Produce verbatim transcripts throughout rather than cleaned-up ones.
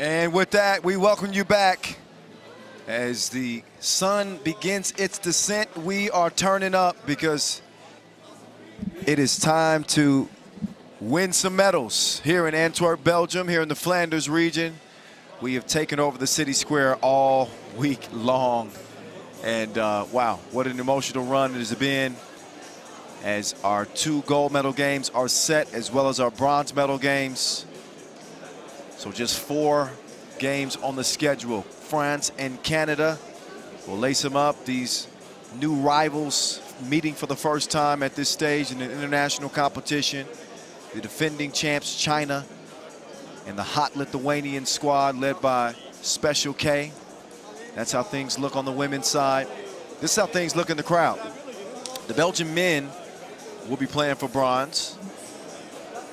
And with that, we welcome you back. As the sun begins its descent, we are turning up because it is time to win some medals here in Antwerp, Belgium, here in the Flanders region. We have taken over the city square all week long. And uh, wow, what an emotional run it has been, as our two gold medal games are set, as well as our bronze medal games. So just four games on the schedule. France and Canada will lace them up. These new rivals meeting for the first time at this stage in an international competition. The defending champs, China, and the hot Lithuanian squad led by Special K. That's how things look on the women's side. This is how things look in the crowd. The Belgian men will be playing for bronze,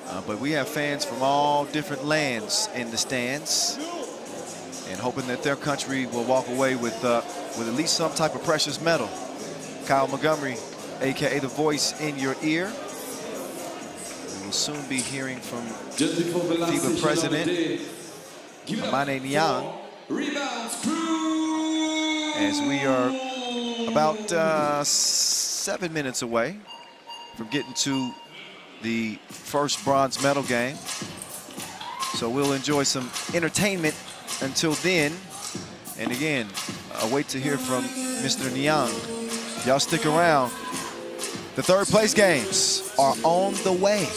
uh, but we have fans from all different lands in the stands, and hoping that their country will walk away with, uh, with at least some type of precious medal. Kyle Montgomery, A K A the voice in your ear. We'll soon be hearing from FIBA president Amane Niang, as we are about uh, seven minutes away from getting to the first bronze medal game. So we'll enjoy some entertainment until then. And again, I'll wait to hear from Mister Niang. Y'all stick around. The third place games are on the way.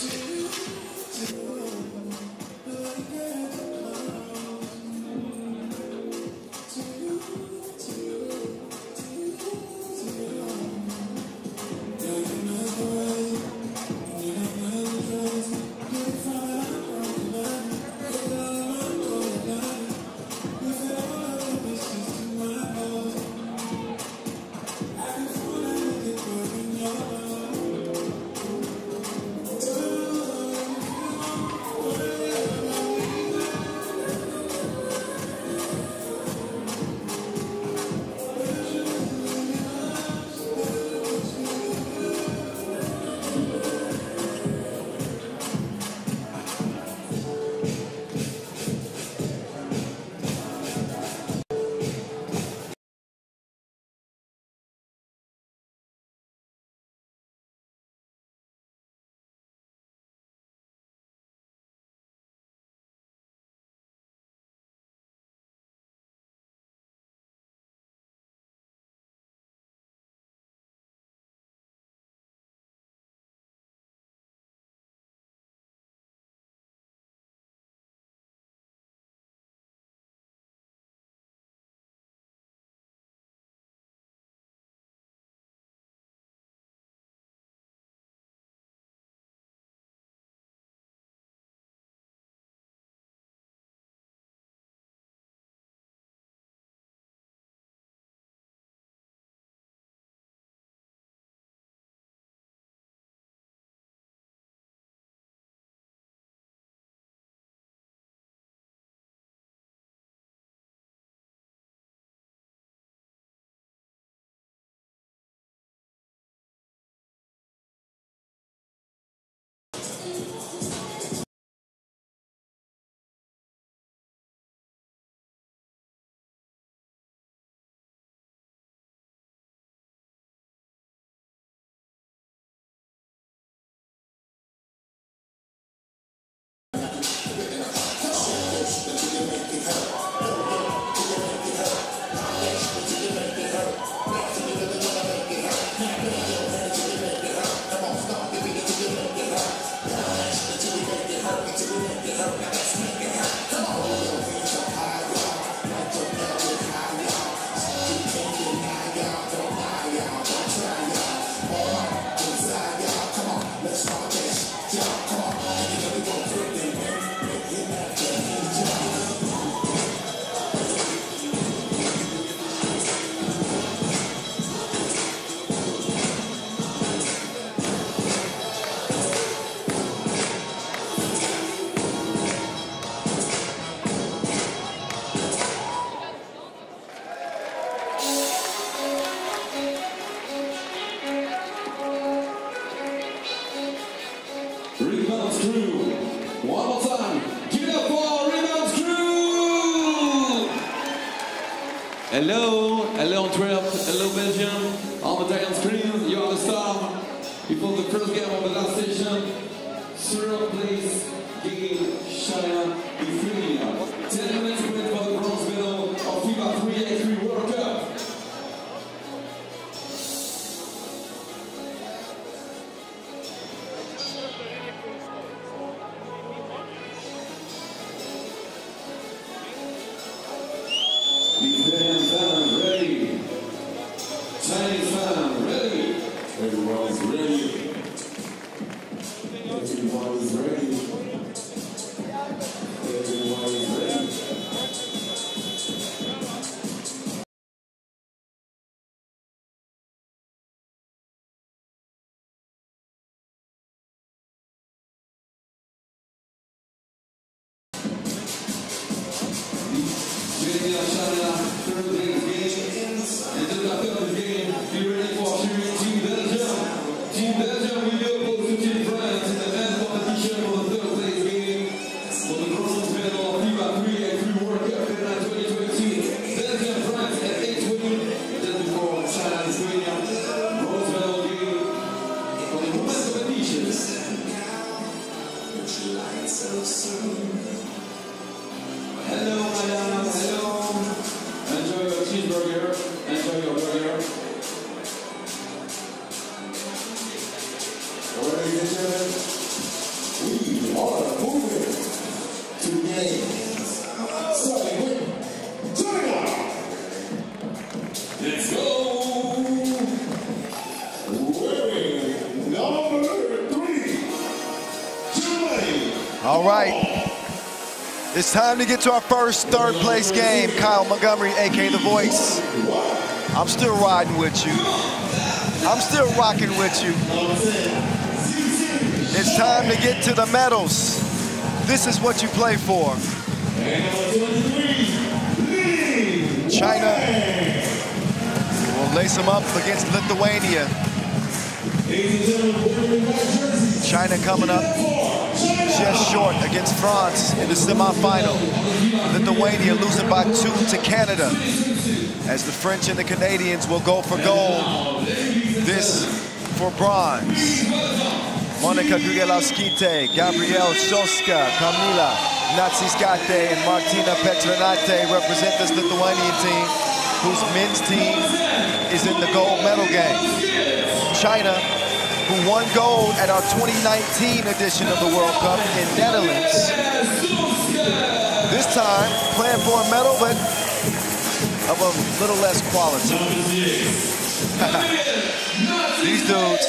Hello, hello Antwerp, hello Belgium. On the Italian screen, you are the star. Before the first game of the last session, third place game China, Lithuania. ten minutes wait for the bronze medal of FIBA three by three World Cup. Lithuanian fan ready. Chinese fan ready. Everyone's ready. Everyone is ready. Everyone is ready. Lithuania, China, third place game. And just after this game, be ready for cheering Team Belgium. Team Belgium will go to Team France in the men's competition for the third place game for the bronze medal of FIBA three by three World Cup Arena twenty twenty. Belgium, France at eight twenty. Just before China, Lithuania, bronze medal game for the women's competitions. Hello, madam. Hello. Enjoy your cheeseburger. Enjoy your burger. Ladies and gentlemen, we are moving to the game. Starting with China. Let's go. Wearing number three, Chile. All right. It's time to get to our first third place game. Kyle Montgomery, A K A The Voice. I'm still riding with you. I'm still rocking with you. It's time to get to the medals. This is what you play for. China will lace them up against Lithuania. China coming up just short against France in the semifinal. Lithuania losing by two to Canada, as the French and the Canadians will go for gold, this for bronze. Monica Grigelowskite, Gabriel Soska, Camila Natsiskate, and Martina Petronate represent this Lithuanian team, whose men's team is in the gold medal game. China, who won gold at our twenty nineteen edition of the World Cup in Netherlands. This time, playing for a medal, but of a little less quality. These dudes,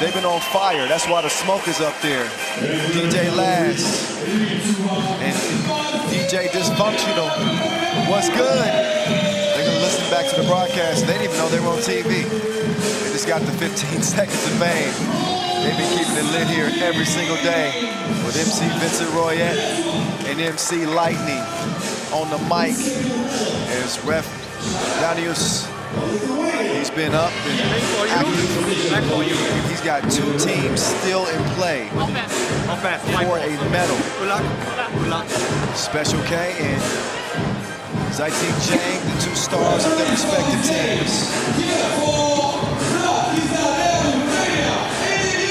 they've been on fire. That's why the smoke is up there. D J Lass and D J Dysfunctional was good. They're gonna listen back to the broadcast. They didn't even know they were on T V. They just got the fifteen seconds of fame. They've been keeping it lit here every single day with M C Vincent Royette and M C Lightning on the mic. There's Ref Danius. He's been up and active. He's got two teams still in play for a medal. Special K and Zaiting Zhang, the two stars of their respective teams.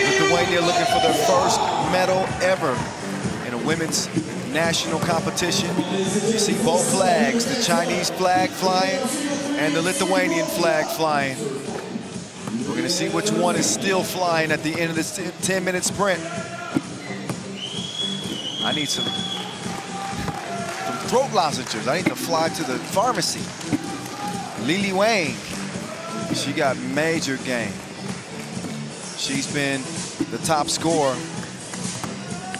Lithuania looking for their first medal ever in a women's national competition. You see both flags, the Chinese flag flying and the Lithuanian flag flying. We're gonna see which one is still flying at the end of this ten minute sprint. I need some, some throat lozenges. I need to fly to the pharmacy. Lili Wang, she got major game. She's been the top scorer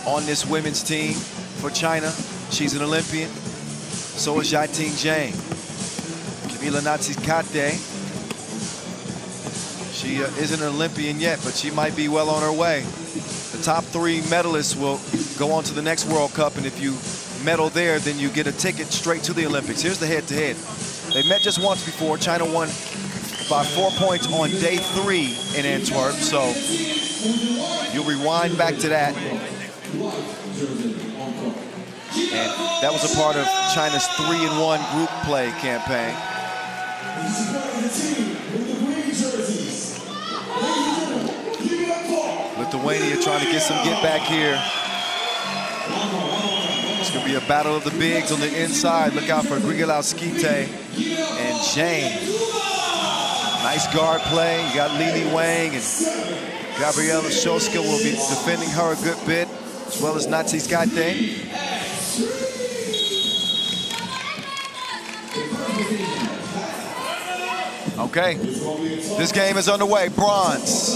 on this women's team for China. She's an Olympian. So is Zaiting Zhang. Camila Natsiskate, she uh, isn't an Olympian yet, but she might be well on her way. The top three medalists will go on to the next World Cup, and if you medal there, then you get a ticket straight to the Olympics. Here's the head-to-head. -head. They met just once before. China won by four points on day three in Antwerp, so you'll rewind back to that. And That was a part of China's three and one group play campaign. Lithuania trying to get some get back here. It's gonna be a battle of the bigs on the inside. Look out for Grigelowskite and Zhang. Nice guard play. You got Lili Wang and Gabriel Soska will be defending her a good bit, as well as Natsiskate. Okay, this game is underway. Bronze.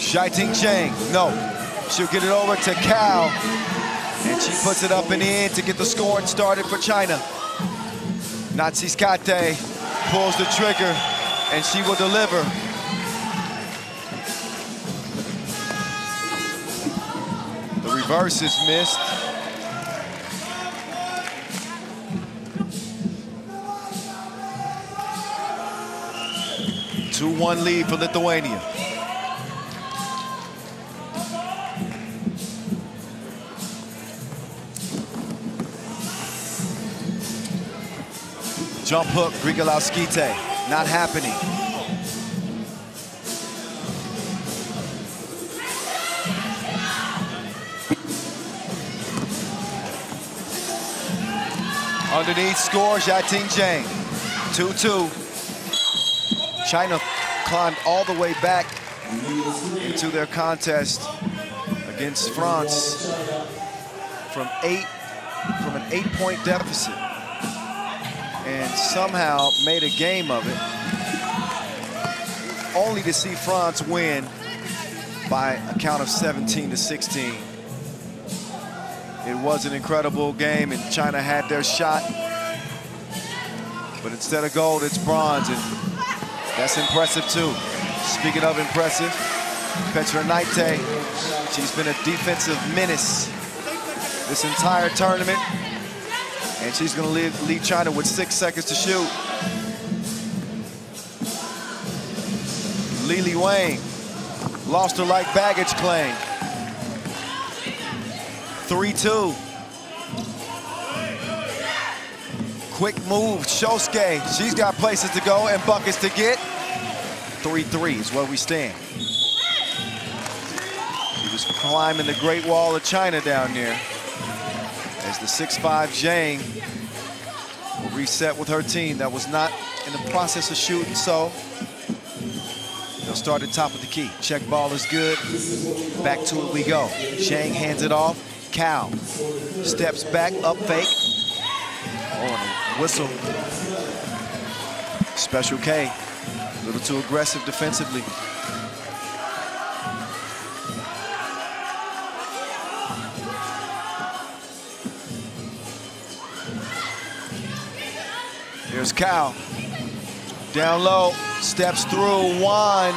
Shaiting Chang, no. She'll get it over to Cao, and she puts it up and in to get the scoring started for China. Natsiskate pulls the trigger, and she will deliver. The reverse is missed. two one lead for Lithuania. Jump hook, Grigelowskite. Not happening. Underneath scores Yating Jang. two two. China climbed all the way back into their contest against France from eight from an eight-point deficit, and somehow made a game of it, only to see France win by a count of seventeen to sixteen. It was an incredible game, and China had their shot, but instead of gold, it's bronze, and that's impressive too. Speaking of impressive, Petronate, she's been a defensive menace this entire tournament. And she's gonna lead, lead China with six seconds to shoot. Lili Wang lost her like baggage claim. three two. Quick move, Shosuke. She's got places to go and buckets to get. three three is where we stand. She was climbing the Great Wall of China down there. As the six five Zhang will reset with her team that was not in the process of shooting, so they'll start at top of the key. Check ball is good. Back to it we go. Zhang hands it off. Cao steps back, up fake. Oh, whistle. Special K, a little too aggressive defensively. There's Cao, down low, steps through, Juan.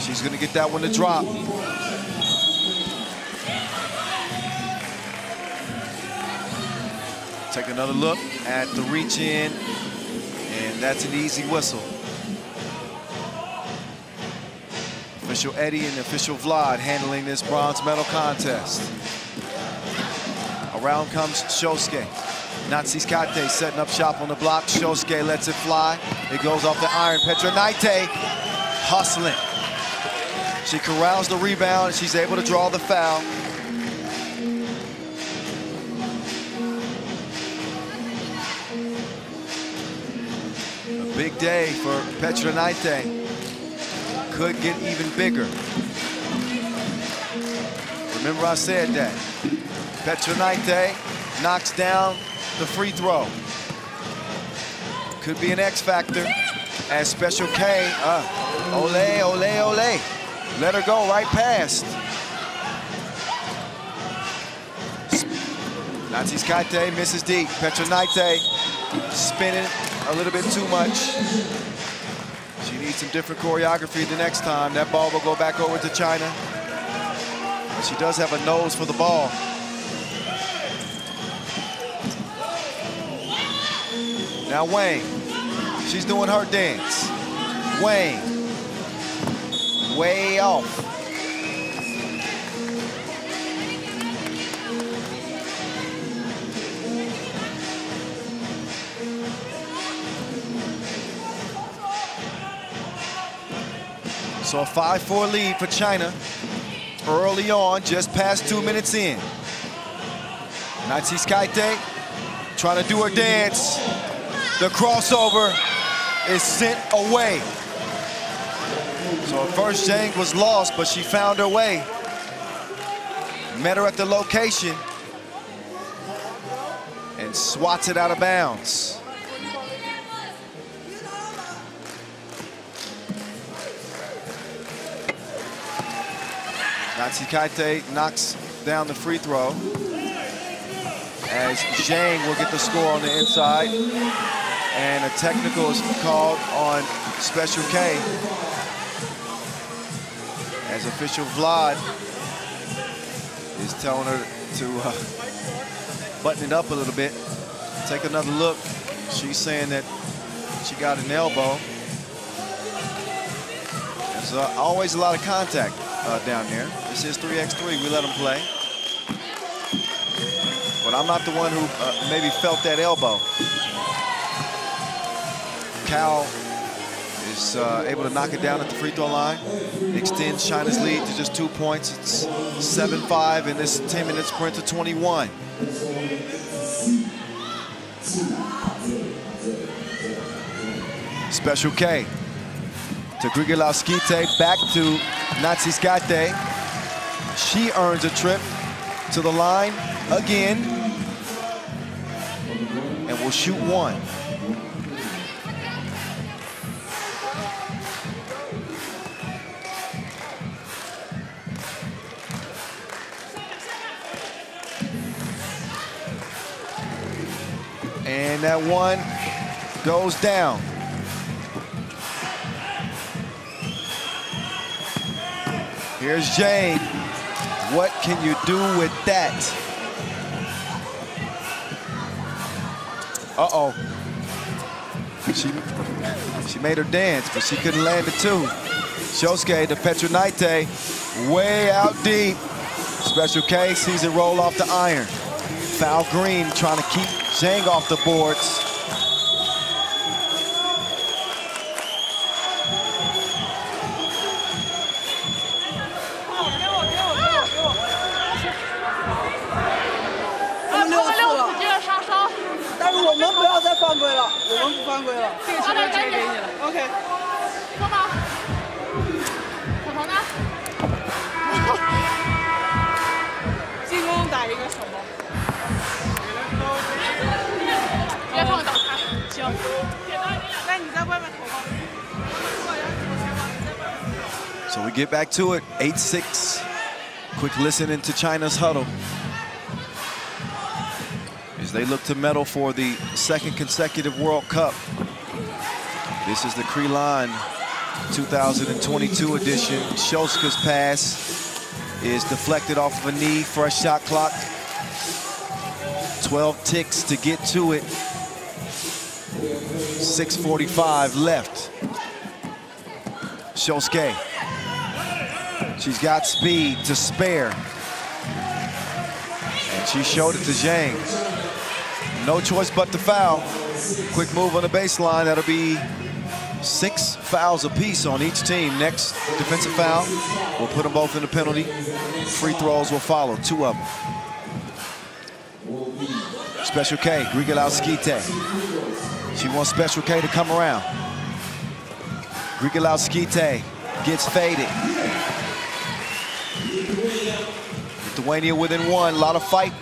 She's gonna get that one to drop. Take another look at the reach in, and that's an easy whistle. Official Eddie and official Vlad handling this bronze medal contest. Around comes Shosuke. Natsiskate setting up shop on the block. Shosuke lets it fly. It goes off the iron. Petronate hustling. She corrals the rebound, and she's able to draw the foul. A big day for Petronate. Could get even bigger. Remember I said that. Petronate knocks down the free throw. Could be an X factor as Special K, uh, ole, ole, ole. Let her go right past. Natsiskate misses deep. Petronate spinning a little bit too much. She needs some different choreography the next time. That ball will go back over to China. But she does have a nose for the ball. Now Wang, she's doing her dance. Wang, way off. So a five four lead for China early on, just past two minutes in. Natsiskate trying to do her dance. The crossover is sent away. So at first Zhang was lost, but she found her way. Met her at the location and swats it out of bounds. Natsiskate knocks down the free throw as Zhang will get the score on the inside. And a technical is called on Special K. As official Vlad is telling her to uh, button it up a little bit, take another look. She's saying that she got an elbow. There's uh, always a lot of contact uh, down there. This is three x three, we let them play. But I'm not the one who uh, maybe felt that elbow. Cal is uh, able to knock it down at the free throw line. It extends China's lead to just two points. It's seven five in this ten minute sprint to twenty-one. Special K to Grigelowskite, back to Natsiskate. She earns a trip to the line again and will shoot one. And that one goes down. Here's Zhang. What can you do with that? Uh-oh. She, she made her dance, but she couldn't land the two. Soska to Petronate, way out deep. Special K sees it roll off the iron. Foul green trying to keep Zhang off the boards. So we get back to it, eight six. Quick listen into China's huddle as they look to medal for the second consecutive World Cup. This is the Creelan two thousand twenty-two edition. Soska's pass is deflected off of a knee, fresh shot clock. twelve ticks to get to it. six forty-five left. Soska, she's got speed to spare. And she showed it to Zhang. No choice but to foul. Quick move on the baseline. That'll be six fouls apiece on each team. Next defensive foul, we'll put them both in the penalty. Free throws will follow, two of them. Special K, Grigelowskite. She wants Special K to come around. Grigelowskite gets faded. Lithuania within one. A lot of fight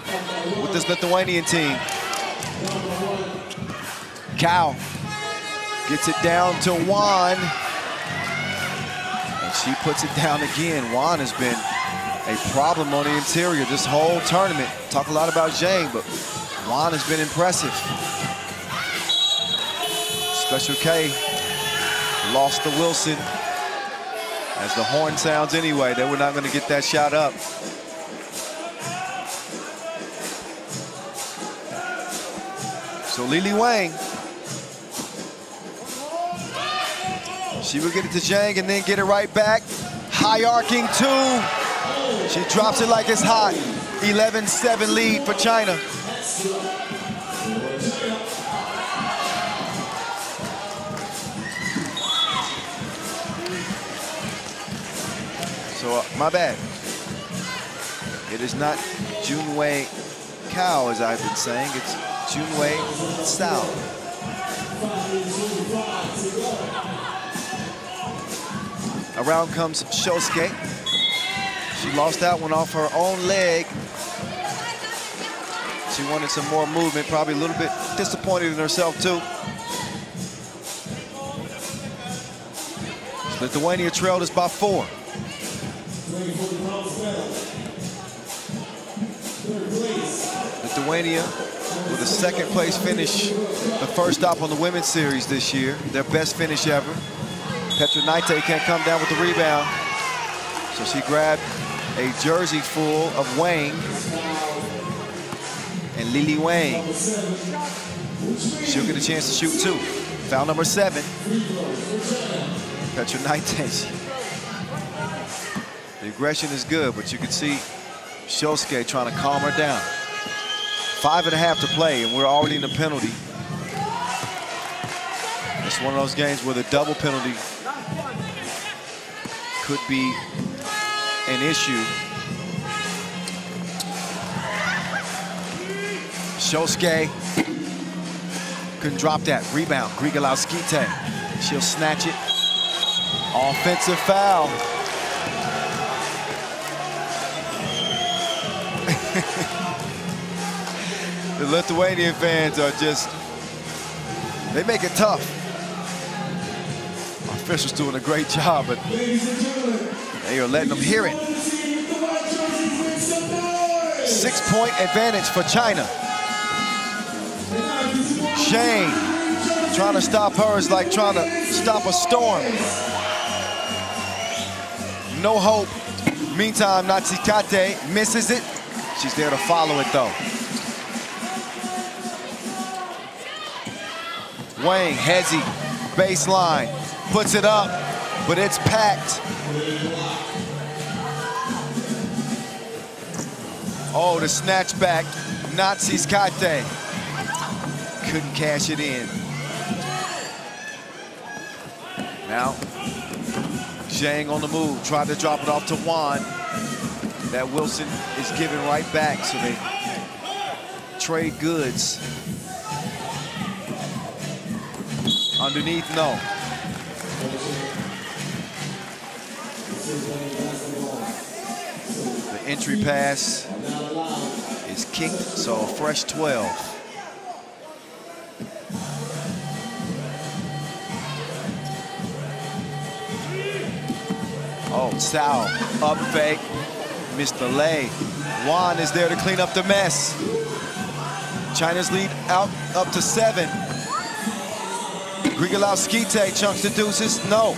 with this Lithuanian team. Cow gets it down to Juan. And she puts it down again. Juan has been a problem on the interior this whole tournament. Talk a lot about Zhang, but Juan has been impressive. Special K lost to Wilson. As the horn sounds anyway, they were not going to get that shot up. So Lili Wang, she will get it to Zhang and then get it right back. High arcing two. She drops it like it's hot. eleven seven lead for China. So uh, my bad. It is not Junwei Cao, as I've been saying. It's Junwei Cao. Around comes Shosuke. She lost that one off her own leg. She wanted some more movement, probably a little bit disappointed in herself, too. Lithuania trailed us by four. Lithuania with a second place finish, the first stop on the women's series this year, their best finish ever. Petronate can't come down with the rebound. So she grabbed a jersey full of Wang and Lili Wang. She'll get a chance to shoot two. Foul number seven. Petronate. The aggression is good, but you can see Shosuke trying to calm her down. Five and a half to play, and we're already in the penalty. It's one of those games where the double penalty could be an issue. Shosuke couldn't drop that. Rebound, Grigelowskite. She'll snatch it. Offensive foul. The Lithuanian fans are just, they make it tough. Our officials doing a great job, but they are letting them hear it. Six point advantage for China. Zhang trying to stop her is like trying to stop a storm. No hope. Meantime, Natsiskate misses it. She's there to follow it, though. Wang, Hezi, baseline, puts it up, but it's packed. Oh, the snatch back. Natsiskate couldn't cash it in. Now, Zhang on the move, tried to drop it off to Juan. That Wilson is given right back, so they trade goods. Underneath, no. The entry pass is kicked, so a fresh twelve. Oh, Cao, up fake, missed the lay. Juan is there to clean up the mess. China's lead out up to seven. Grigelowskite chunks the deuces, no.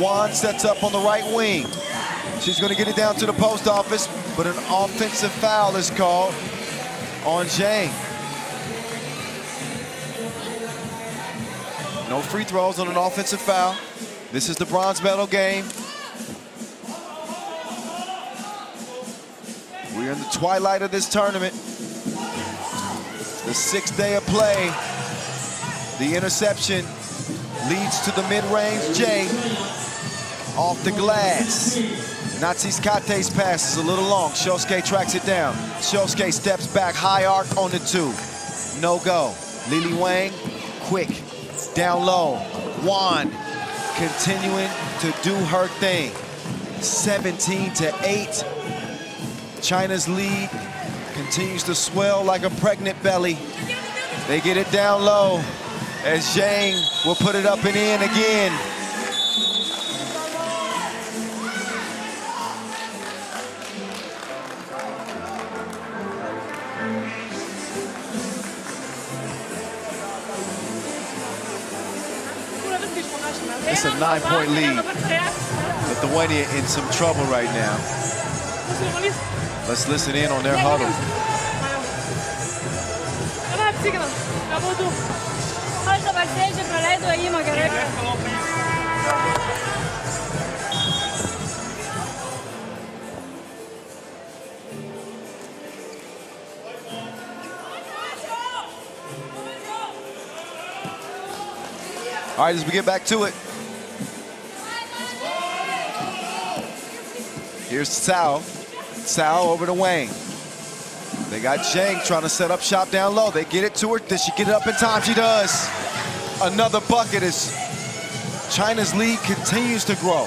Juan sets up on the right wing. She's gonna get it down to the post office, but an offensive foul is called on Zhang. No free throws on an offensive foul. This is the bronze medal game. We're in the twilight of this tournament. The sixth day of play. The interception leads to the mid-range J. Off the glass. Natsiskate's pass is a little long. Shosuke tracks it down. Shosuke steps back, high arc on the two. No go. Lili Wang, quick. Down low. Juan, continuing to do her thing. seventeen to eight. China's lead continues to swell like a pregnant belly. They get it down low as Zhang will put it up and in again. It's a nine-point lead. Lithuania in some trouble right now. Let's listen in on their huddle. All right, as we get back to it, Here's Cao. Cao over to Wang. They got Zhang trying to set up shop down low. They get it to her. Does she get it up in time? She does. Another bucket as China's lead continues to grow.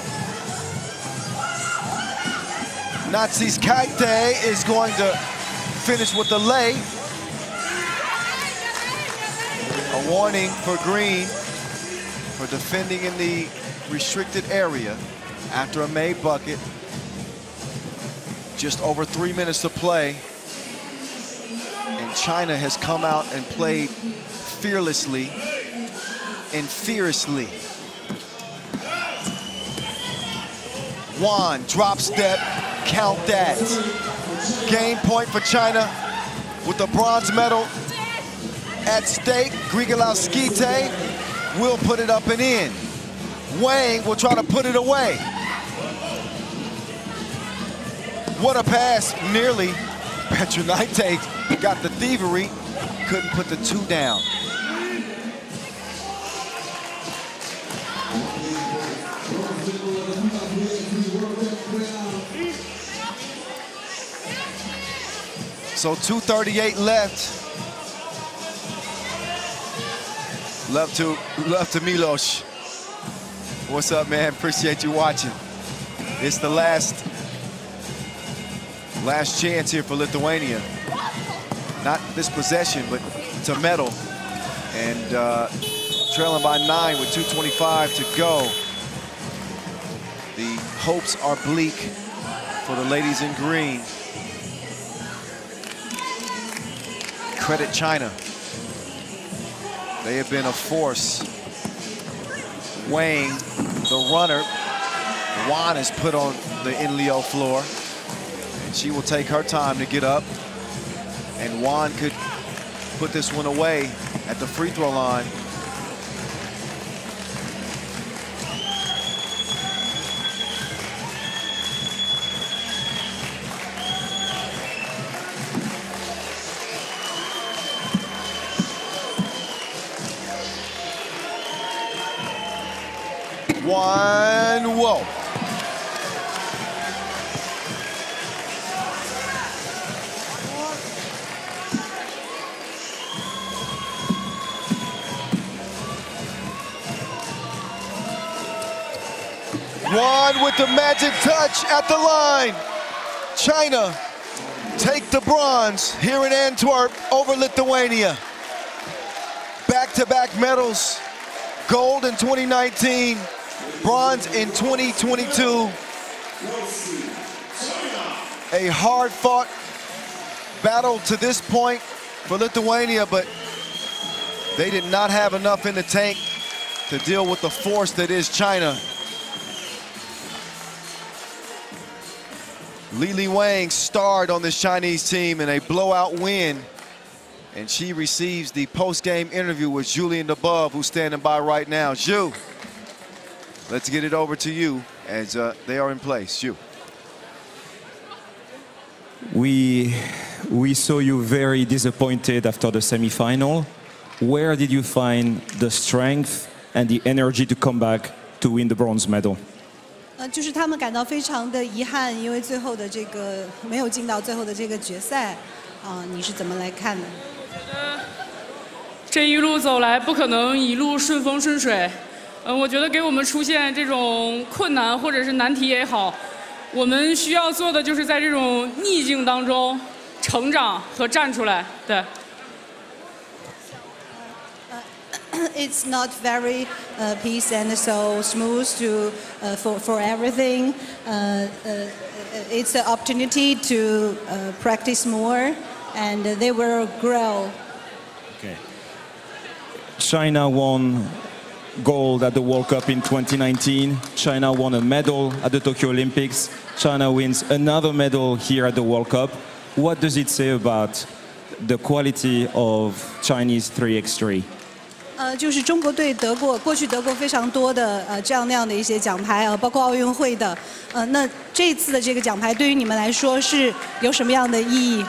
Natsiskate is going to finish with the lay. A warning for Green for defending in the restricted area after a made bucket. Just over three minutes to play. And China has come out and played fearlessly and fiercely. Juan, drop step, count that. Game point for China with the bronze medal at stake. Grigelowskite will put it up and in. Wang will try to put it away. What a pass, nearly. Petronate got the thievery, couldn't put the two down. So two thirty-eight left. Love to, love to Milos. What's up, man? Appreciate you watching. It's the last, last chance here for Lithuania. Not this possession, but to medal. And uh, trailing by nine with two twenty-five to go. The hopes are bleak for the ladies in green. Credit China. They have been a force. Wang, the runner. Juan is put on the Inlio floor. And she will take her time to get up. And Juan could put this one away at the free throw line. One, whoa. One with the magic touch at the line. China take the bronze here in Antwerp over Lithuania. Back-to-back medals, gold in twenty nineteen. Bronze in twenty twenty-two. A hard fought battle to this point for Lithuania, but they did not have enough in the tank to deal with the force that is China. Lili Wang starred on this Chinese team in a blowout win, and she receives the post-game interview with Julien Dubov, who's standing by right now. Zhu, let's get it over to you as uh, they are in place. You. We, we saw you very disappointed after the semifinal. Where did you find the strength and the energy to come back to win the bronze medal? 呃，就是他们感到非常的遗憾，因为最后的这个没有进到最后的这个决赛。啊，你是怎么来看的？这一路走来，不可能一路顺风顺水。 嗯，我觉得给我们出现这种困难或者是难题也好，我们需要做的就是在这种逆境当中成长和站出来。对。It's not very peace and so smooth to for for everything. It's an opportunity to practice more, and they will grow. Okay. China won gold at the World Cup in twenty nineteen. China won a medal at the Tokyo Olympics. China wins another medal here at the World Cup. What does it say about the quality of Chinese three by three? 呃，就是中国对德国，过去德国非常多的呃这样那样的一些奖牌啊，包括奥运会的。呃，那这次的这个奖牌对于你们来说是有什么样的意义？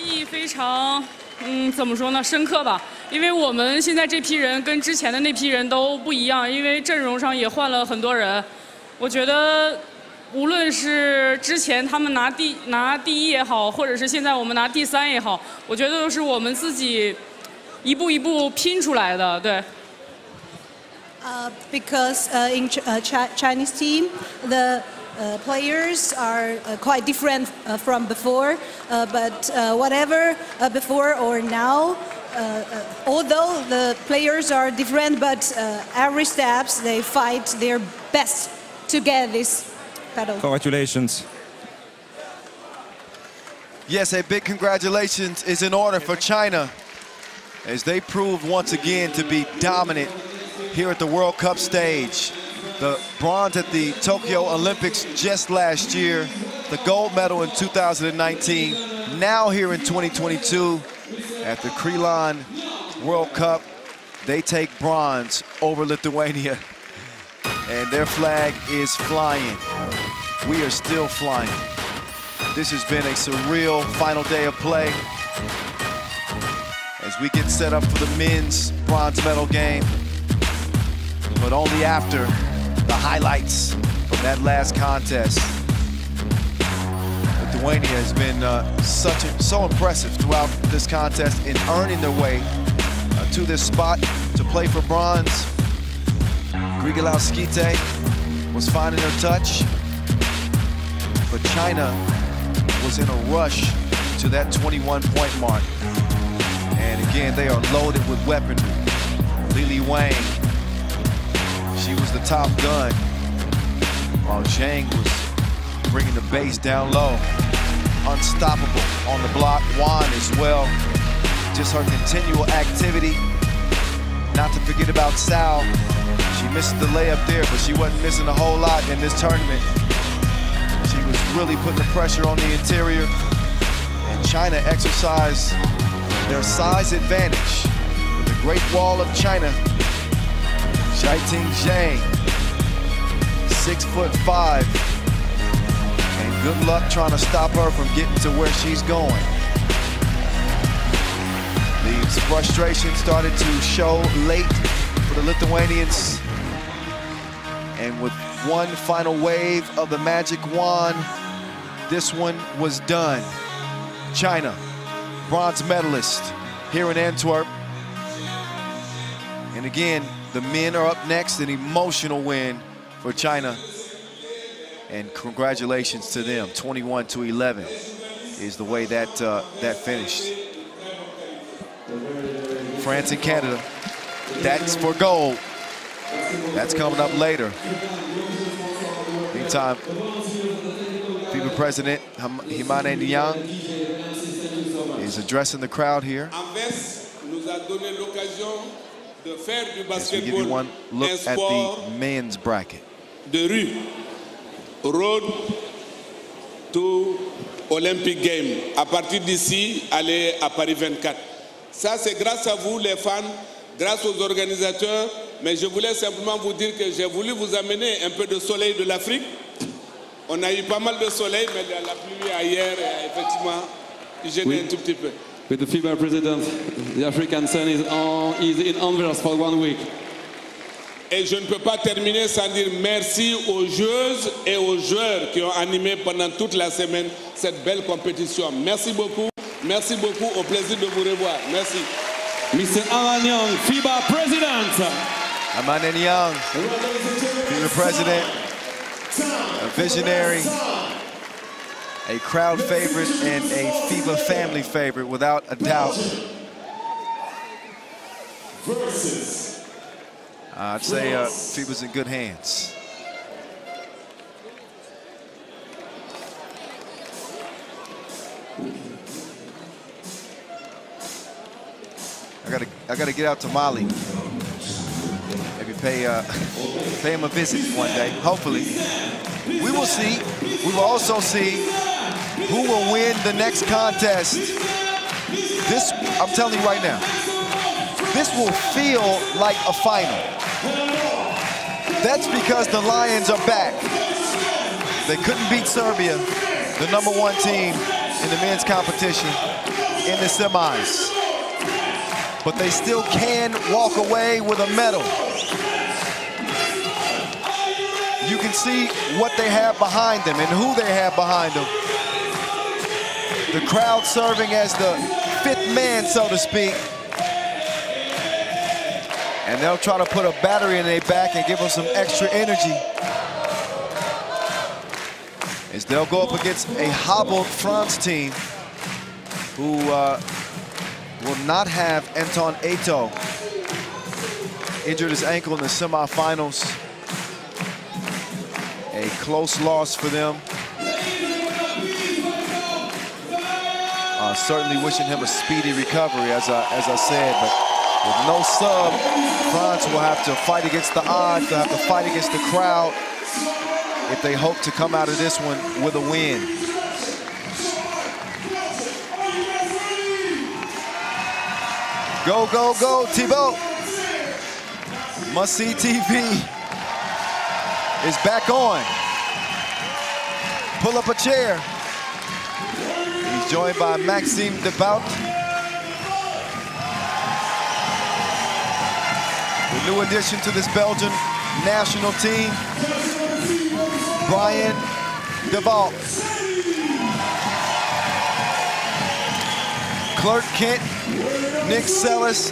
意义非常，嗯，怎么说呢？深刻吧。 因为我们现在这批人跟之前的那批人都不一样，因为阵容上也换了很多人。我觉得无论是之前他们拿第拿第一也好，或者是现在我们拿第三也好，我觉得都是我们自己一步一步拼出来的，对。 Uh, because uh, in Ch uh, Ch Chinese team, the uh, players are uh, quite different uh, from before. Uh, but uh, whatever uh, before or now, uh, uh, although the players are different, but uh, every steps they fight their best to get this medal. Congratulations. Yes, a big congratulations is in order for China, as they proved once again to be dominant here at the World Cup stage. The bronze at the Tokyo Olympics just last year, the gold medal in two thousand nineteen, now here in twenty twenty-two at the Krilon World Cup, they take bronze over Lithuania, and their flag is flying. We are still flying. This has been a surreal final day of play as we get set up for the men's bronze medal game, but only after the highlights from that last contest. Lithuania has been uh, such a, so impressive throughout this contest in earning their way uh, to this spot to play for bronze. Grigelowskite was finding her touch, but China was in a rush to that twenty-one point mark. And again, they are loaded with weaponry. Lili Wang, she was the top gun, while Zhang was bringing the base down low. Unstoppable on the block. Juan as well. Just her continual activity. Not to forget about Sal. She missed the layup there, but she wasn't missing a whole lot in this tournament. She was really putting the pressure on the interior. And China exercised their size advantage with the Great Wall of China. Jaiting Zhang, six foot five, and good luck trying to stop her from getting to where she's going. These frustrations started to show late for the Lithuanians, and with one final wave of the magic wand, this one was done. China, bronze medalist here in Antwerp, and again, the men are up next, an emotional win for China. And congratulations to them. twenty-one to eleven is the way that uh, that finished. France and Canada, that's for gold. That's coming up later. Meantime, FIBA President Himane Nyang is addressing the crowd here. As we give you one look at the men's bracket. The rue, road to Olympic Games. À partir d'ici, aller à Paris vingt-quatre. Ça, c'est grâce à vous, les fans, grâce aux organisateurs. Mais je voulais simplement vous dire que j'ai voulu vous amener un peu de soleil de l'Afrique. On a eu pas mal de soleil, mais la pluie ailleurs, effectivement, gênait un tout petit peu. With the FIBA president, the African sun is, on, is in Anvers for one week. Et je ne peux pas terminer sans dire merci aux joueuses et aux joueurs qui ont animé pendant toute la semaine cette belle compétition. Merci beaucoup, merci beaucoup, au plaisir de vous revoir. Merci. Mister Aman Young, FIBA president. Aman Young, FIBA president, a visionary, a crowd favorite and a FIBA family favorite, without a doubt. I'd say uh, FIBA's in good hands. I gotta, I gotta get out to Mali. Maybe pay, uh, pay him a visit one day. Hopefully, we will see. We will also see who will win the next contest. This, I'm telling you right now, this will feel like a final. That's because the Lions are back. They couldn't beat Serbia, the number one team in the men's competition, in the semis. But they still can walk away with a medal. you can see what they have behind them and who they have behind them. The crowd serving as the fifth man, so to speak. And they'll try to put a battery in their back and give them some extra energy, as they'll go up against a hobbled France team who uh, will not have Anton Eto. Injured his ankle in the semifinals. A close loss for them. Uh, certainly wishing him a speedy recovery, as I, as I said, but with no sub, France will have to fight against the odds. They'll have to fight against the crowd if they hope to come out of this one with a win. Go, go, go, Thibaut. Must See T V is back on. Pull up a chair. He's joined by Maxime Devault, new addition to this Belgian national team, Brian Devault. Clark Kent, Nick Sellis,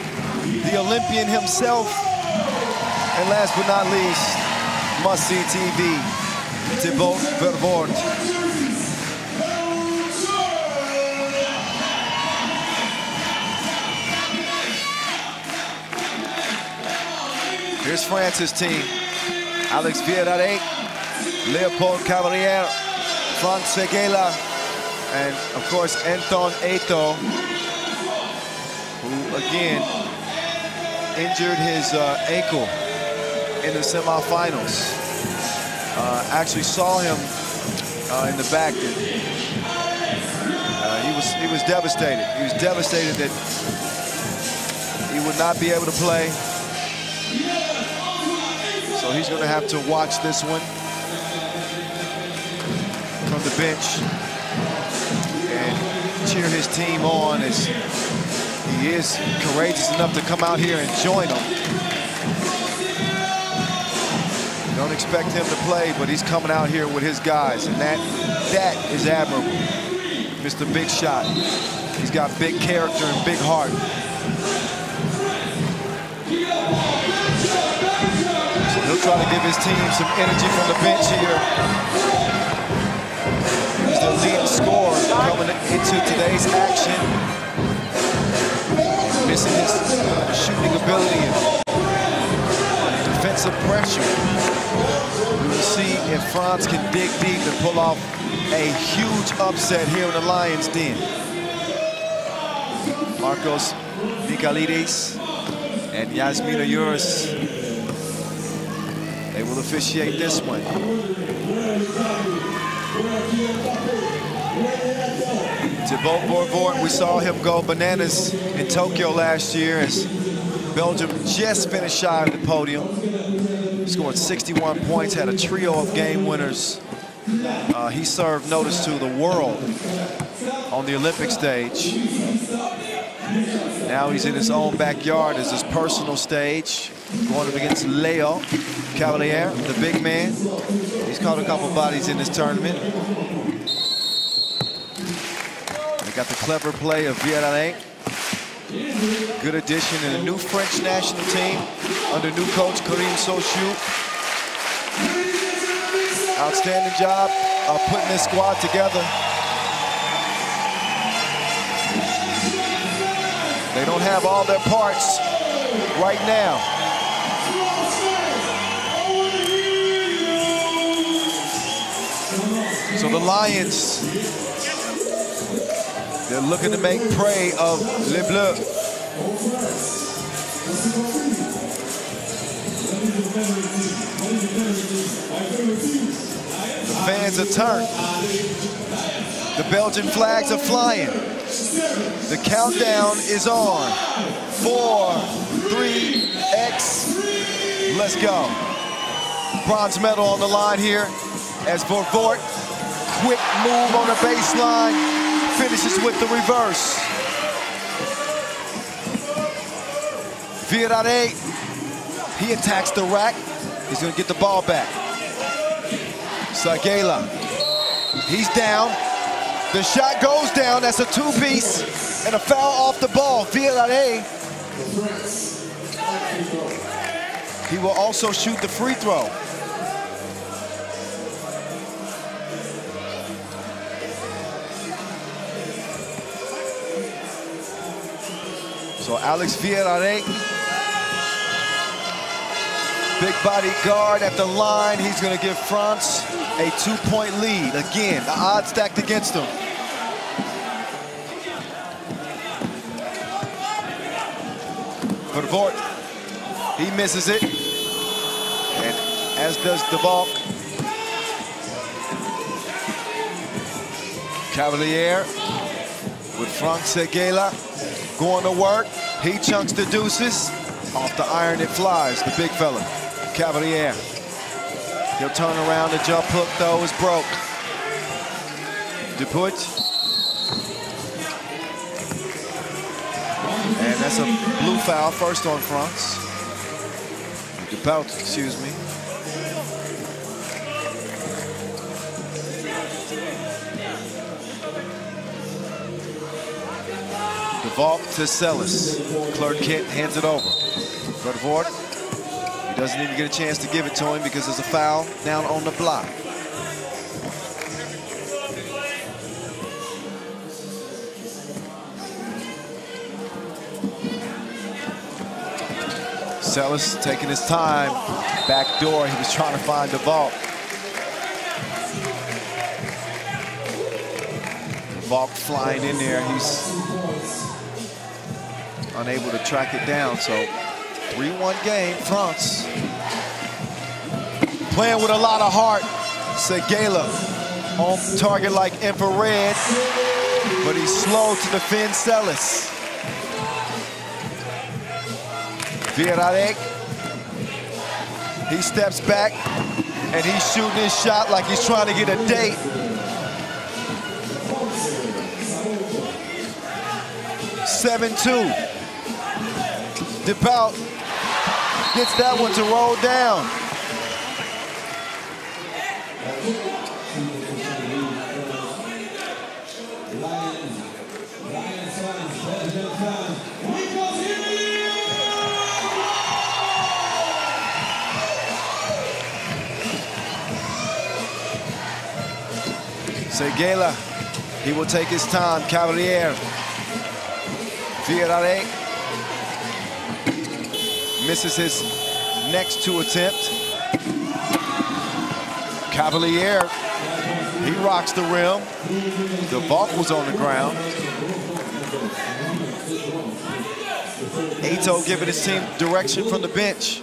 the Olympian himself, and last but not least, Must See T V, Thibaut Vervoort. Here's France's team. Alex Vieira, Leopold Cavalier, Franz Seguela, and of course Anton Eto, who again injured his uh, ankle in the semifinals. Uh, actually saw him uh, in the back. Uh, he was he was devastated. He was devastated that he would not be able to play. So he's going to have to watch this one from the bench and cheer his team on, as he is courageous enough to come out here and join them. Don't expect him to play, but he's coming out here with his guys, and that that is admirable. Mister Big Shot. He's got big character and big heart. He'll try to give his team some energy from the bench here. He's the leading scorer coming into today's action. And missing his shooting ability and defensive pressure. We'll see if France can dig deep and pull off a huge upset here in the Lions' Den. Marcos Michailidis and Yasmina Yuris will officiate this one. Thibaut Vervoort, we saw him go bananas in Tokyo last year, as Belgium just finished shy of the podium. Scored sixty-one points, had a trio of game winners. Uh, he served notice to the world on the Olympic stage. Now he's in his own backyard as his personal stage, going up against Leo Cavalier, the big man. He's caught a couple bodies in this tournament. They got the clever play of Vieira. Good addition in a new French national team under new coach Karim Sochou. Outstanding job of putting this squad together. They don't have all their parts right now. So the Lions, they're looking to make prey of Les Bleus. The fans are turned. The Belgian flags are flying. The countdown is on. Four, three, X. Let's go. Bronze medal on the line here as Vervoort, quick move on the baseline, finishes with the reverse. Vieira, he attacks the rack. He's gonna get the ball back. Seguela, he's down. The shot goes down, that's a two-piece, and a foul off the ball. Villarreal, he will also shoot the free throw. So Alex Villarreal, big body guard at the line. He's going to give France a two-point lead. Again, the odds stacked against him. Vervoort, he misses it. And as does Devault. Cavalier with Franz Seguela going to work. He chunks the deuces. Off the iron it flies, the big fella, Cavalier. He'll turn around, the jump hook though is broke. Duput. And that's a blue foul, first on France. Duput, excuse me. Devault to Sellis. Clerk hit, hands it over. Vervoort, he doesn't even get a chance to give it to him because there's a foul down on the block. Sellis taking his time. Back door, he was trying to find Devault. Devault flying in there. He's unable to track it down, so three one game, France. Playing with a lot of heart. Seguela on target like infrared, but he's slow to defend Sellis. Villarreal, he steps back, and he's shooting his shot like he's trying to get a date. seven two. Depaul gets that one to roll down. Seguela, he will take his time. Cavalier, Villarreal misses his next two attempts. Cavalier, he rocks the rim. Devault was on the ground. Eto giving his team direction from the bench.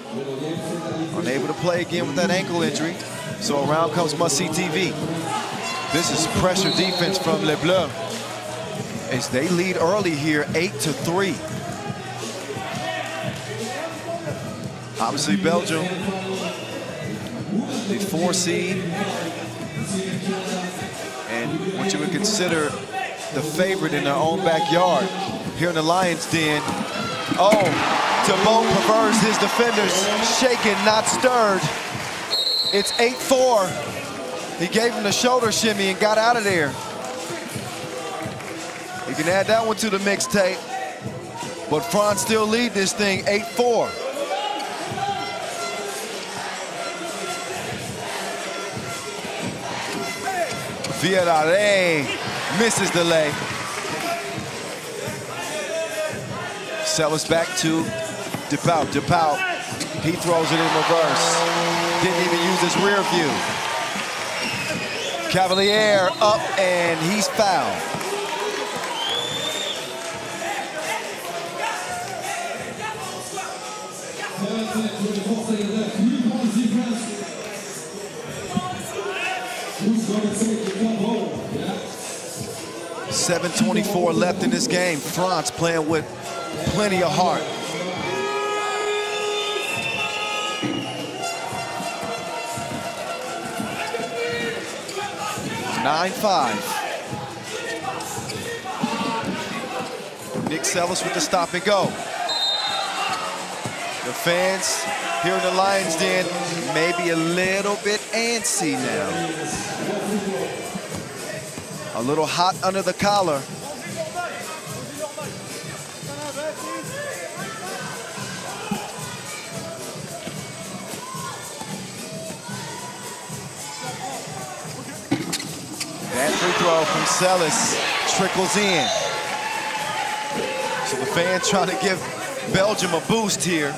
Unable to play again with that ankle injury. So around comes Must See T V. This is pressure defense from Les Bleus, as they lead early here, eight to three. Obviously, Belgium, the four seed, and what you would consider the favorite in their own backyard here in the Lions' Den. Oh, Thibaut Vervoort, his defenders shaken, not stirred. It's eight four. He gave him the shoulder shimmy and got out of there. You can add that one to the mixtape, but France still lead this thing eight four. Villarreal misses the lay. Sellis back to Depaul. Depaul, he throws it in reverse. Didn't even use his rear view. Cavalier up, and he's fouled. seven twenty-four left in this game. France playing with plenty of heart. nine five. Nick Sellis with the stop and go. The fans here in the Lions Den, maybe a little bit antsy now. A little hot under the collar. That free throw from Sellis trickles in. So the fans trying to give Belgium a boost here.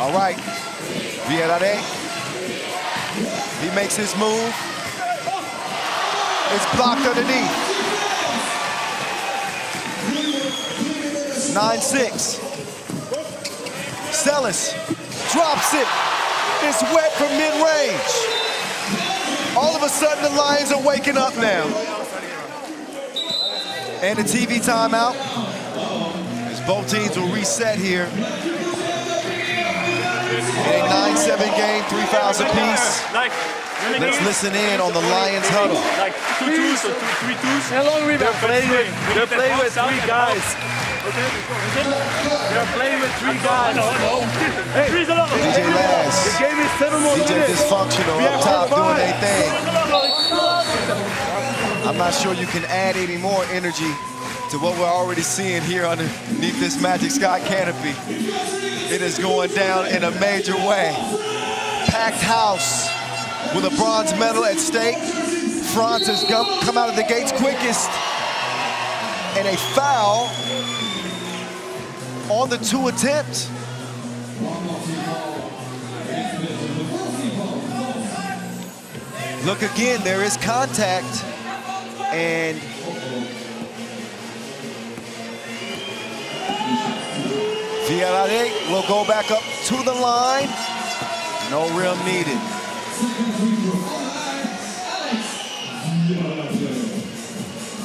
All right, Viera, he makes his move. It's blocked underneath. nine six. Sellis drops it. It's wet from mid-range. All of a sudden, the Lions are waking up now. And the T V timeout, as both teams will reset here. In a nine seven game, three fouls apiece. Let's listen in on the Lions huddle. Like two twos or three twos. How long we've been playing with? They're playing with three guys. We are playing with three guys. Hey, D J Lass. The game is seven more minutes. D J dysfunctional up top doing their thing. I'm not sure you can add any more energy to what we're already seeing here underneath this Magic Sky canopy. It is going down in a major way. Packed house with a bronze medal at stake. France has come out of the gates quickest. And a foul on the two attempts. Look again, there is contact, and Villarreal will go back up to the line. No rim needed.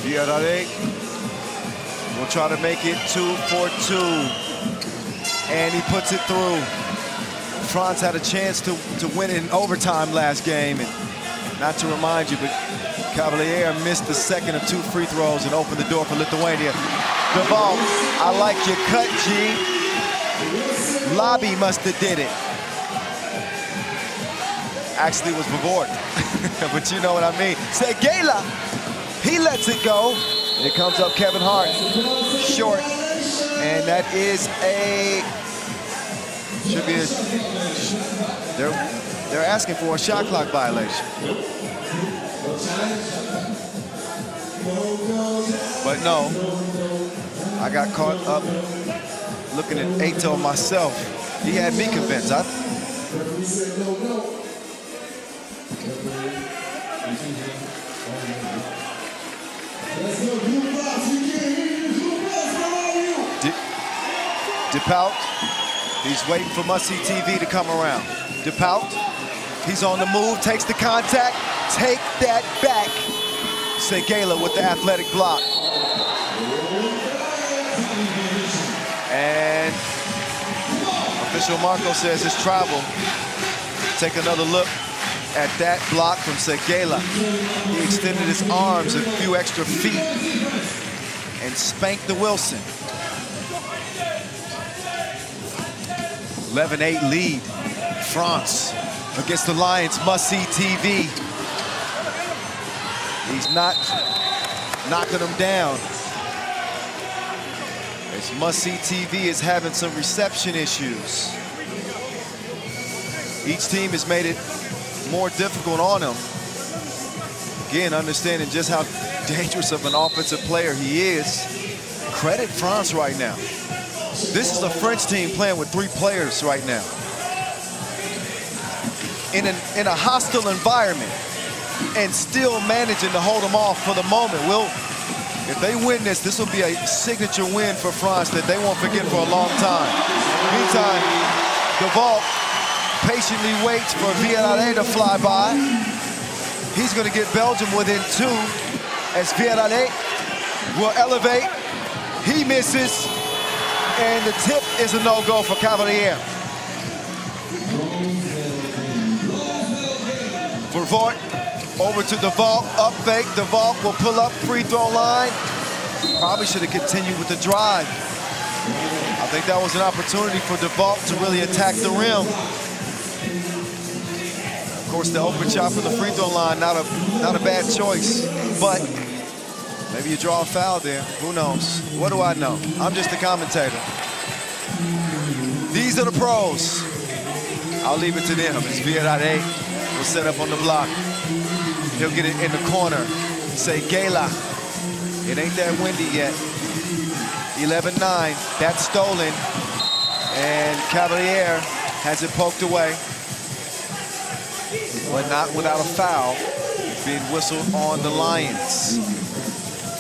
Villarreal will try to make it two for two. And he puts it through. France had a chance to, to win in overtime last game. And not to remind you, but Cavalier missed the second of two free throws and opened the door for Lithuania. Devault, I like your cut, G. Lobby must have did it. Actually, it was Vervoort. But you know what I mean. Seguela, he lets it go. It comes up Kevin Hart, short, and that is a, should be a, they're, they're asking for a shot clock violation. But no, I got caught up looking at Eto myself. He had me convinced. I, DePault, he's waiting for Musty T V to come around. DePault, he's on the move, takes the contact, take that back. Seguela with the athletic block. And official Marco says it's travel. Take another look at that block from Seguela. He extended his arms a few extra feet and spanked the Wilson. eleven eight lead, France against the Lions, must-see T V. He's not knocking them down. As must-see T V is having some reception issues. Each team has made it more difficult on him. Again, understanding just how dangerous of an offensive player he is. Credit France right now. This is a French team playing with three players right now. In, an, in a hostile environment and still managing to hold them off for the moment. Well, if they win this, this will be a signature win for France that they won't forget for a long time. Meantime, Devault patiently waits for Villarreal to fly by. He's going to get Belgium within two as Villarreal will elevate. He misses. And the tip is a no-go for Cavalier. Vervoort over to Devault, up fake. Devault will pull up, free throw line. Probably should have continued with the drive. I think that was an opportunity for Devault to really attack the rim. Of course, the open shot from the free throw line, not a, not a bad choice, but maybe you draw a foul there. Who knows? What do I know? I'm just a commentator. These are the pros. I'll leave it to them. It's Vierade will set up on the block. He'll get it in the corner. Seguela. It ain't that windy yet. eleven nine, that's stolen. And Cavalier has it poked away. But not without a foul being whistled on the Lions.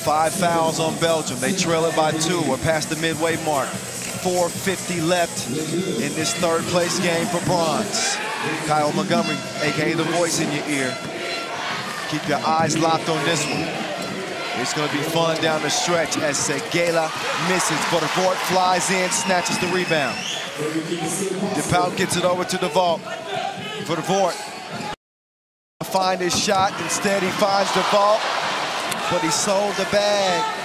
Five fouls on Belgium. They trail it by two. We're past the midway mark. four fifty left in this third place game for bronze. Kyle Montgomery, A K A the voice in your ear. Keep your eyes locked on this one. It's gonna be fun down the stretch as Seguela misses. Vervoort flies in, snatches the rebound. DePaul gets it over to Devault. Vervoort find his shot. Instead, he finds Devault, but he sold the bag.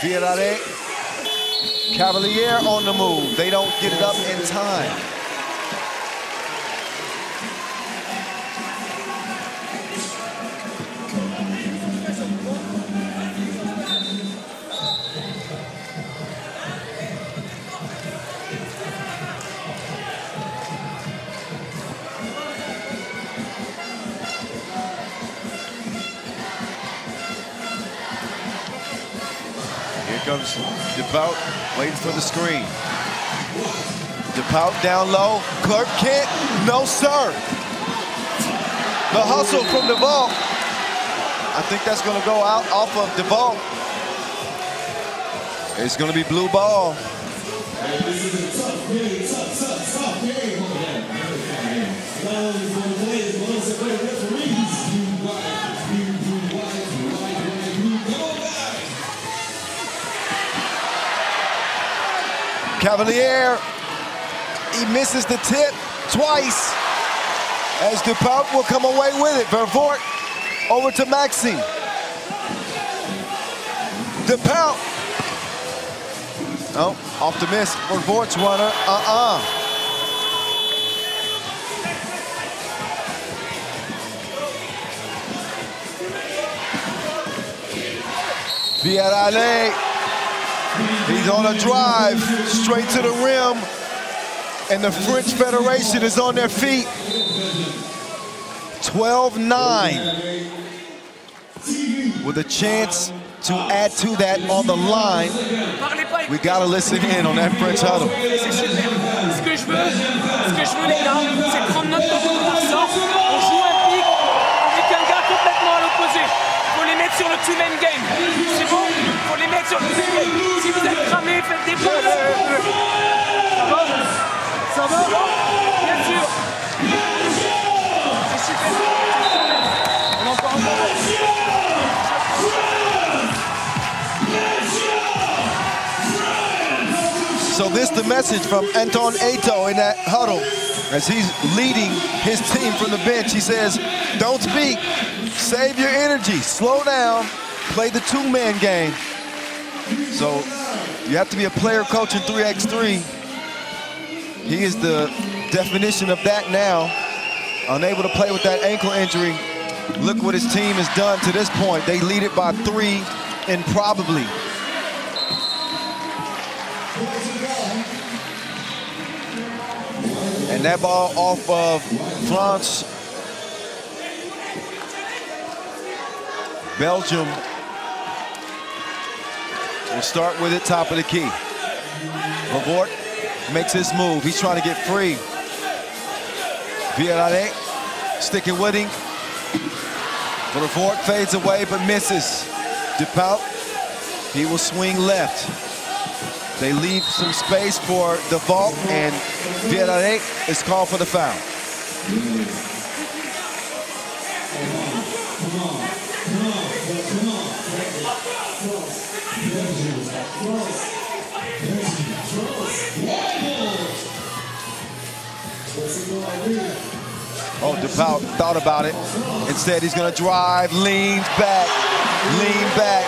Vierade, Cavalier on the move. They don't get it up in time. Comes DePaul, waiting for the screen. DePaul down low, Clark can't, no sir. The hustle from Devault. I think that's gonna go out off of Devault. It's gonna be blue ball. Cavalier, he misses the tip twice as DePaul will come away with it. Vervoort over to Maxime. DePaul. Oh, off the miss. Vervoort's runner. Uh-uh. Villarale. He's on a drive, straight to the rim, and the French Federation is on their feet. twelve nine, with a chance to add to that on the line. We gotta listen in on that French huddle. Sur le two-man game, c'est bon, faut les mettre sur le two-man game. Si vous êtes cramés, faites des passes. Ça va? Ça va? Bien sûr. C'est super. On en parle encore. So this the message from Anton Eto in that huddle as he's leading his team from the bench. He says, don't speak. Save your energy, slow down, play the two-man game. So you have to be a player coach in three x three. He is the definition of that now. Unable to play with that ankle injury. Look what his team has done to this point. They lead it by three improbably. And that ball off of Franz. Belgium will start with it, top of the key. Vervoort makes his move. He's trying to get free. Villarade sticking with him. Vervoort fades away but misses. DePaul, he will swing left. They leave some space for Devault, and Villarade is called for the foul. Oh, Devault thought about it. Instead, he's gonna drive, leans back, lean back.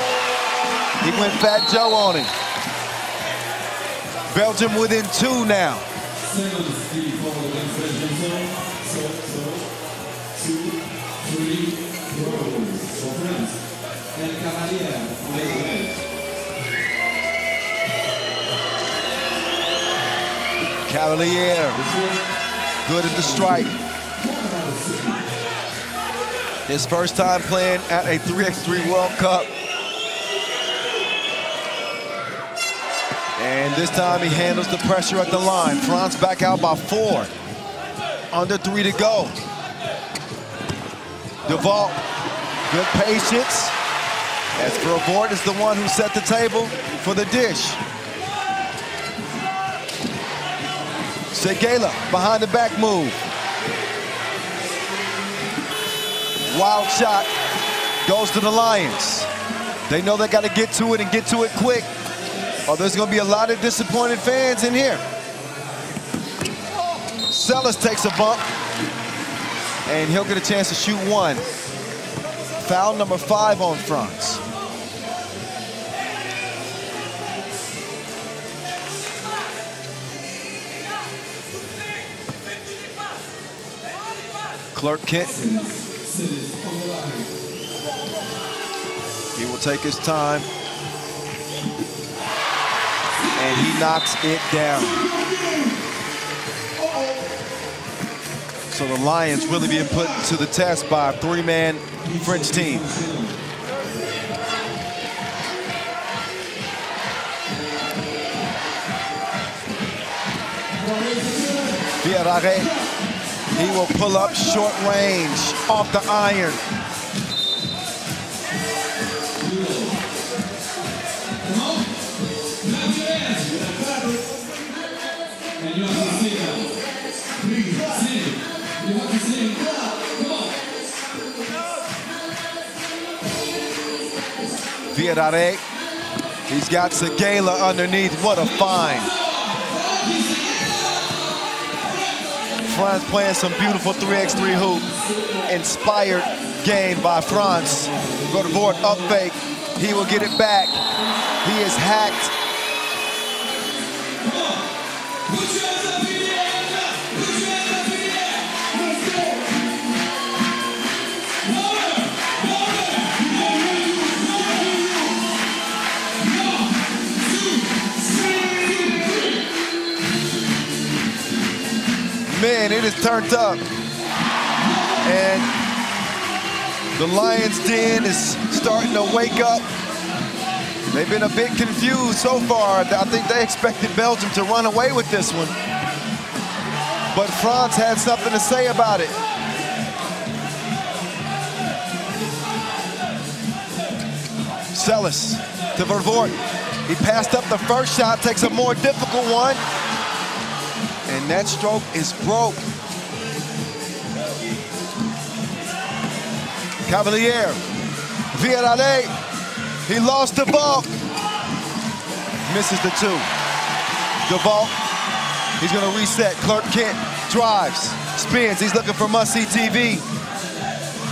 He went Fat Joe on him. Belgium within two now. Cavalier, good at the strike. His first time playing at a three by three World Cup. And this time he handles the pressure at the line. France back out by four. Under three to go. Devault, good patience. As Vervoort is the one who set the table for the dish. Seguela, behind the back move. Wild shot, goes to the Lions. They know they gotta get to it and get to it quick. Oh, there's gonna be a lot of disappointed fans in here. Sellis takes a bump, and he'll get a chance to shoot one. Foul number five on France. Clerk Kit. He will take his time. And he knocks it down. So the Lions really being put to the test by a three-man French team. Viarare, he will pull up short range off the iron. Viarare, he's got Seguela underneath. What a find. France playing some beautiful three by three hoop. Inspired game by France. Go to board, up fake. He will get it back. He is hacked. Man, it is turned up. And the Lions' den is starting to wake up. They've been a bit confused so far. I think they expected Belgium to run away with this one. But France had something to say about it. Sellis to Vervoort. He passed up the first shot, takes a more difficult one. And that stroke is broke. Cavalier, Viarale, he lost the ball. Misses the two. Devault, he's gonna reset. Clerk Kent drives, spins. He's looking for must-see T V.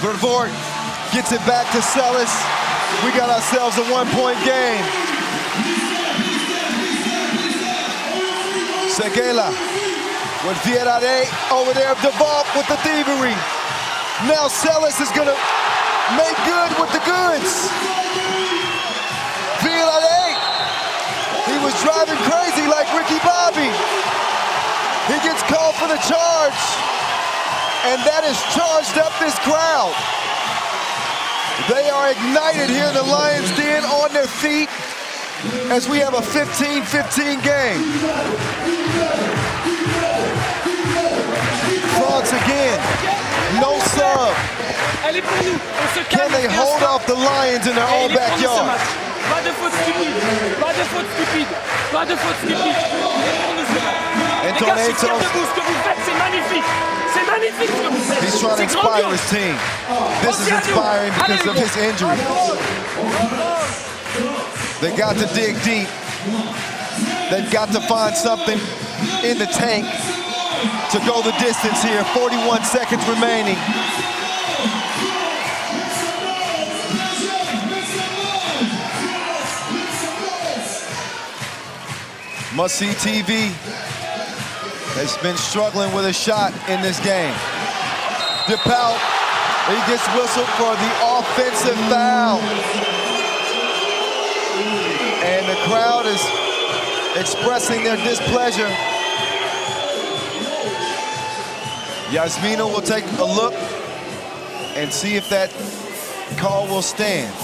Vervoort gets it back to Sellis. We got ourselves a one-point game. Seguela. With Viarare over there, Devault with the thievery. Now Sellis is gonna make good with the goods. Viarare, he was driving crazy like Ricky Bobby. He gets called for the charge, and that has charged up this crowd. They are ignited here in the Lions' Den, on their feet, as we have a fifteen fifteen game. France again, no sub. Can they hold off the Lions in their own backyard? Anton Eto, he's trying to inspire his team. This is inspiring because of his injury. They got to dig deep. They've got to find something in the tank to go the distance here. forty-one seconds remaining. Must see T V has been struggling with a shot in this game. DePaul, he gets whistled for the offensive foul. And the crowd is expressing their displeasure. Yasmina will take a look and see if that call will stand.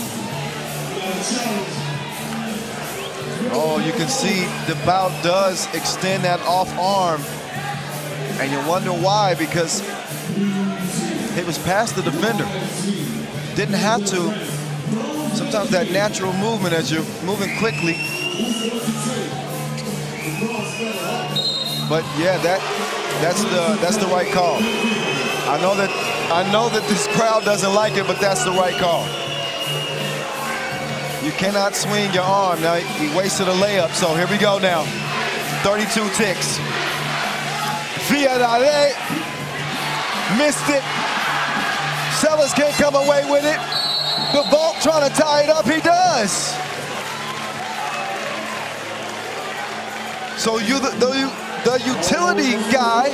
Oh, you can see DeBout does extend that off arm. And you wonder why, because it was past the defender. Didn't have to. Sometimes that natural movement as you're moving quickly. But yeah, that that's the that's the right call. I know that I know that this crowd doesn't like it, but that's the right call. You cannot swing your arm. Now, he wasted a layup, so here we go now. thirty-two ticks. Fiadale missed it. Sellis can't come away with it. Devault trying to tie it up. He does. So you, the, the, the utility guy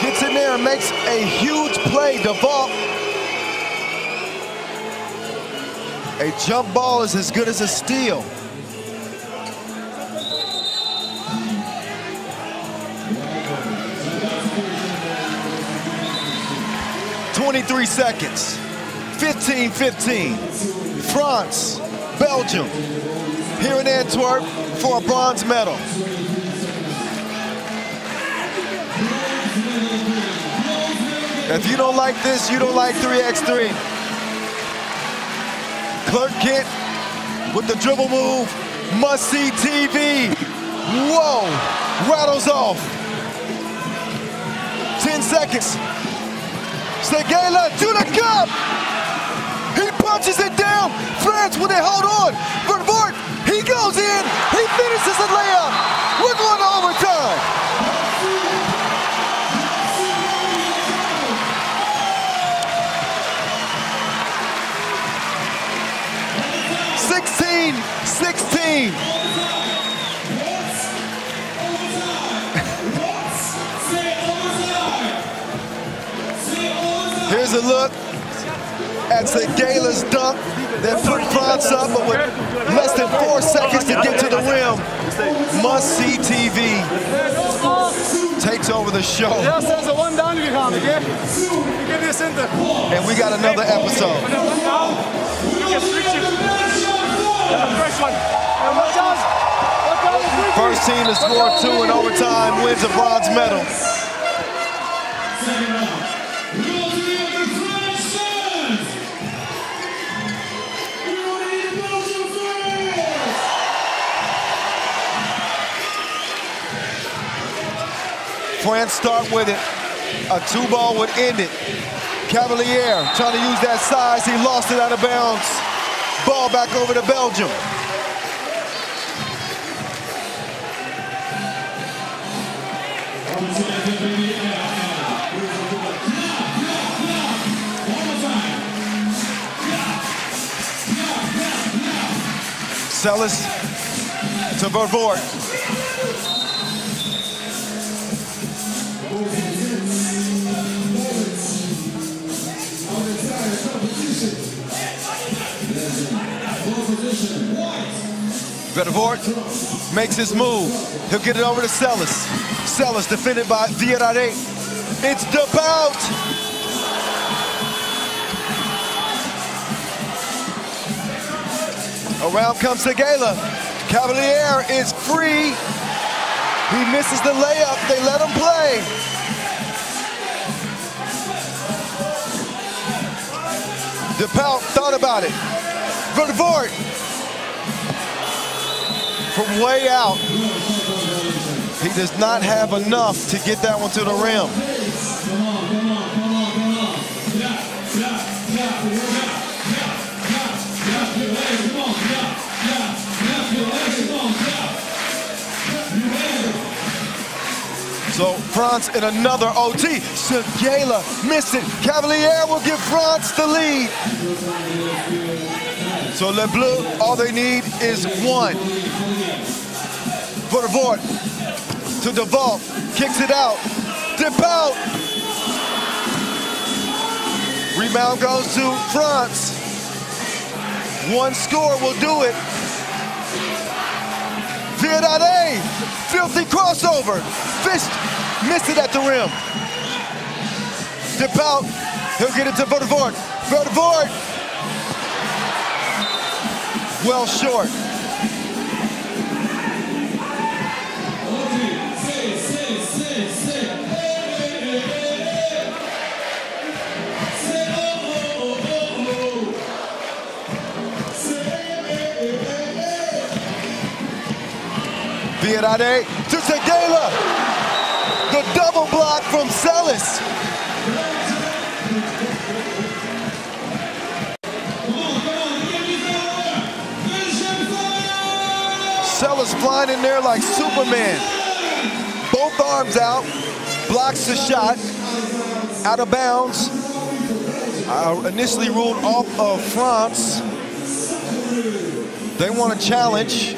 gets in there and makes a huge play. Devault. A jump ball is as good as a steal. twenty-three seconds. fifteen fifteen. France, Belgium, here in Antwerp for a bronze medal. If you don't like this, you don't like three by three. Clark Kent with the dribble move, must see T V. Whoa, rattles off. ten seconds. Seguela to the cup. He punches it down. France, will they hold on? Vervoort, he goes in. He finishes the layup. We're going to overtime. sixteen sixteen. Here's a look at Seguela's dunk that put France up, but with less than four seconds to get to the rim, must see T V takes over the show. And we got another episode. First team to score two in overtime wins a bronze medal. France start with it. A two ball would end it. Cavalier trying to use that size. He lost it out of bounds. Ball back over to Belgium. Sellis to Vervoort. Vervoort makes his move. He'll get it over to Sellis. Sellis defended by Vierade. It's DeBout. Around comes Seguela. Cavalier is free. He misses the layup. They let him play. DeBout thought about it. Vervoort from way out. He does not have enough to get that one to the rim. So France in another O T. Seguela missed it. Cavalier will give France the lead. So Les Bleus, all they need is one. Vervoort to Devault, kicks it out. Dip out. Rebound goes to France. One score will do it. Viadade, filthy crossover. Fist missed it at the rim. Dip out, he'll get it to Vervoort. Vervoort. Well short. Viadade to Seguela. The double block from Sellis. Sellis flying in there like Superman. Both arms out, blocks the shot, out of bounds. Uh, initially ruled off of France. They want a challenge.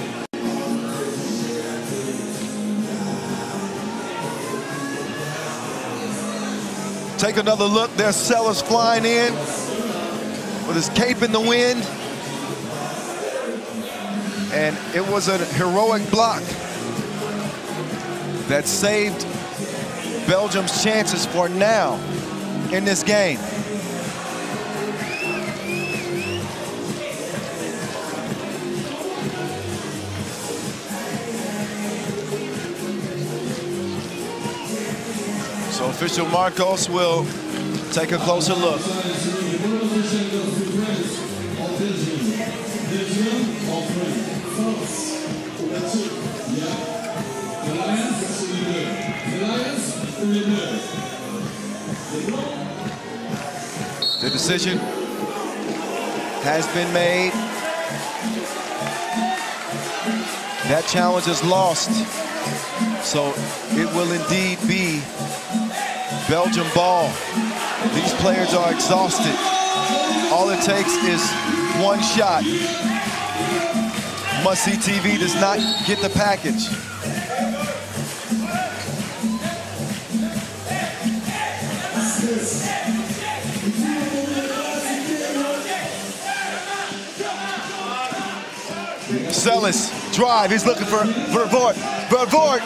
Take another look, there's Sellis flying in with his cape in the wind. And it was a heroic block that saved Belgium's chances for now in this game. Official Marcos will take a closer look. The decision has been made. That challenge is lost. So it will indeed be Belgium ball. These players are exhausted. All it takes is one shot. Must See T V does not get the package. Sellis, drive, he's looking for Vervoort. Vervoort,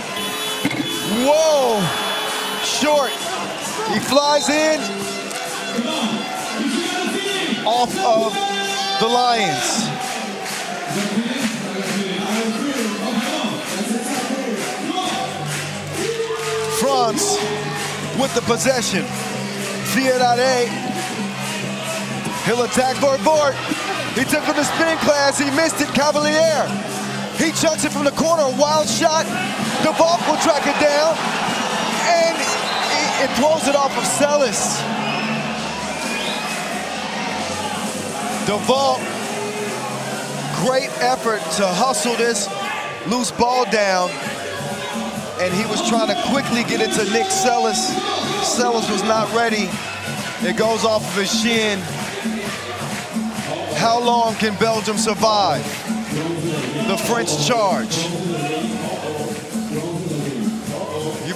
whoa, short. He flies in, off of the Lions. France with the possession. Viadade, he'll attack Vervoort. He took him to spin class, he missed it, Cavalier. He chucks it from the corner, a wild shot. Devault will track it down, and it throws it off of Sellis. Devault, great effort to hustle this loose ball down. And he was trying to quickly get it to Nick Sellis. Sellis was not ready. It goes off of his shin. How long can Belgium survive the French charge?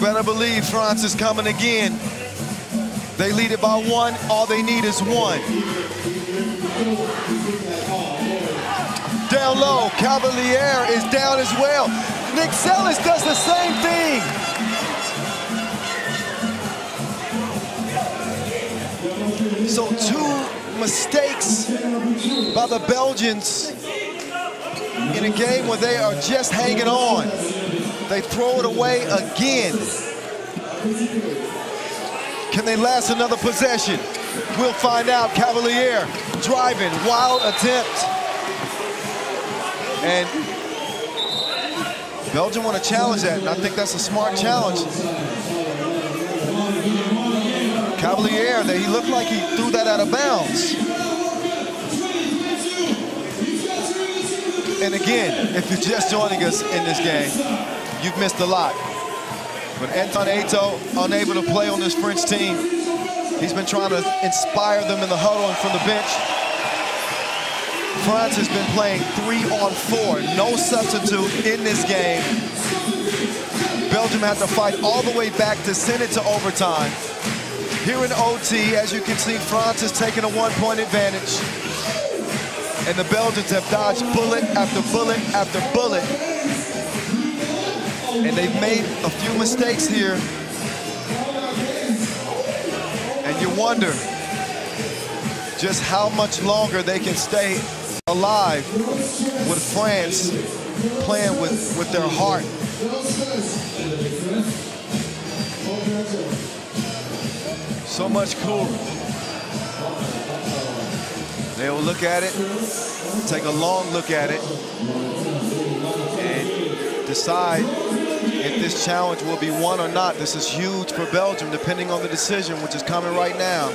Better believe France is coming again. They lead it by one. All they need is one. Down low, Cavalier is down as well. Nick Sellis does the same thing. So two mistakes by the Belgians in a game where they are just hanging on. They throw it away again. Can they last another possession? We'll find out. Cavalier driving, wild attempt. And Belgium want to challenge that, and I think that's a smart challenge. Cavalier, he looked like he threw that out of bounds. And again, if you're just joining us in this game, you've missed a lot. But Anton Eto, unable to play on this French team. He's been trying to inspire them in the huddle and from the bench. France has been playing three on four. No substitute in this game. Belgium had to fight all the way back to send it to overtime. Here in O T, as you can see, France has taken a one-point advantage. And the Belgians have dodged bullet after bullet after bullet. And they've made a few mistakes here. And you wonder just how much longer they can stay alive with France playing with, with their heart. So much cooler. They will look at it, take a long look at it, and decide if this challenge will be won or not. This is huge for Belgium, depending on the decision, which is coming right now.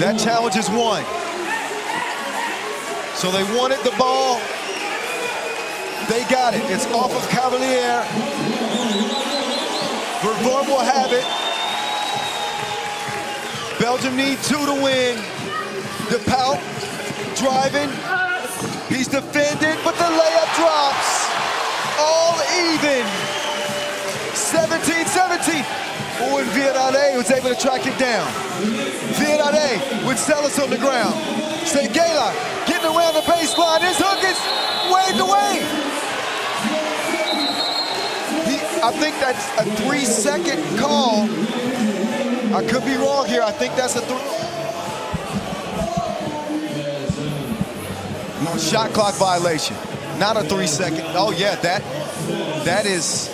That challenge is won. So they wanted the ball. They got it. It's off of Cavalier. Vervoort will have it. Belgium need two to win. De Paul driving. He's defended, but the layup drops. All even. seventeen seventeen. Oh, and Vianade was able to track it down. Vianade with Sellis on the ground. Seguela getting around the baseline. His hook is waved away. He, I think that's a three-second call. I could be wrong here. I think that's a three. No, shot clock violation. Not a three second. Oh yeah, that, that is,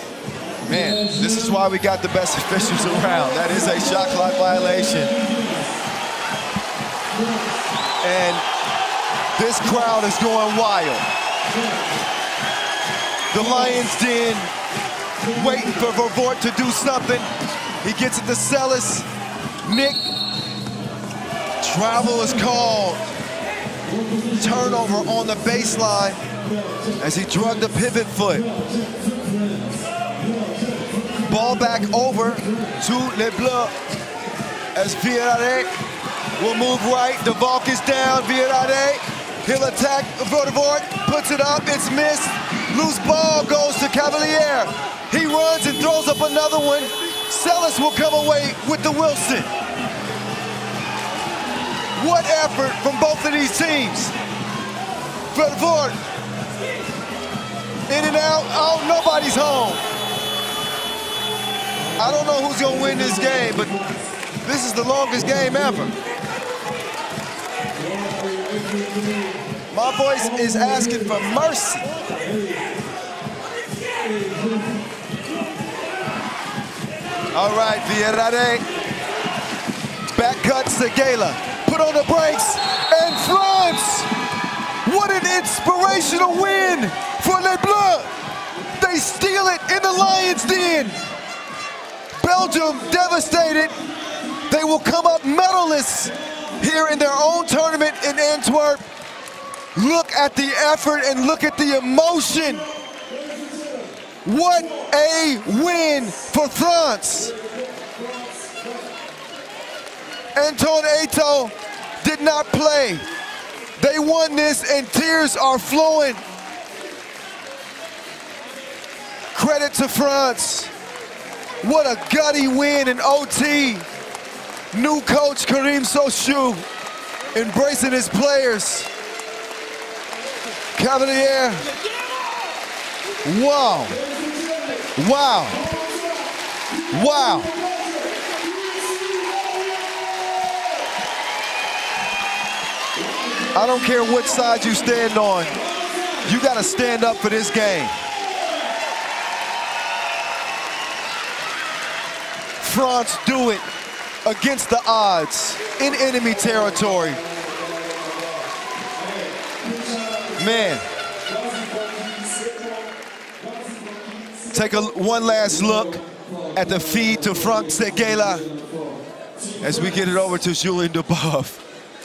man, this is why we got the best officials around. That is a shot clock violation. And this crowd is going wild. The Lions Den waiting for Vervoort to do something. He gets it to Sellis. Nick, travel is called. Turnover on the baseline as he drugged the pivot foot. Ball back over to Les Bleus as Vianade will move right. Devault is down, Vianade. He'll attack Vervoort, puts it up, it's missed. Loose ball goes to Cavalier. He runs and throws up another one. Sellis will come away with the Wilson. What effort from both of these teams. Vervoort, in and out, oh, nobody's home. I don't know who's gonna win this game, but this is the longest game ever. My voice is asking for mercy. All right, Vianade, back cut Seguela, put on the brakes, and France! What an inspirational win for Les Bleus! They steal it in the Lions' Den. Belgium devastated. They will come up medalists here in their own tournament in Antwerp. Look at the effort and look at the emotion. What a win for France. Anton Eto did not play. They won this and tears are flowing. Credit to France. What a gutty win in O T. New coach Karim Soshu embracing his players. Cavalier. Wow, wow, wow. I don't care which side you stand on, you gotta stand up for this game. France do it against the odds in enemy territory. Man. Take a, one last look at the feed to Franz Seguela as we get it over to Julien Duboeuf,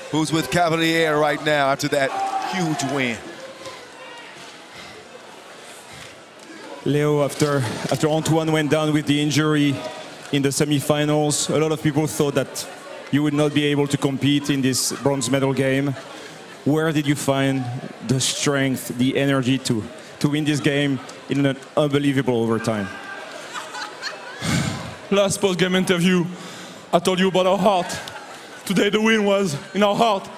who's with Cavalier right now after that huge win. Leo, after, after Antoine went down with the injury in the semi-finals, a lot of people thought that you would not be able to compete in this bronze medal game. Where did you find the strength, the energy to, to win this game in an unbelievable overtime? Last post-game interview, I told you about our heart. Today the win was in our heart.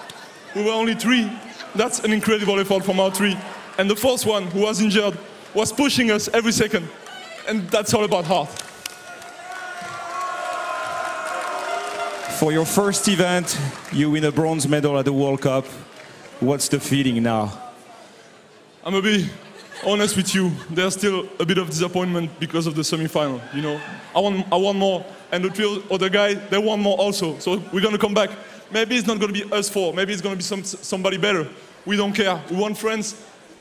We were only three. That's an incredible effort from our three. And the fourth one, who was injured, was pushing us every second. And that's all about heart. For your first event, you win a bronze medal at the World Cup. What's the feeling now? I'm a bit honest with you. There's still a bit of disappointment because of the semi-final, you know. I want, I want more, and the three other guys, they want more also. So we're going to come back. Maybe it's not going to be us four. Maybe it's going to be some, somebody better. We don't care. We want France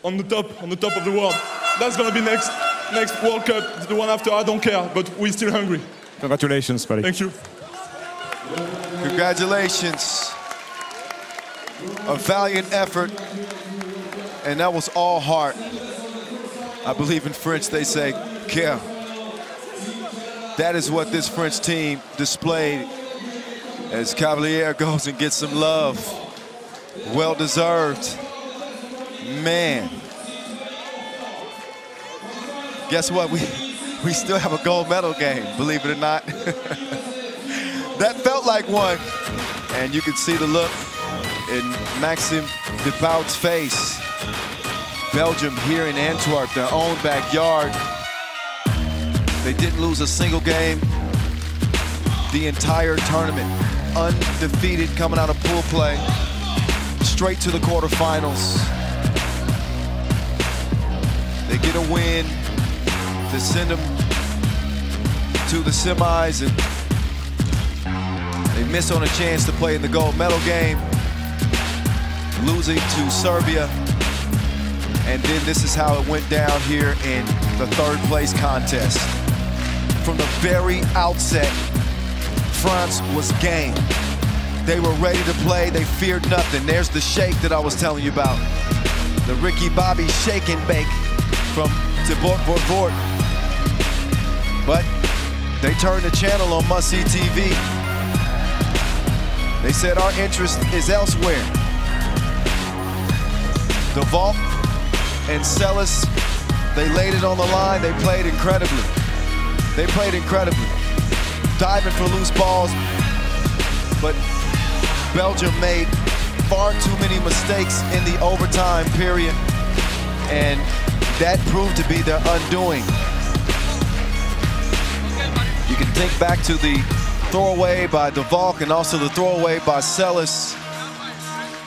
on the top, on the top of the world. That's going to be next, next World Cup. The one after, I don't care, but we're still hungry. Congratulations, buddy. Thank you. Congratulations. A valiant effort, and that was all heart. I believe in French they say, care. That is what this French team displayed as Cavalier goes and gets some love. Well deserved. Man. Guess what? We, we still have a gold medal game, believe it or not. That felt like one. And you can see the look in Maxime Devault's face. Belgium here in Antwerp, their own backyard. They didn't lose a single game the entire tournament. Undefeated coming out of pool play, straight to the quarterfinals. They get a win to send them to the semis, and they miss on a chance to play in the gold medal game, losing to Serbia. And then this is how it went down here in the third place contest. From the very outset, France was game. They were ready to play, they feared nothing. There's the shake that I was telling you about. The Ricky Bobby shake and bake from Thibaut Vervoort. But they turned the channel on Must See T V. They said our interest is elsewhere. Devault and Sellis, they laid it on the line. They played incredibly. They played incredibly. Diving for loose balls, but Belgium made far too many mistakes in the overtime period, and that proved to be their undoing. You can think back to the throwaway by Devault and also the throwaway by Sellis.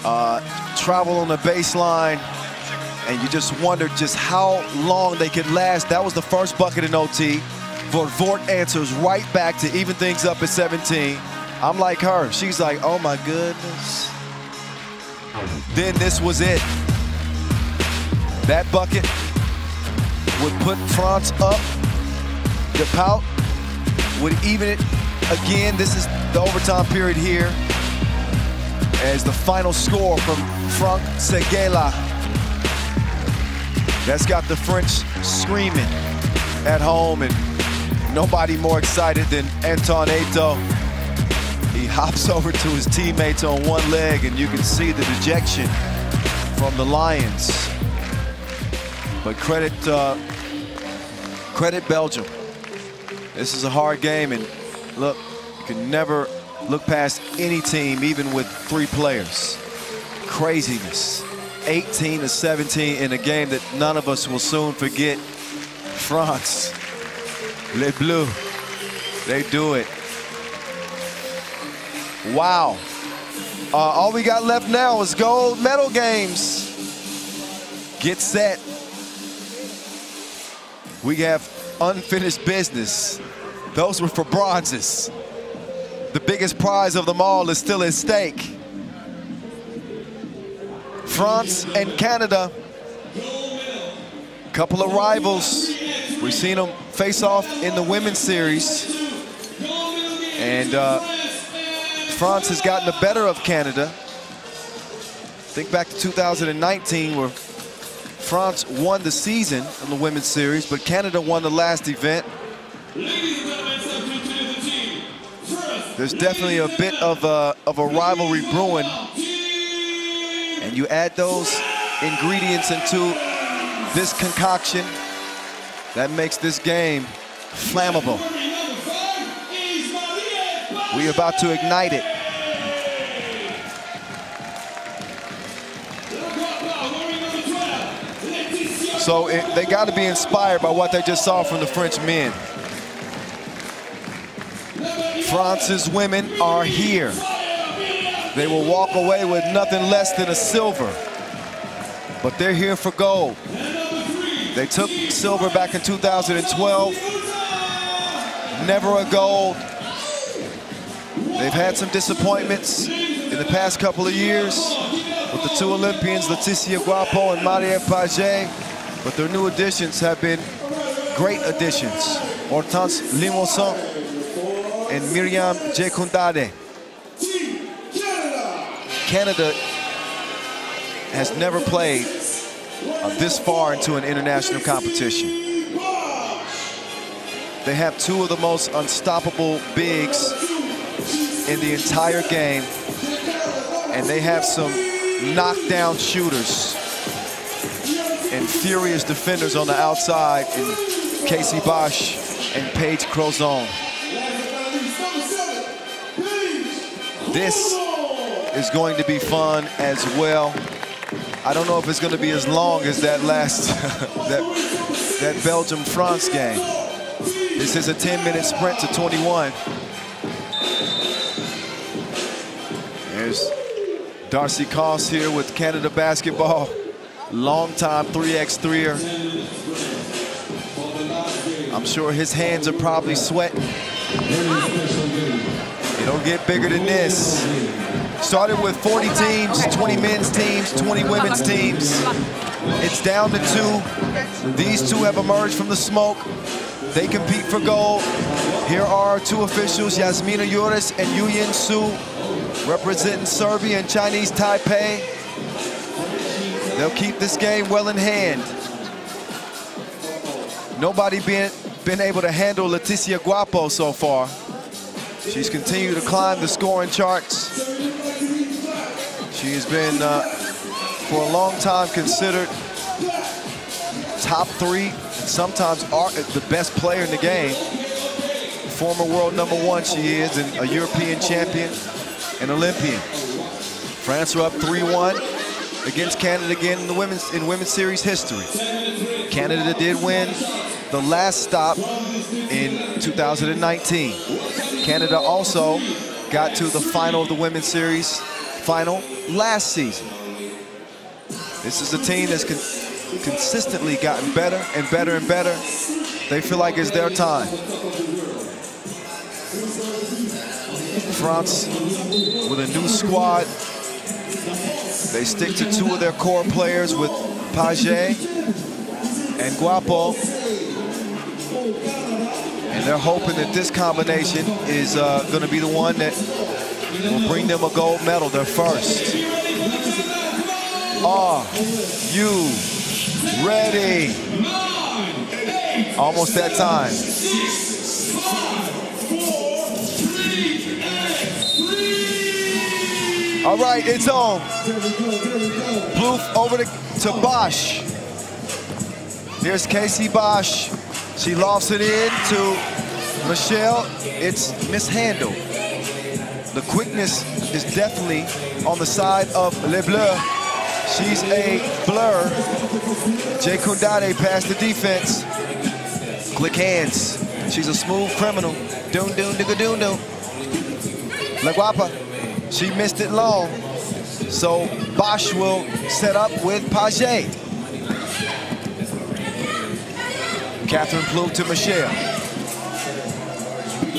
Uh, travel on the baseline, and you just wondered just how long they could last. That was the first bucket in O T. Vervoort answers right back to even things up at seventeen. I'm like her. She's like, oh my goodness. Then this was it. That bucket would put France up. Devault would even it again. This is the overtime period here, as the final score from Franz Seguela. That's got the French screaming at home, and nobody more excited than Anton Eto. He hops over to his teammates on one leg, and you can see the dejection from the Lions. But credit, uh, credit Belgium. This is a hard game, and look, you can never look past any team, even with three players. Craziness. eighteen to seventeen in a game that none of us will soon forget. France. Les Bleus, they do it. Wow. Uh, all we got left now is gold medal games. Get set. We have unfinished business. Those were for bronzes. The biggest prize of them all is still at stake. France and Canada, couple of rivals. We've seen them face off in the women's series. And uh, France has gotten the better of Canada. Think back to two thousand nineteen, where France won the season in the women's series, but Canada won the last event. There's definitely a bit of a, of a rivalry brewing. And you add those ingredients into this concoction, that makes this game flammable. We're about to ignite it. So it, they got to be inspired by what they just saw from the French men. France's women are here. They will walk away with nothing less than a silver. But they're here for gold. They took silver back in two thousand twelve. Never a gold. They've had some disappointments in the past couple of years with the two Olympians, Leticia Guapo and Marie Paget. But their new additions have been great additions. Hortense Limousin and Myriam Jekundade. Canada has never played uh, this far into an international competition. They have two of the most unstoppable bigs in the entire game, and they have some knockdown shooters and furious defenders on the outside in Casey Bosch and Paige Crozon. This is going to be fun as well. I don't know if it's going to be as long as that last, that, that Belgium-France game. This is a ten minute sprint to twenty-one. There's Darcy Koss here with Canada basketball. Longtime three by three-er. I'm sure his hands are probably sweating. They don't get bigger than this. Started with forty teams, twenty men's teams, twenty women's teams. It's down to two. These two have emerged from the smoke. They compete for gold. Here are two officials, Yasmina Juris and Yuyin Su, representing Serbia and Chinese Taipei. They'll keep this game well in hand. Nobody been, been able to handle Leticia Guapo so far. She's continued to climb the scoring charts. She has been, uh, for a long time, considered top three, and sometimes are the best player in the game. Former world number one she is, and a European champion and Olympian. France are up three one against Canada again in the women's, in women's series history. Canada did win the last stop in two thousand nineteen. Canada also got to the final of the women's series final last season. This is a team that's con consistently gotten better and better and better. They feel like it's their time. France with a new squad. They stick to two of their core players with Paget and Guapo. And they're hoping that this combination is uh, going to be the one that will bring them a gold medal, their first. Are you ready? Almost that time. All right, it's on. Plouffe over to, to Bosch. Here's Casey Bosch. She lofts it in to Michelle. It's mishandled. The quickness is definitely on the side of Le Bleu. She's a blur. Jekundade past the defense. Quick hands. She's a smooth criminal. Doon doon digga doon doon. La Guapa. She missed it long. So Bosch will set up with Paget. Catherine Plouffe to Michelle.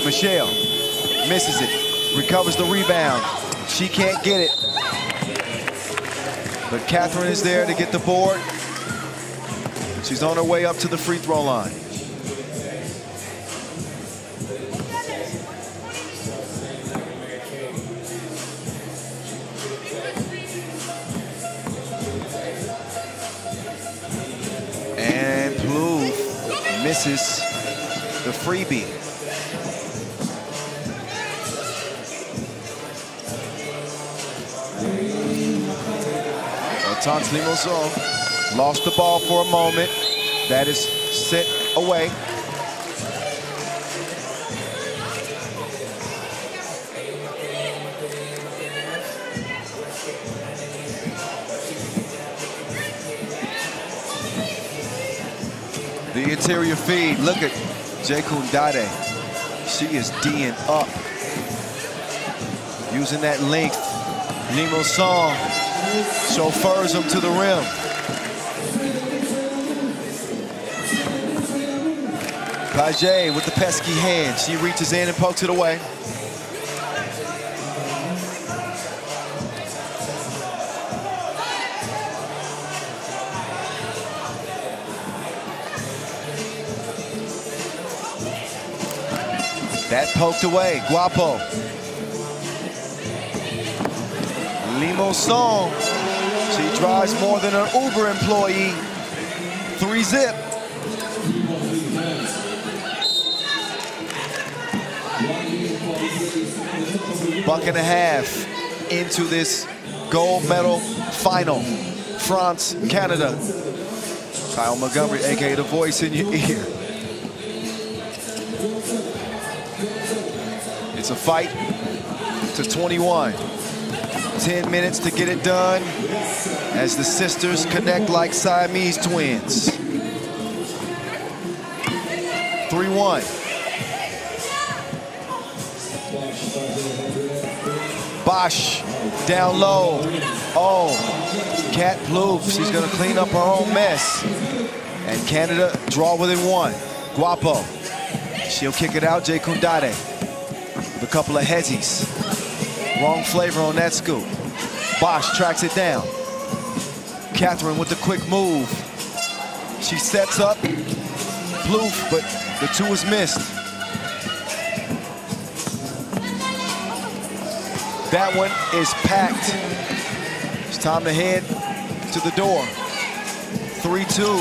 Michelle misses it, recovers the rebound. She can't get it. But Catherine is there to get the board. She's on her way up to the free throw line. misses the freebie. Hortense Limousin lost the ball for a moment. That is sent away. The interior feed, look at Jekundade. She is D'ing up. Using that length. Limousin chauffeurs him to the rim. Paget with the pesky hand. She reaches in and pokes it away. That poked away, Guapo. Limousin, she drives more than an Uber employee. Three zip. Buck and a half into this gold medal final. France, Canada. Kyle Montgomery, A K A the voice in your ear. It's a fight to twenty-one. ten minutes to get it done as the sisters connect like Siamese twins. three one. Bosch down low. Oh, Cat Plouffe. She's going to clean up her own mess. And Canada draw within one. Guapo. She'll kick it out. Jekundade. A couple of hezzies. Wrong flavor on that scoop. Bosch tracks it down. Catherine with the quick move. She sets up Plouffe, but the two is missed. That one is packed. It's time to head to the door. three two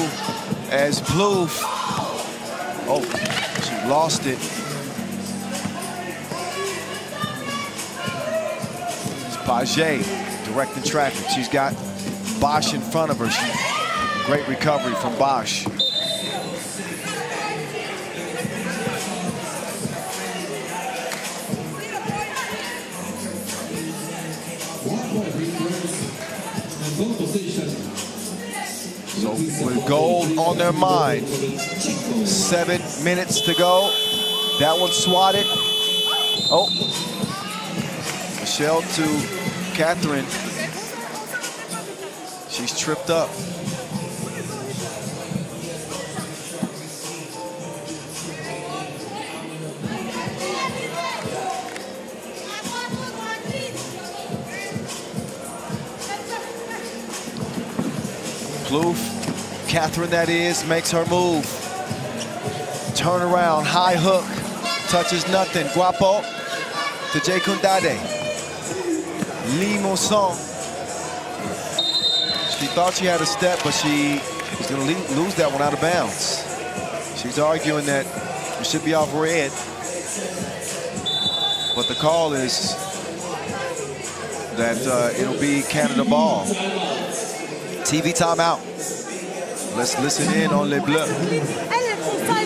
as Plouffe. Oh, she lost it. Paget directing traffic. She's got Bosch in front of her. She, great recovery from Bosch. So with gold on their mind, seven minutes to go. That one swatted. Oh, Michelle to Catherine, she's tripped up. Plouffe, Catherine that is, makes her move. Turn around, high hook, touches nothing. Guapo to Jekundade. Limousin, she thought she had a step, but she was going to lose that one out of bounds. She's arguing that it should be off red, but the call is that uh, it'll be Canada ball. T V timeout. Let's listen in on Les Bleus.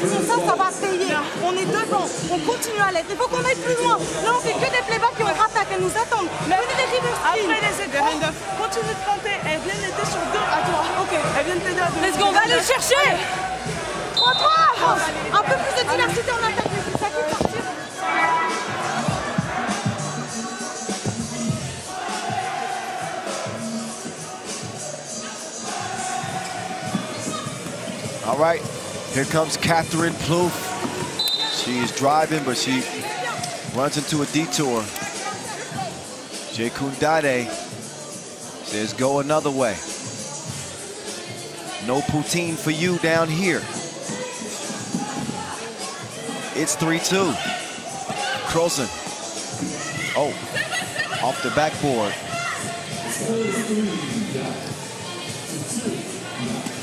Ça va payer. On est devant, on continue à l'être. Il faut qu'on aille plus loin. Là, on fait que des playbacks qui rattaquent et nous attendent. Après les aides, continue de planter. Elle vient d'être sur deux à toi. Ok. Elle vient de t'aider à deux. Let's go, on va aller chercher. trois trois. Un peu plus de diversité en attaque. Ça coûte partir. All right. Here comes Catherine Plouffe. She is driving, but she runs into a detour. Jekundade says, go another way. No poutine for you down here. It's three two. Crozen. Oh, off the backboard.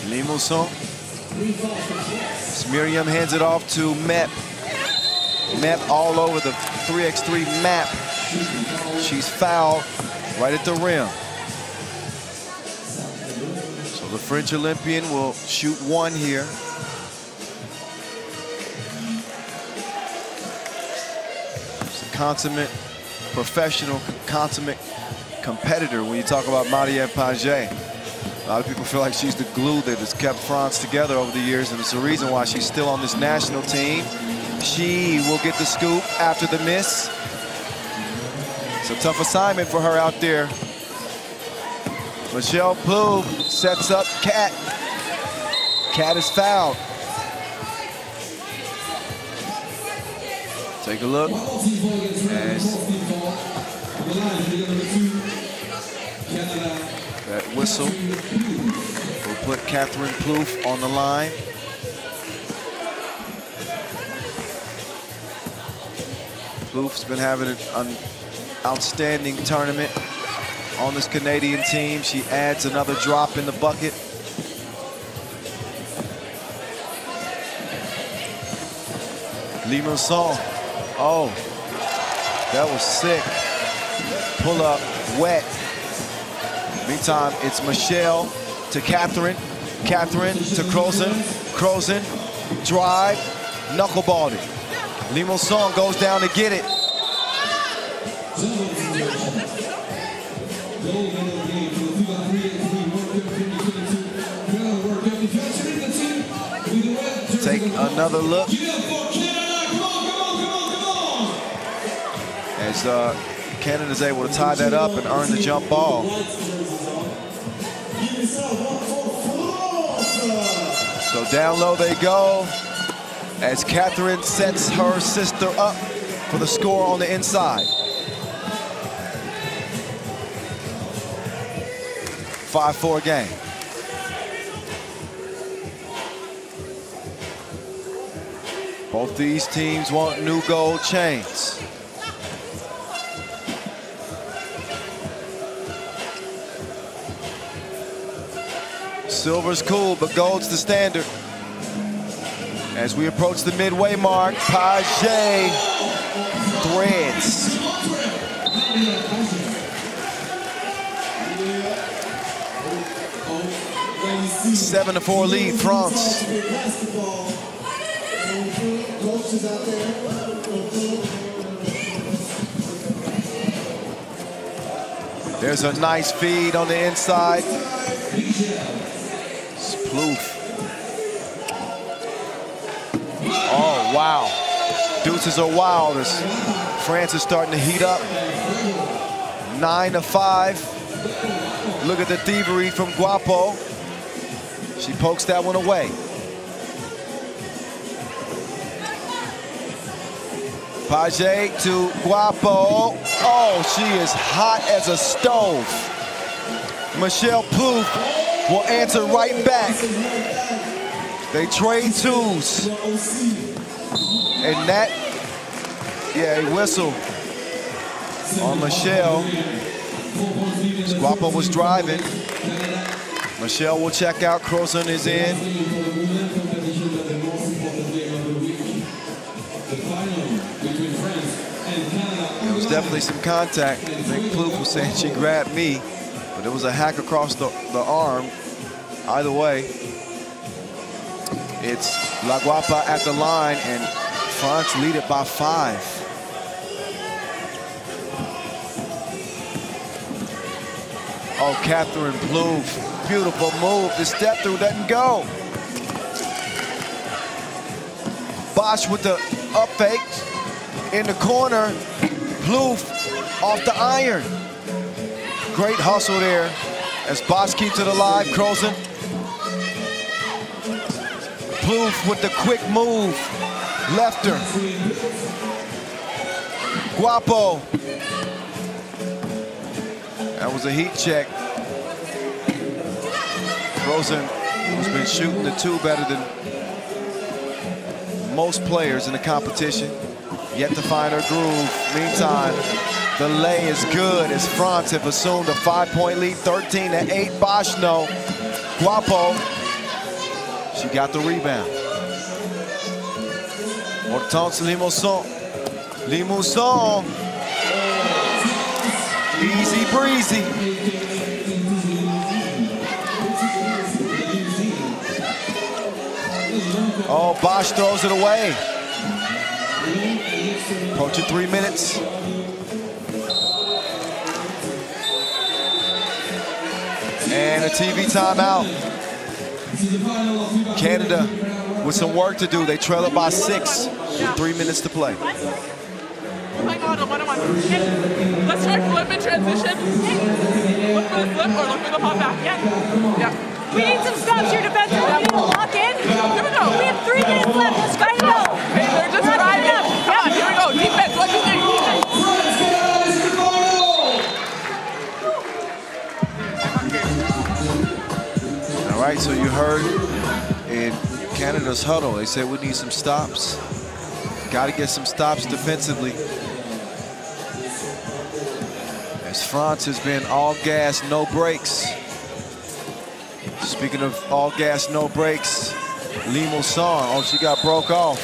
Limousin. defense. Myriam hands it off to Mep. Mep all over the three by three map. She's fouled right at the rim. So the French Olympian will shoot one here. She's a consummate professional, consummate competitor when you talk about Marie Paget. A lot of people feel like she's the glue that has kept France together over the years, and it's the reason why she's still on this national team. She will get the scoop after the miss. It's a tough assignment for her out there. Michelle Plouffe sets up Cat. Cat is fouled. Take a look. As that whistle will put Catherine Plouffe on the line. Plouffe's been having an outstanding tournament on this Canadian team. She adds another drop in the bucket. Limousin. Oh, that was sick. Pull up, wet. Meantime, it's Michelle to Catherine, Catherine to Crozen, Crozen, drive, knuckleballed it. Limousin goes down to get it. Take another look. As uh, Canada's able to tie that up and earn the jump ball. So down low they go as Catherine sets her sister up for the score on the inside. five four game. Both these teams want new gold chains. Silver's cool, but gold's the standard. As we approach the midway mark, Paget threads. Seven to four lead, France. There's a nice feed on the inside. Plouffe. Oh, wow. Deuces are wild as France is starting to heat up. Nine to five. Look at the thievery from Guapo. She pokes that one away. Paget to Guapo. Oh, she is hot as a stove. Michelle Plouffe will answer right back. They trade twos. And that, yeah, a whistle on Michelle. Guapo was driving. Michelle will check out. Crozen is in. There was definitely some contact. I think Plouffe was saying she grabbed me. But it was a hack across the, the arm. Either way, it's La Guapa at the line, and France lead it by five. Oh, Catherine Plouffe, beautiful move. The step through doesn't go. Bosch with the up fake in the corner. Plouffe off the iron. Great hustle there as Bosch keeps it alive. Crozen. Plouffe with the quick move. Left her. Guapo. That was a heat check. Crozen has been shooting the two better than most players in the competition. Yet to find her groove. Meantime, the lay is good as France have assumed a five-point lead, thirteen to eight. Bosch, no. Guapo, she got the rebound. Hortense Limousin. Limousin. Easy breezy. Oh, Bosch throws it away. Approaching three minutes. And a T V timeout. Canada with some work to do. They trail it by six with three minutes to play. Playing on a one-on-one. Yeah. Let's try flip and transition. Yeah. Look for the flip or look for the pop back. Yeah. Yeah. We need some stops here defensively. We'll lock in. Here we go. We have three minutes left. Let's go. Okay, they're just driving up. Come on, here we go. Defense. Let's do defense. All right, so you heard in Canada's huddle, they said we need some stops. Got to get some stops defensively. As France has been all gas, no breaks. Speaking of all gas, no breaks, Limousin, oh, she got broke off.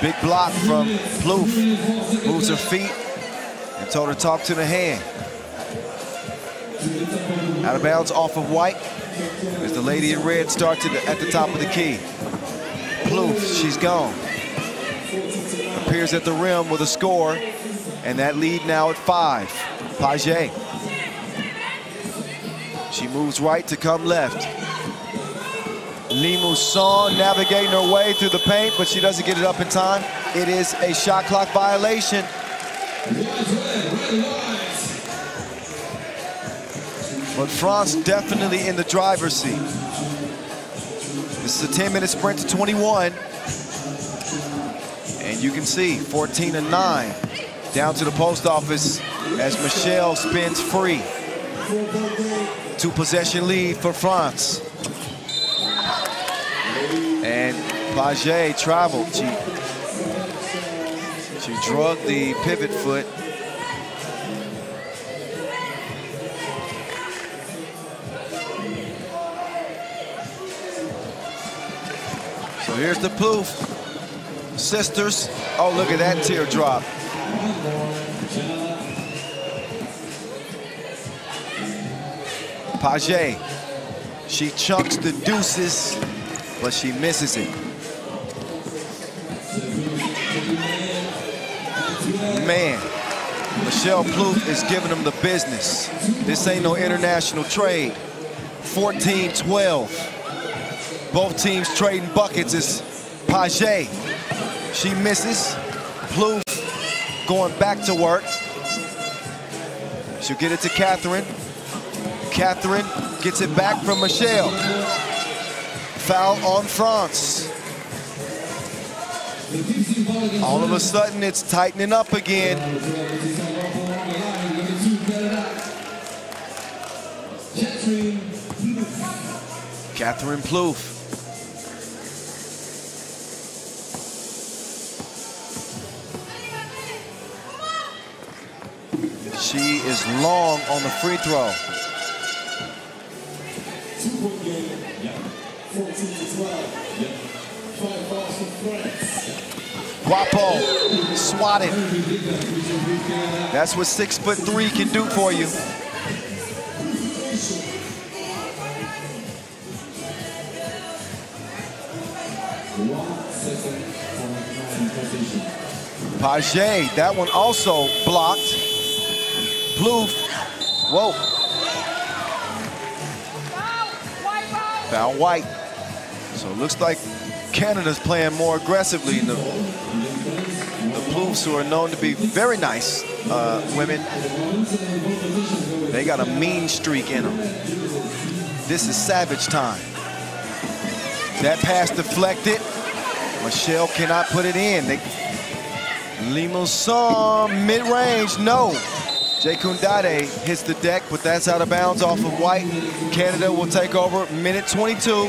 Big block from Plouffe. Moves her feet and told her talk to the hand. Out of bounds off of White. As the lady in red starts at the, at the top of the key. Plouffe, she's gone. Appears at the rim with a score, and that lead now at five. Paget. She moves right to come left. Limousin navigating her way through the paint, but she doesn't get it up in time. It is a shot clock violation. But France definitely in the driver's seat. This is a ten minute sprint to twenty-one. And you can see fourteen and nine down to the post office as Michelle spins free. Two possession lead for France. And Paget traveled. She, she drugged the pivot foot. So here's the Plouffe sisters. Oh, look at that teardrop. Paget, she chunks the deuces, but she misses it. Man, Michelle Plouffe is giving them the business. This ain't no international trade. fourteen twelve. Both teams trading buckets. It's Paget. She misses. Plouffe going back to work. She'll get it to Catherine. Catherine gets it back from Michelle. Foul on France. All of a sudden, it's tightening up again. Catherine Plouffe. She is long on the free throw. Guapo swatted. That's what six foot three can do for you. Paget, that one also blocked. Plouffe, whoa. Foul White. So it looks like Canada's playing more aggressively. The, the Plouffes, who are known to be very nice uh, women, they got a mean streak in them. This is savage time. That pass deflected. Michelle cannot put it in. They, Limousin, mid-range, no. Jekundade hits the deck, but that's out of bounds off of White. Canada will take over, minute twenty-two,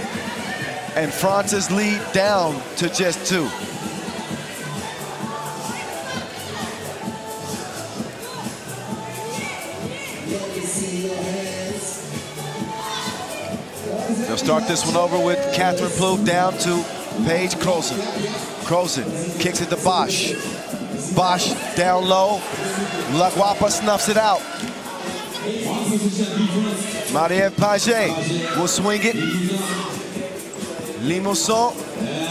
and France's lead down to just two. They'll start this one over with Catherine Plouffe down to Paige Croson. Croson kicks it to Bosch. Bosch down low. La Guapa snuffs it out. Marie Paget will swing it. Limousin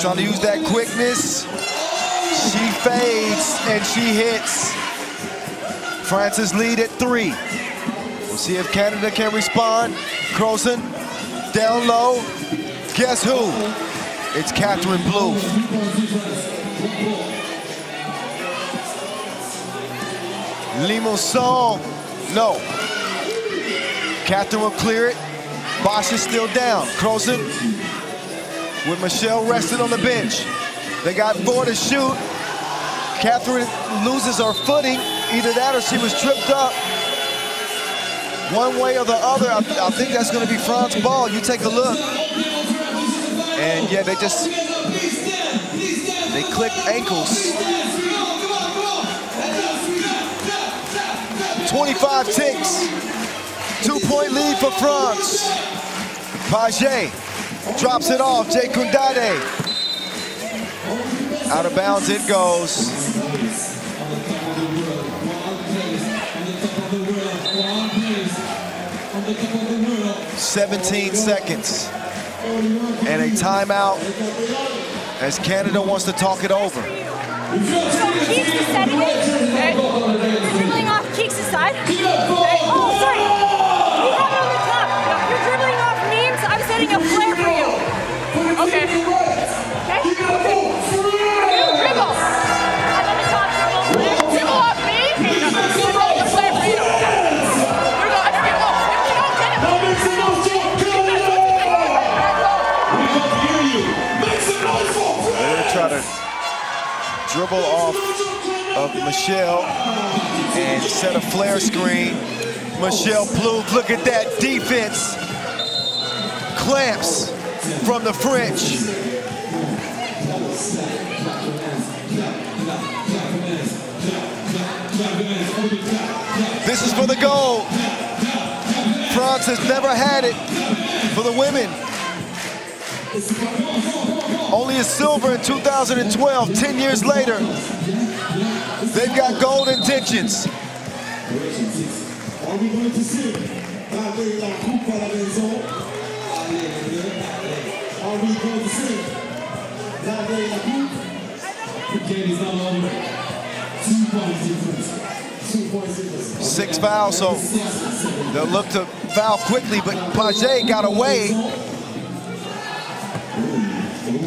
trying to use that quickness. She fades and she hits. France's lead at three. We'll see if Canada can respond. Croson down low. Guess who? It's Catherine Plouffe. Limousin, no. Catherine will clear it. Bosch is still down. Croson with Michelle rested on the bench. They got four to shoot. Catherine loses her footing. Either that or she was tripped up. One way or the other, I, I think that's going to be France's ball. You take a look. And yeah, they just, they clicked ankles. twenty-five ticks. Two-point lead for France. Paget drops it off. Jekundade. Out of bounds it goes. seventeen seconds and a timeout as Canada wants to talk it over. So Keeks decided it, uh, dribbling off Keeks' side. Uh, oh, sorry, you have it on the top. You're dribbling off means I'm setting a flare for you. Okay. Okay? Okay. Dribble off of Michelle and set a flare screen. Michelle Plouffe, look at that defense. Clamps from the French. This is for the gold. France has never had it for the women. Only a silver in two thousand twelve, ten years later. They've got gold intentions. Six fouls, so they'll look to foul quickly, but Paget got away.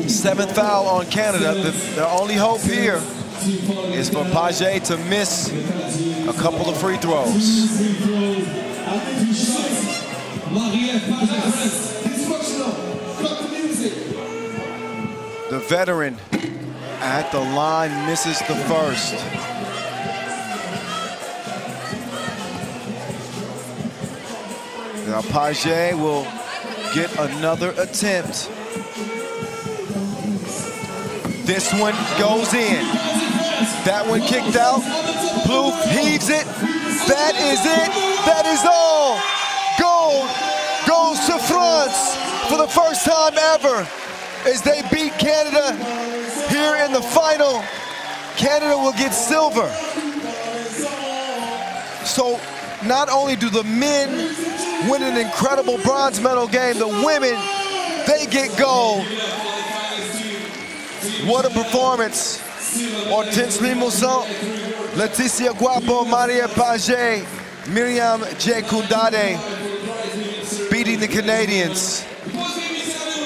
Seventh foul on Canada. The, their only hope here is for Paget to miss a couple of free throws. The veteran at the line misses the first. Now Paget will get another attempt. This one goes in. That one kicked out. Plouffe heaves it. That is it. That is all. Gold goes to France for the first time ever as they beat Canada here in the final. Canada will get silver. So not only do the men win an incredible bronze medal game, the women, they get gold. What a performance. Hortense Limousin, Leticia Guapo, Maria Paget, Myriam Jekundade beating the Canadians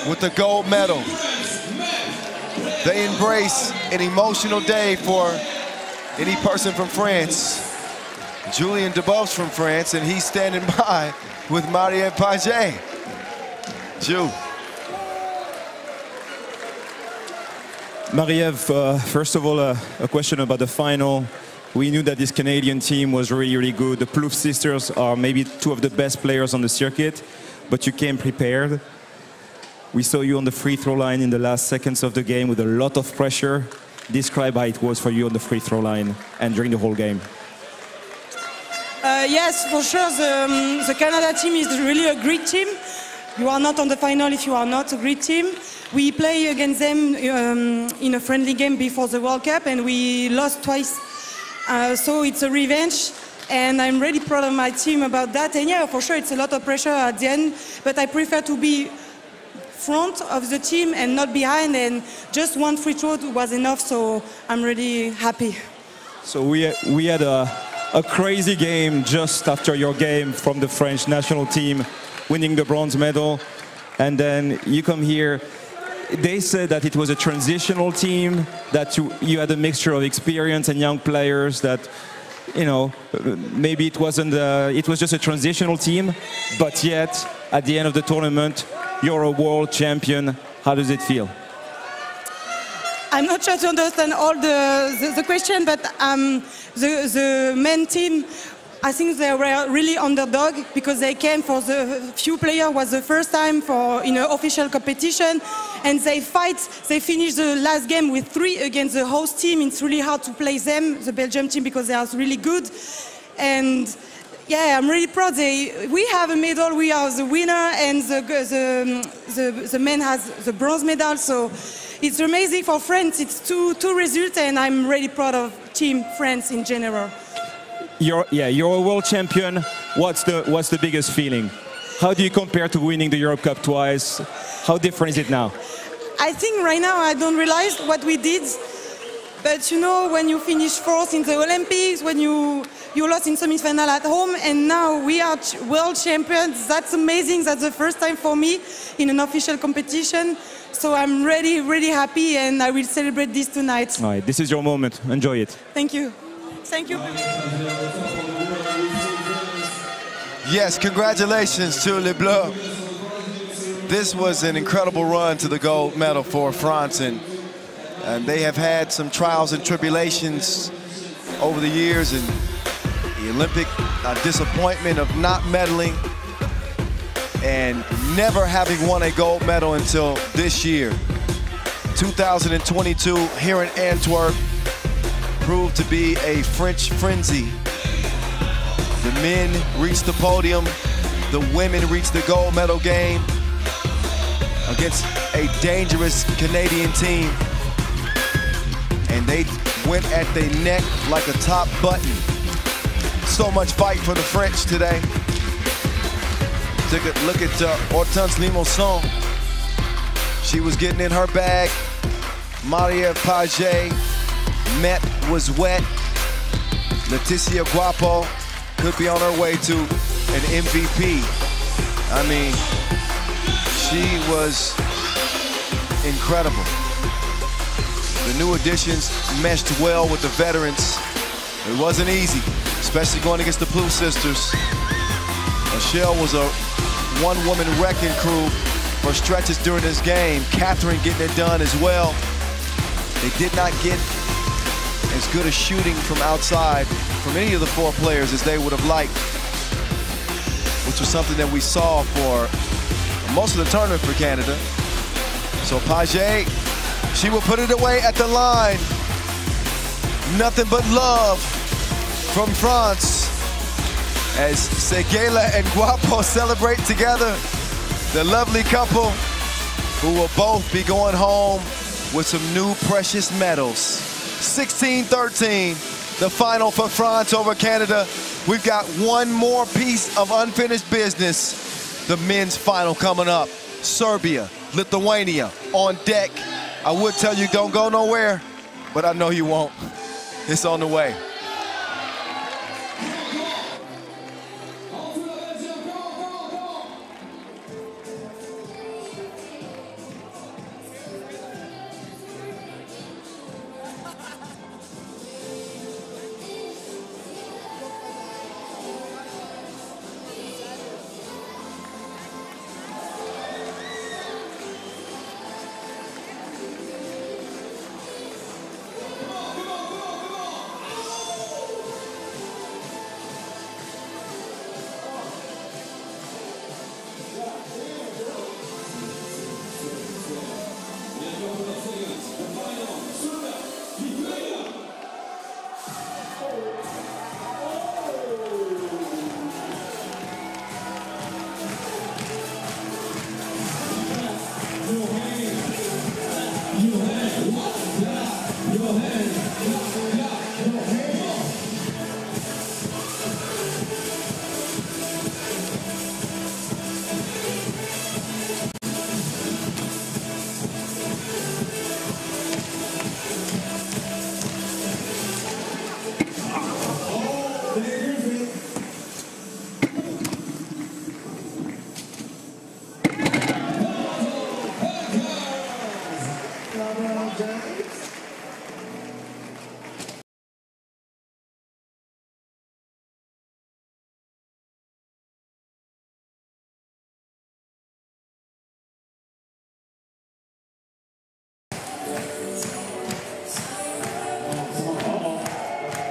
with the gold medal. They embrace an emotional day for any person from France. Julien Deboeuf's from France, and he's standing by with Maria Paget. Jew. Marie-Ève, uh, first of all, uh, a question about the final. We knew that this Canadian team was really, really good. The Plouffe sisters are maybe two of the best players on the circuit, but you came prepared. We saw you on the free throw line in the last seconds of the game with a lot of pressure. Describe how it was for you on the free throw line and during the whole game. Uh, yes, for sure, the, um, the Canada team is really a great team. You are not on the final if you are not a great team. We play against them um, in a friendly game before the World Cup, and we lost twice. Uh, so it's a revenge, and I'm really proud of my team about that. And yeah, for sure, it's a lot of pressure at the end, but I prefer to be front of the team and not behind, and just one free throw was enough, so I'm really happy. So we, we had a, a crazy game just after your game from the French national team, winning the bronze medal, and then you come here. They said that it was a transitional team, that you, you had a mixture of experience and young players, that, you know, maybe it wasn't, a, it was just a transitional team, but yet, at the end of the tournament, you're a world champion. How does it feel? I'm not sure to understand all the, the, the question, but um, the, the men team, I think they were really underdog because they came for the few players was the first time for in an official competition, and they fight. They finished the last game with three against the host team. It's really hard to play them, the Belgium team, because they are really good. And yeah, I'm really proud. They, we have a medal. We are the winner, and the the the, the men has the bronze medal. So it's amazing for France. It's two two results, and I'm really proud of Team France in general. You're, yeah, you're a world champion. What's the, what's the biggest feeling? How do you compare to winning the Europe Cup twice? How different is it now? I think right now I don't realize what we did. But you know, when you finish fourth in the Olympics, when you, you lost in semi-final at home, and now we are world champions, that's amazing. That's the first time for me in an official competition. So I'm really, really happy, and I will celebrate this tonight. All right, this is your moment. Enjoy it. Thank you. Thank you. Yes, congratulations to Les Bleus. This was an incredible run to the gold medal for France, and, and they have had some trials and tribulations over the years, and the Olympic uh, disappointment of not medaling and never having won a gold medal until this year. two thousand twenty-two here in Antwerp proved to be a French frenzy. The men reached the podium, the women reached the gold medal game against a dangerous Canadian team. And they went at their neck like a top button. So much fight for the French today. Take a look at uh, Hortense Limousin. She was getting in her bag. Marie Paget, Met was wet. Leticia Guapo could be on her way to an M V P. I mean, she was incredible. The new additions meshed well with the veterans. It wasn't easy, especially going against the Plouffe sisters. Michelle was a one-woman wrecking crew for stretches during this game. Catherine getting it done as well. They did not get as good as shooting from outside from any of the four players as they would have liked, which was something that we saw for most of the tournament for Canada. So Paget, she will put it away at the line. Nothing but love from France as Seguela and Guapo celebrate together. The lovely couple who will both be going home with some new precious medals. sixteen thirteen, the final for France over Canada. We've got one more piece of unfinished business. The men's final coming up. Serbia, Lithuania on deck. I would tell you don't go nowhere, but I know you won't. It's on the way.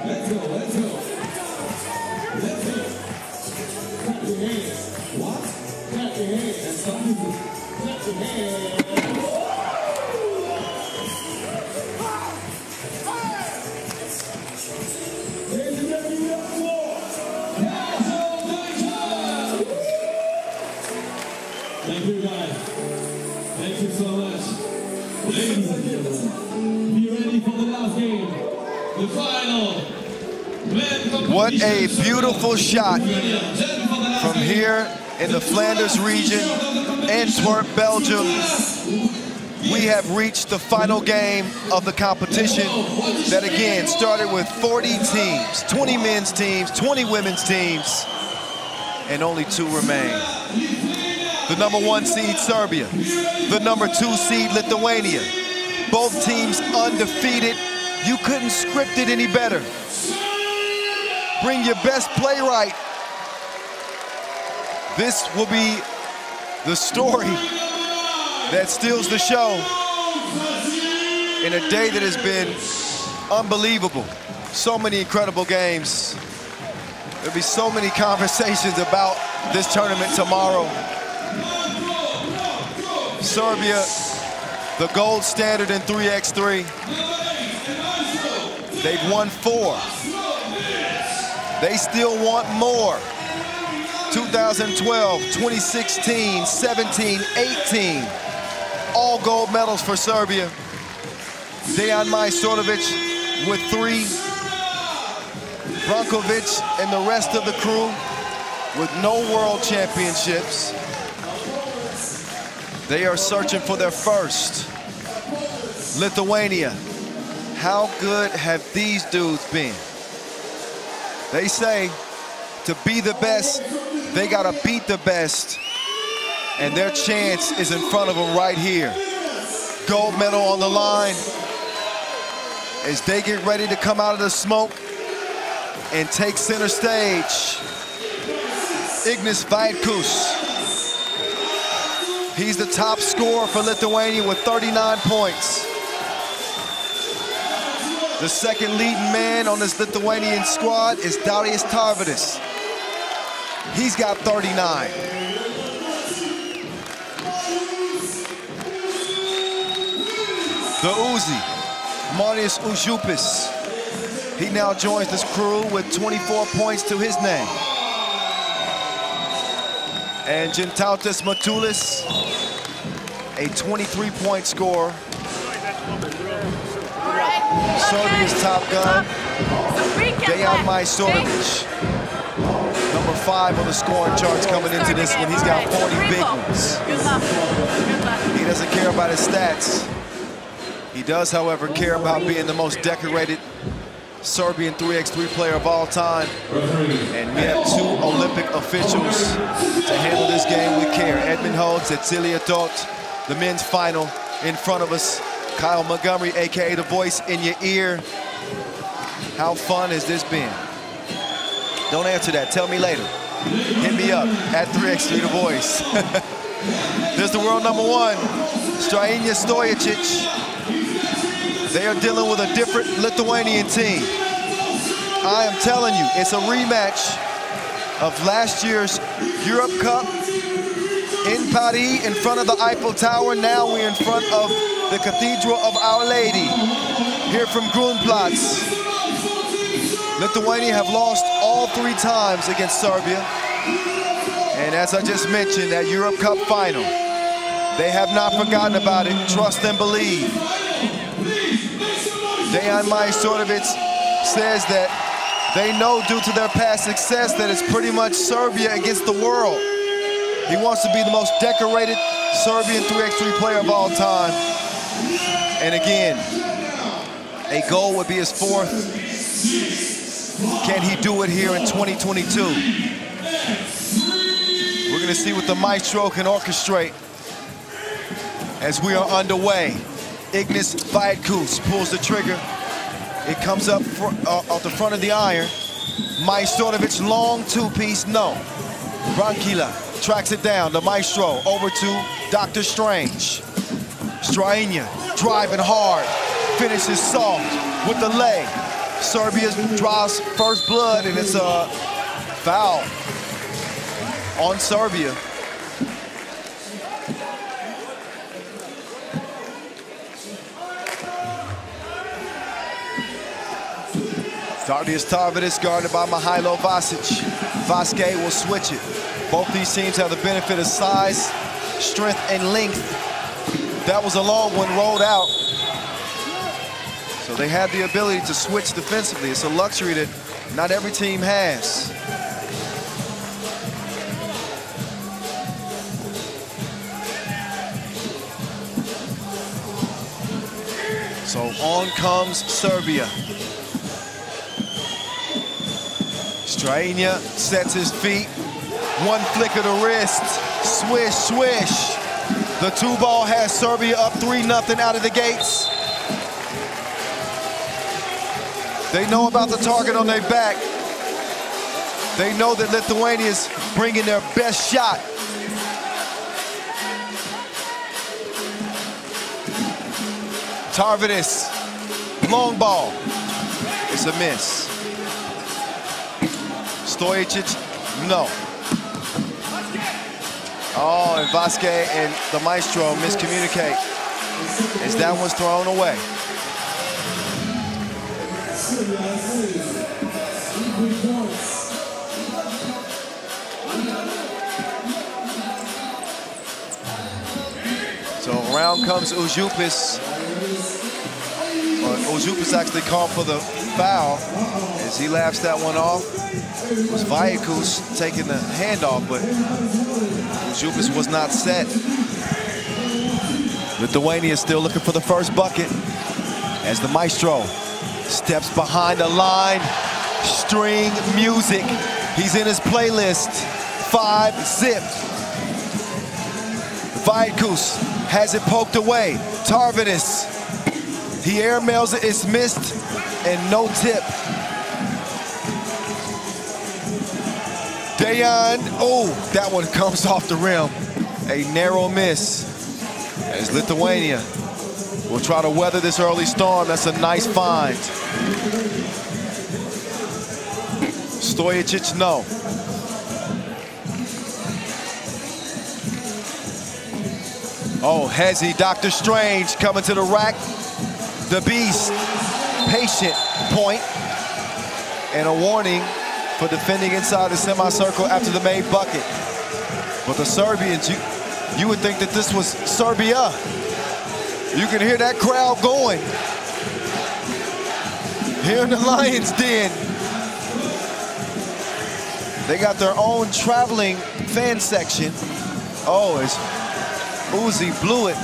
Let's go, let's go. Let's go. Clap your hands. What? Clap your hands. That's the music. Clap your hands. Ladies and gentlemen, we have more. Castle Nation! Thank you, guys. Thank you so much. Ladies and gentlemen, be ready for the last game. The final. What a beautiful shot from here in the Flanders region, Antwerp, Belgium. We have reached the final game of the competition that again started with forty teams, twenty men's teams, twenty women's teams, and only two remain. The number one seed Serbia, the number two seed Lithuania. Both teams undefeated. You couldn't script it any better. Bring your best play right. This will be the story that steals the show in a day that has been unbelievable. So many incredible games. There'll be so many conversations about this tournament tomorrow. Serbia, the gold standard in three by three. They've won four. They still want more. two thousand twelve, twenty sixteen, seventeen, eighteen. All gold medals for Serbia. Dejan Majsorovic with three. Brankovic and the rest of the crew with no world championships. They are searching for their first. Lithuania. How good have these dudes been? They say to be the best, they gotta beat the best. And their chance is in front of them right here. Gold medal on the line as they get ready to come out of the smoke and take center stage. Ignas Vaitkus. He's the top scorer for Lithuania with thirty-nine points. The second leading man on this Lithuanian squad is Darius Tarvydas. He's got thirty-nine. The Uzi, Marius Užupis. He now joins this crew with twenty-four points to his name. And Gintautas Matulis, a twenty-three point scorer. Serbia's top gun, Dejan Majsorovic, number five on the scoring charts coming into this one. He's got forty big ones. He doesn't care about his stats. He does, however, care about being the most decorated Serbian three by three player of all time. And we have two Olympic officials to handle this game with care. Edmund Holtz, Cecilia Tot, the men's final in front of us. Kyle Montgomery, A K A the voice in your ear. How fun has this been? Don't answer that, tell me later. Hit me up, at three by three the voice. There's the world number one, Strahinja Stojačić. They are dealing with a different Lithuanian team. I am telling you, it's a rematch of last year's Europe Cup in Paris, in front of the Eiffel Tower. Now we're in front of the Cathedral of Our Lady, here from Grunplatz. Lithuania have lost all three times against Serbia. And as I just mentioned, that Europe Cup final, they have not forgotten about it. Trust and believe. Dejan Majsorovic says that they know, due to their past success, that it's pretty much Serbia against the world. He wants to be the most decorated Serbian three by three player of all time. And again, a goal would be his fourth. Can he do it here in twenty twenty-two? We're gonna see what the maestro can orchestrate as we are underway. Ignas Vaitkus pulls the trigger. It comes up for, uh, off the front of the iron. Majsorovic, long two-piece, no. Brankila tracks it down, the maestro, over to Doctor Strange. Strahinja driving hard, finishes soft with the leg. Serbia draws first blood, and it's a foul on Serbia. Dardius Tarvid is guarded by Mihailo Vasic. Vasquez will switch it. Both these teams have the benefit of size, strength, and length. That was a long one rolled out. So they have the ability to switch defensively. It's a luxury that not every team has. So on comes Serbia. Strahinja sets his feet. One flick of the wrist. Swish, swish. The two ball has Serbia up three nothing out of the gates. They know about the target on their back. They know that Lithuania is bringing their best shot. Tarvidis, long ball. It's a miss. Stojačić, no. Oh, and Vasquez and the Maestro miscommunicate as that one's thrown away. So around comes Ujupas. Uh, Ujupas actually called for the foul as he laps that one off. It was Vajakus taking the handoff, but Ujupas was not set. Lithuania is still looking for the first bucket as the Maestro steps behind the line. String music. He's in his playlist. Five zip. Vajakus has it poked away. Tarvidis. He airmails it. It's missed and no tip. Dejan. Oh, that one comes off the rim. A narrow miss as Lithuania we'll try to weather this early storm. That's a nice find. Stojačić, no. Oh, Hezzy, Doctor Strange coming to the rack. The Beast, patient point. And a warning for defending inside the semicircle after the main bucket. But the Serbians, you, you would think that this was Serbia. You can hear that crowd going. Here in the Lions' Den. They got their own traveling fan section. Oh, it's Uzi blew it.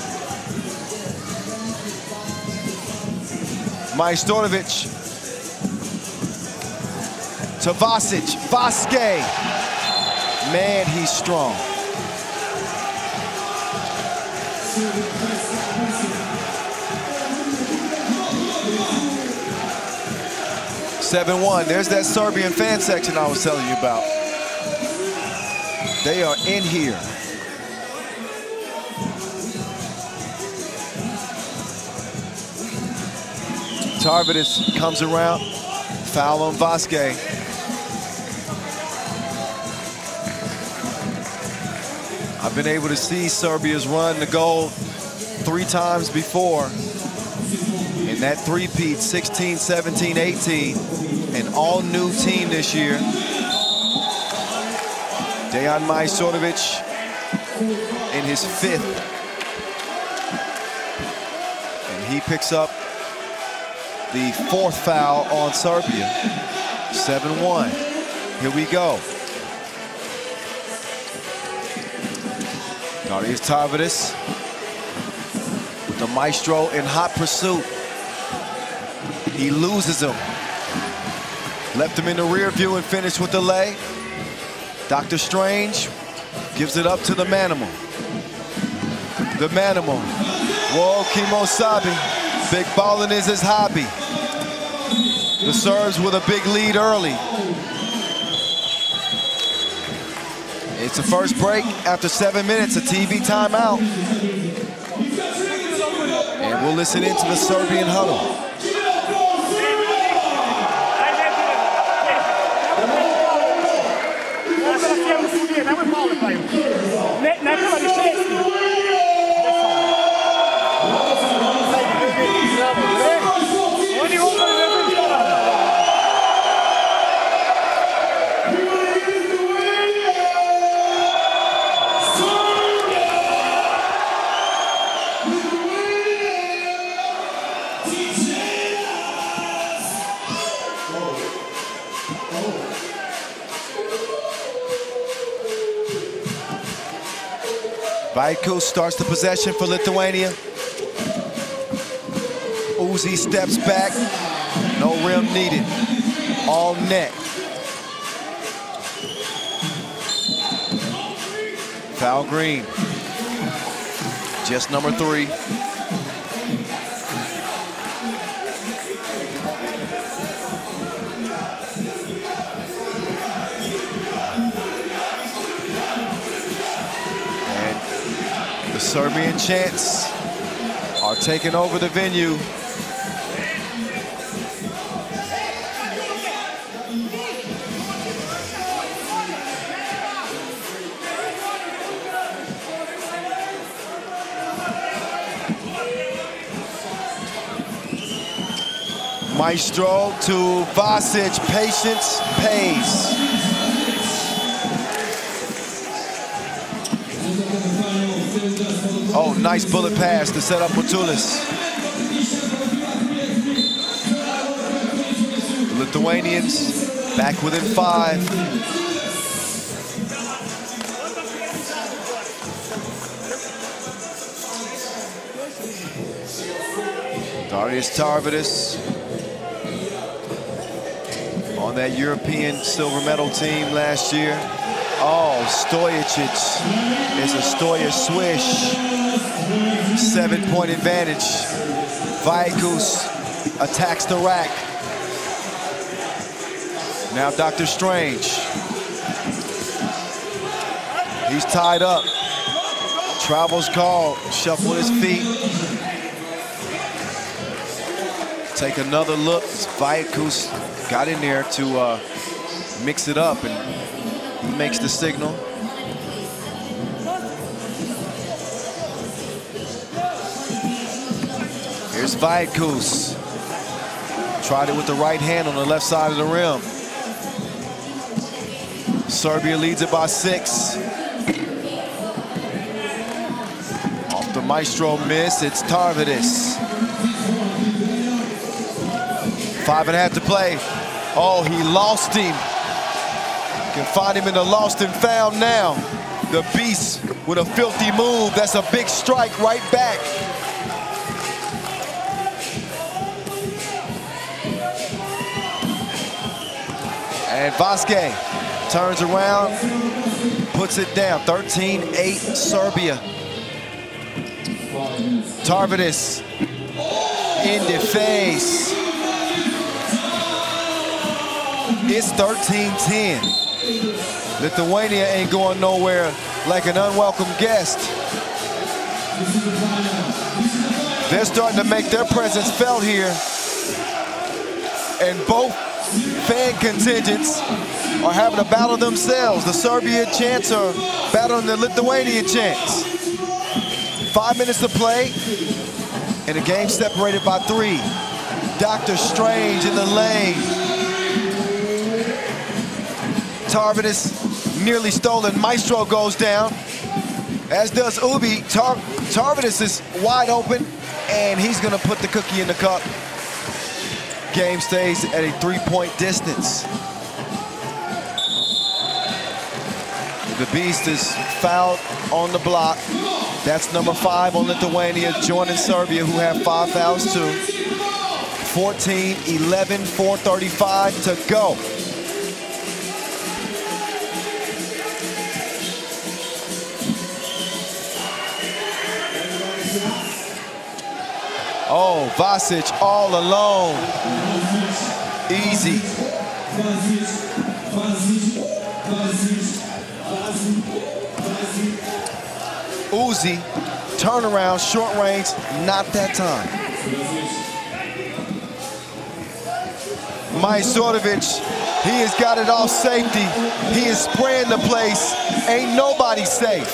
Majstorovic to Vasic, Vasquez. Man, he's strong. seven one, there's that Serbian fan section I was telling you about. They are in here. Tarvidis comes around, foul on Vasquez. I've been able to see Serbia's run the goal three times before. And that three-peat, sixteen, seventeen, eighteen, an all-new team this year. Dejan Majsorovic in his fifth. And he picks up the fourth foul on Serbia. seven one. Here we go. Now here's Tarvidis with the Maestro in hot pursuit. He loses him. Left him in the rear view and finished with the lay. Doctor Strange gives it up to the Manimal. The Manimal. Whoa, Kimosabe. Big balling is his hobby. The Serbs with a big lead early. It's the first break after seven minutes, a T V timeout. And we'll listen into the Serbian huddle. Nemoj malo daju. Ne, ne treba ni šest. Oni upravo ne znam što rada. Vaiku starts the possession for Lithuania. Uzi steps back. No rim needed. All net. Foul green. Just number three. Serbian chants are taking over the venue. Maestro to Vasic, patience pays. Oh, nice bullet pass to set up Matulis. The Lithuanians back within five. Darius Tarvydas on that European silver medal team last year. Oh, Stojačić is a Stoja swish. Seven-point advantage. Vaikus attacks the rack. Now Doctor Strange. He's tied up. Travels called. Shuffle his feet. Take another look. Vaikus got in there to uh, mix it up, and he makes the signal. Here's Vaikus. Tried it with the right hand on the left side of the rim. Serbia leads it by six. Off the Maestro miss, it's Tarvydas. Five and a half to play. Oh, he lost him. You can find him in the lost and found now. The Beast with a filthy move. That's a big strike right back. And Vasquez turns around, puts it down. thirteen eight Serbia. Tarvydas in the face. It's thirteen ten. Lithuania ain't going nowhere like an unwelcome guest. They're starting to make their presence felt here. And both fan contingents are having a battle themselves. The Serbian chants are battling the Lithuanian chants. Five minutes to play, and a game separated by three. Doctor Strange in the lane. Tarvydas nearly stolen. Maestro goes down, as does Ubi. Tar Tarvydas is wide open, and he's going to put the cookie in the cup. Game stays at a three-point distance. The Beast is fouled on the block. That's number five on Lithuania, joining Serbia, who have five fouls too. fourteen eleven, four thirty-five to go. Oh, Vasic all alone. Easy. Uzi, turnaround, short range, not that time. Majsorovic, he has got it off safety. He is spraying the place. Ain't nobody safe.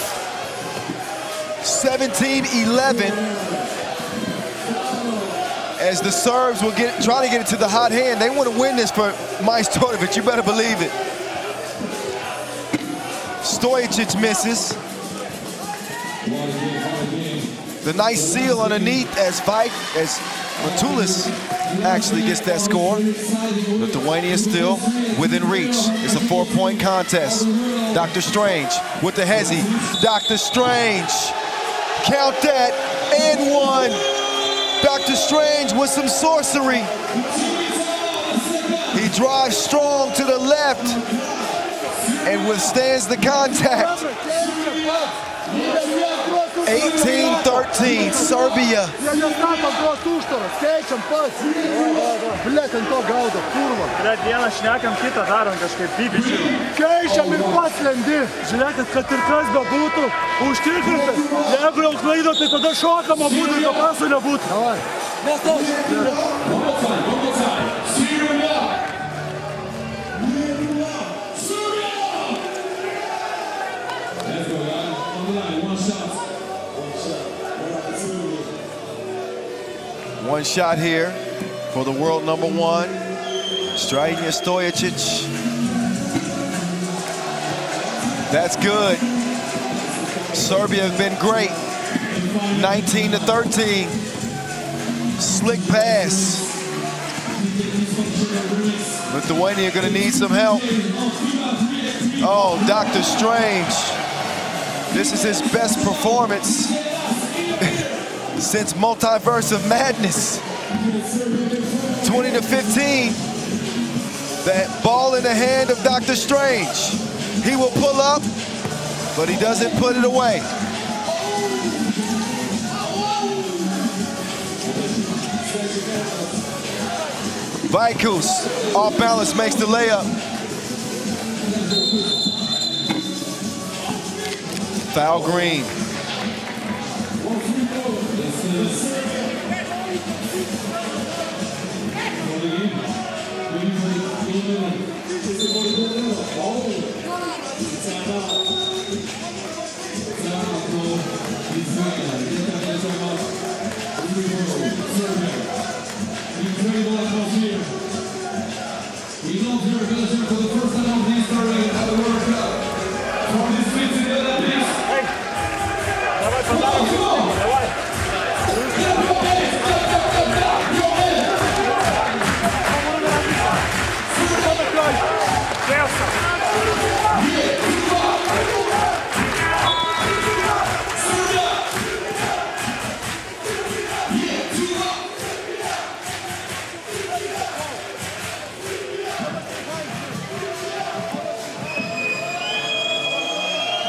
seventeen eleven. As the Serbs will get try to get it to the hot hand. They want to win this for Majsorovic. You better believe it. Stojačić misses. The nice seal underneath as Vike, as Matulis actually gets that score. Lithuania still within reach. It's a four-point contest. Doctor Strange with the hezzy. Doctor Strange, count that, and one. Doctor Strange with some sorcery. He drives strong to the left and withstands the contact. eighteen thirteen, Serbia. One shot here for the world number one, Strahinja Stojačić. That's good. Serbia have been great. nineteen to thirteen. Slick pass. Lithuania gonna need some help. Oh, Doctor Strange. This is his best performance since Multiverse of Madness. twenty to fifteen. That ball in the hand of Doctor Strange. He will pull up, but he doesn't put it away. Vaikus, off balance, makes the layup. Foul green.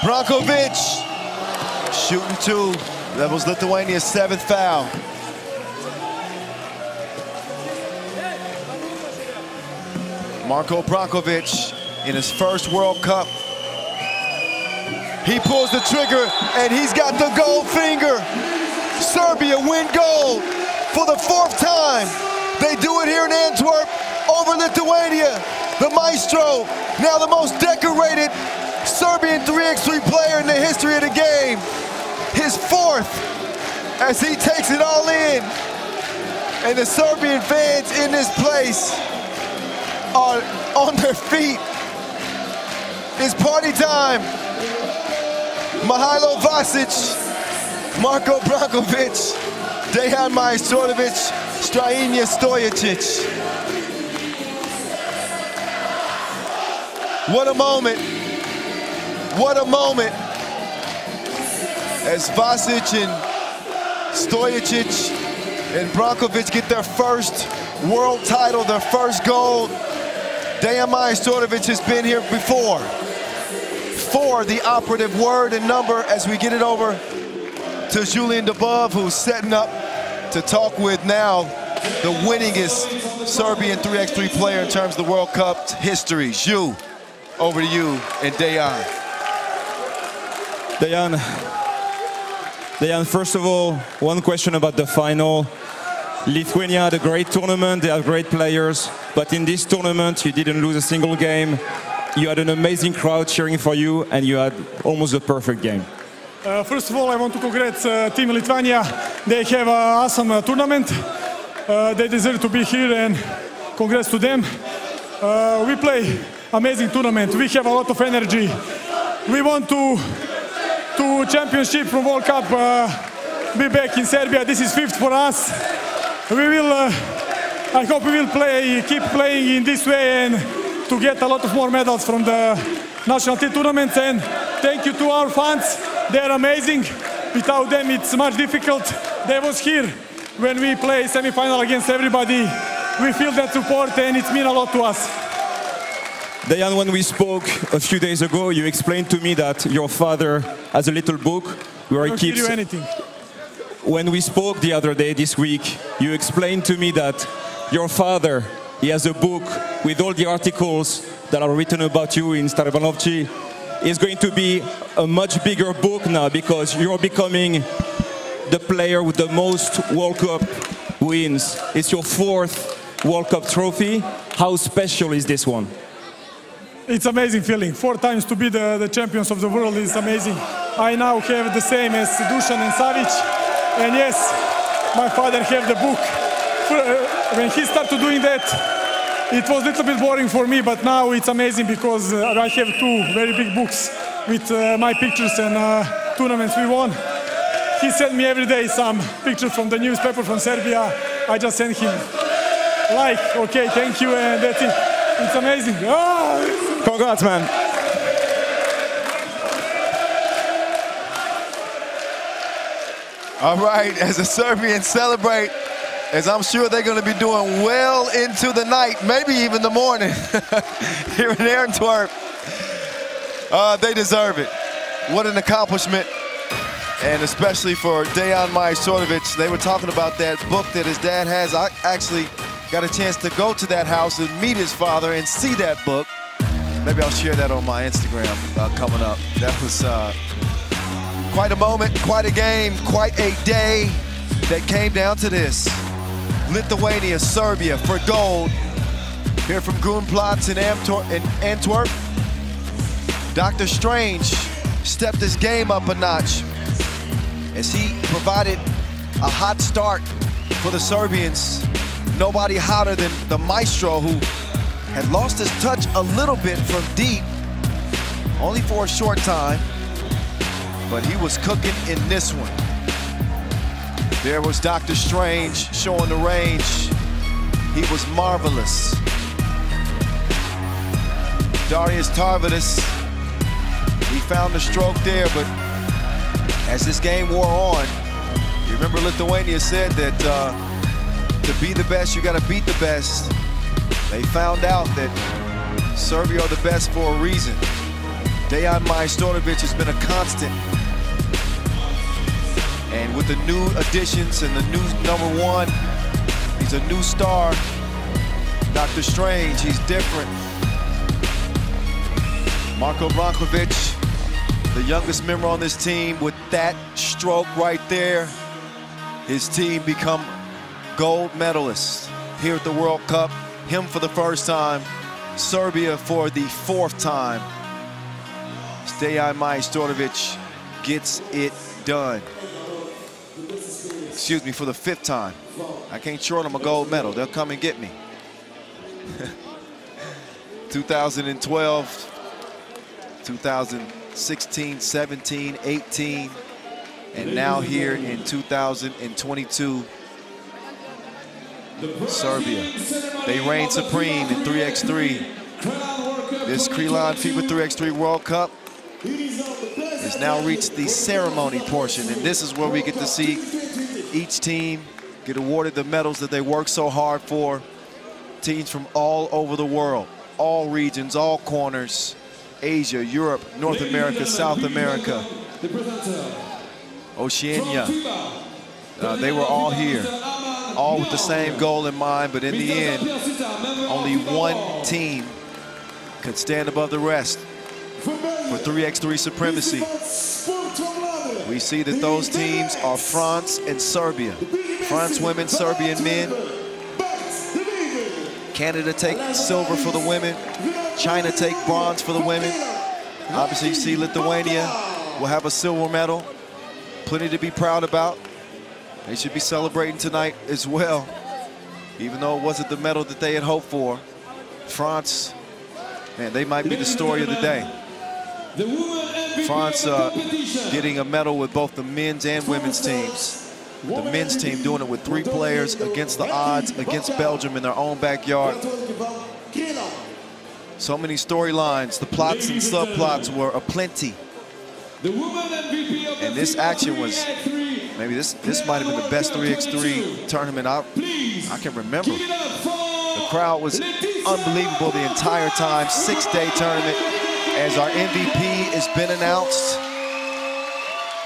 Brankovic, shooting two. That was Lithuania's seventh foul. Marko Brankovic in his first World Cup. He pulls the trigger and he's got the gold finger. Serbia win gold for the fourth time. They do it here in Antwerp over Lithuania. The maestro, now the most decorated Serbian three by three player in the history of the game. His fourth, as he takes it all in. And the Serbian fans in this place are on their feet. It's party time. Mihailo Vasic, Marko Brankovic, Dejan Majsorovic, Strahinja Stojačić. What a moment. What a moment, as Vasic and Stojačić and Brankovic get their first world title, their first gold. Dejan Majsorovic has been here before. Four, the operative word and number, as we get it over to Julien Dubov, who's setting up to talk with now the winningest Serbian three by three player in terms of the World Cup history. Ju, over to you and Dejan. Dejan, Dejan, first of all, one question about the final. Lithuania had a great tournament, they have great players, but in this tournament you didn't lose a single game. You had an amazing crowd cheering for you and you had almost a perfect game. Uh, first of all, I want to congratulate uh, Team Lithuania. They have an awesome uh, tournament. Uh, they deserve to be here and congrats to them. Uh, we play amazing tournament. We have a lot of energy. We want to to championship from World Cup. Uh, be back in Serbia. This is fifth for us. We will. Uh, I hope we will play, keep playing in this way and to get a lot of more medals from the national team tournaments. And thank you to our fans. They are amazing. Without them, it's much difficult. They was here when we play semi-final against everybody. We feel that support and it means a lot to us. Dejan, when we spoke a few days ago, you explained to me that your father has a little book where he keeps... I don't hear you anything. When we spoke the other day this week, you explained to me that your father, he has a book with all the articles that are written about you in Starbanovci. It's going to be a much bigger book now because you're becoming the player with the most World Cup wins. It's your fourth World Cup trophy. How special is this one? It's amazing feeling. Four times to be the, the champions of the world is amazing. I now have the same as Dusan and Savic. And yes, my father have the book. When he started doing that, it was a little bit boring for me, but now it's amazing because uh, I have two very big books with uh, my pictures and uh, tournaments we won. He sent me every day some pictures from the newspaper from Serbia. I just sent him like, okay, thank you, and that's it. It's amazing. Oh. Congrats, man. All right, as the Serbians celebrate, as I'm sure they're going to be doing well into the night, maybe even the morning, here in Antwerp. Uh, they deserve it. What an accomplishment, and especially for Dejan Majsorovic. They were talking about that book that his dad has. I actually got a chance to go to that house and meet his father and see that book. Maybe I'll share that on my Instagram uh, coming up. That was uh, quite a moment, quite a game, quite a day that came down to this. Lithuania, Serbia for gold. Here from Grunplatz in Antwerp, in Antwerp. Doctor Strange stepped his game up a notch as he provided a hot start for the Serbians. Nobody hotter than the maestro, who had lost his touch a little bit from deep, only for a short time, but he was cooking in this one. There was Doctor Strange showing the range. He was marvelous. Darius Tarvydas, he found the stroke there, but as this game wore on, you remember Lithuania said that uh, to be the best, you gotta beat the best. They found out that Serbia are the best for a reason. Dejan Majsorovic has been a constant. And with the new additions and the new number one, he's a new star. Doctor Strange, he's different. Marko Brankovic, the youngest member on this team, with that stroke right there, his team become gold medalists here at the World Cup. Him for the first time, Serbia for the fourth time. Dejan Majsorovic gets it done. Excuse me, for the fifth time. I can't short them a gold medal. They'll come and get me. two thousand twelve, two thousand sixteen, seventeen, eighteen, and now here in two thousand twenty-two, Serbia. They reign supreme in three by three. This Krilon FIBA three by three World Cup has now reached the ceremony portion, and this is where we get to see each team get awarded the medals that they work so hard for. Teams from all over the world, all regions, all corners, Asia, Europe, North America, South America, Oceania. Uh, they were all here, all with the same goal in mind, but in the end, only one team could stand above the rest for three by three supremacy. we see that those teams are France and Serbia. France women, Serbian men. Canada take silver for the women. China take bronze for the women. Obviously, you see Lithuania will have a silver medal. Plenty to be proud about. They should be celebrating tonight as well, even though it wasn't the medal that they had hoped for. France, man, they might be the story of the day. France uh, getting a medal with both the men's and women's teams. The men's team doing it with three players against the odds, against Belgium in their own backyard. So many storylines. The plots and subplots were aplenty. And this action was, maybe this this might have been the best three by three tournament I, I can remember. The crowd was unbelievable the entire time. Six-day tournament. As our M V P has been announced,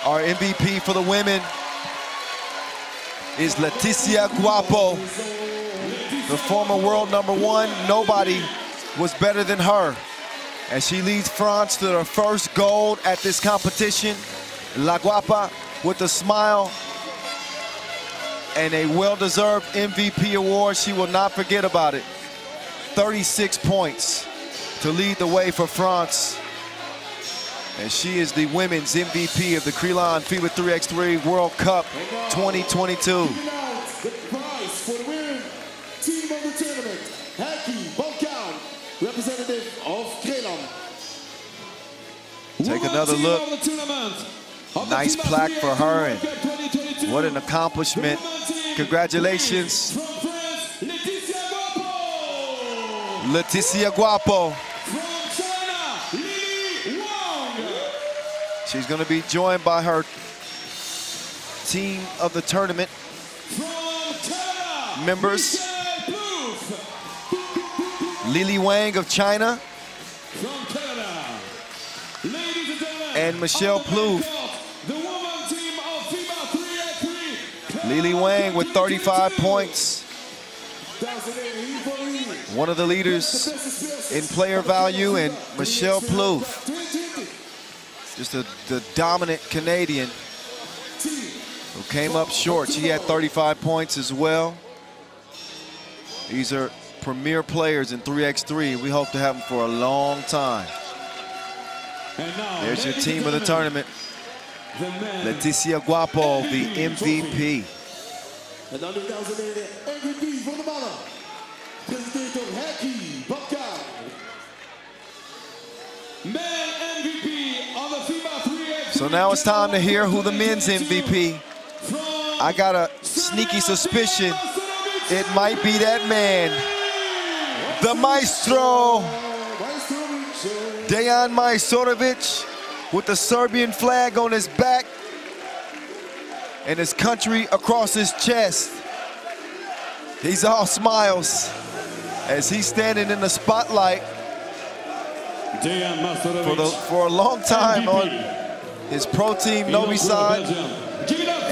our M V P for the women is Leticia Guapo, the former world number one. Nobody was better than her. As she leads France to their first gold at this competition, La Guapa with a smile and a well-deserved M V P award. She will not forget about it. thirty-six points to lead the way for France. And she is the women's M V P of the Crillon FIBA three by three World Cup twenty twenty-two. Take another look. Nice plaque for her, and what an accomplishment. Congratulations, Leticia Guapo. She's going to be joined by her team of the tournament members. Lili Wang of China and Michelle Plouffe. Lili Wang with thirty-five points. One of the leaders in player value, and Michelle Plouffe, just a, the dominant Canadian who came up short. She had thirty-five points as well. These are premier players in three by three. We hope to have them for a long time. There's your team of the tournament. Leticia Guapo, the M V P. So now it's time to hear who the men's M V P. I got a sneaky suspicion it might be that man, the maestro, Dejan Majsorovic, with the Serbian flag on his back and his country across his chest. He's all smiles as he's standing in the spotlight for, the, for a long time M V P. On his pro team, Novi Sad,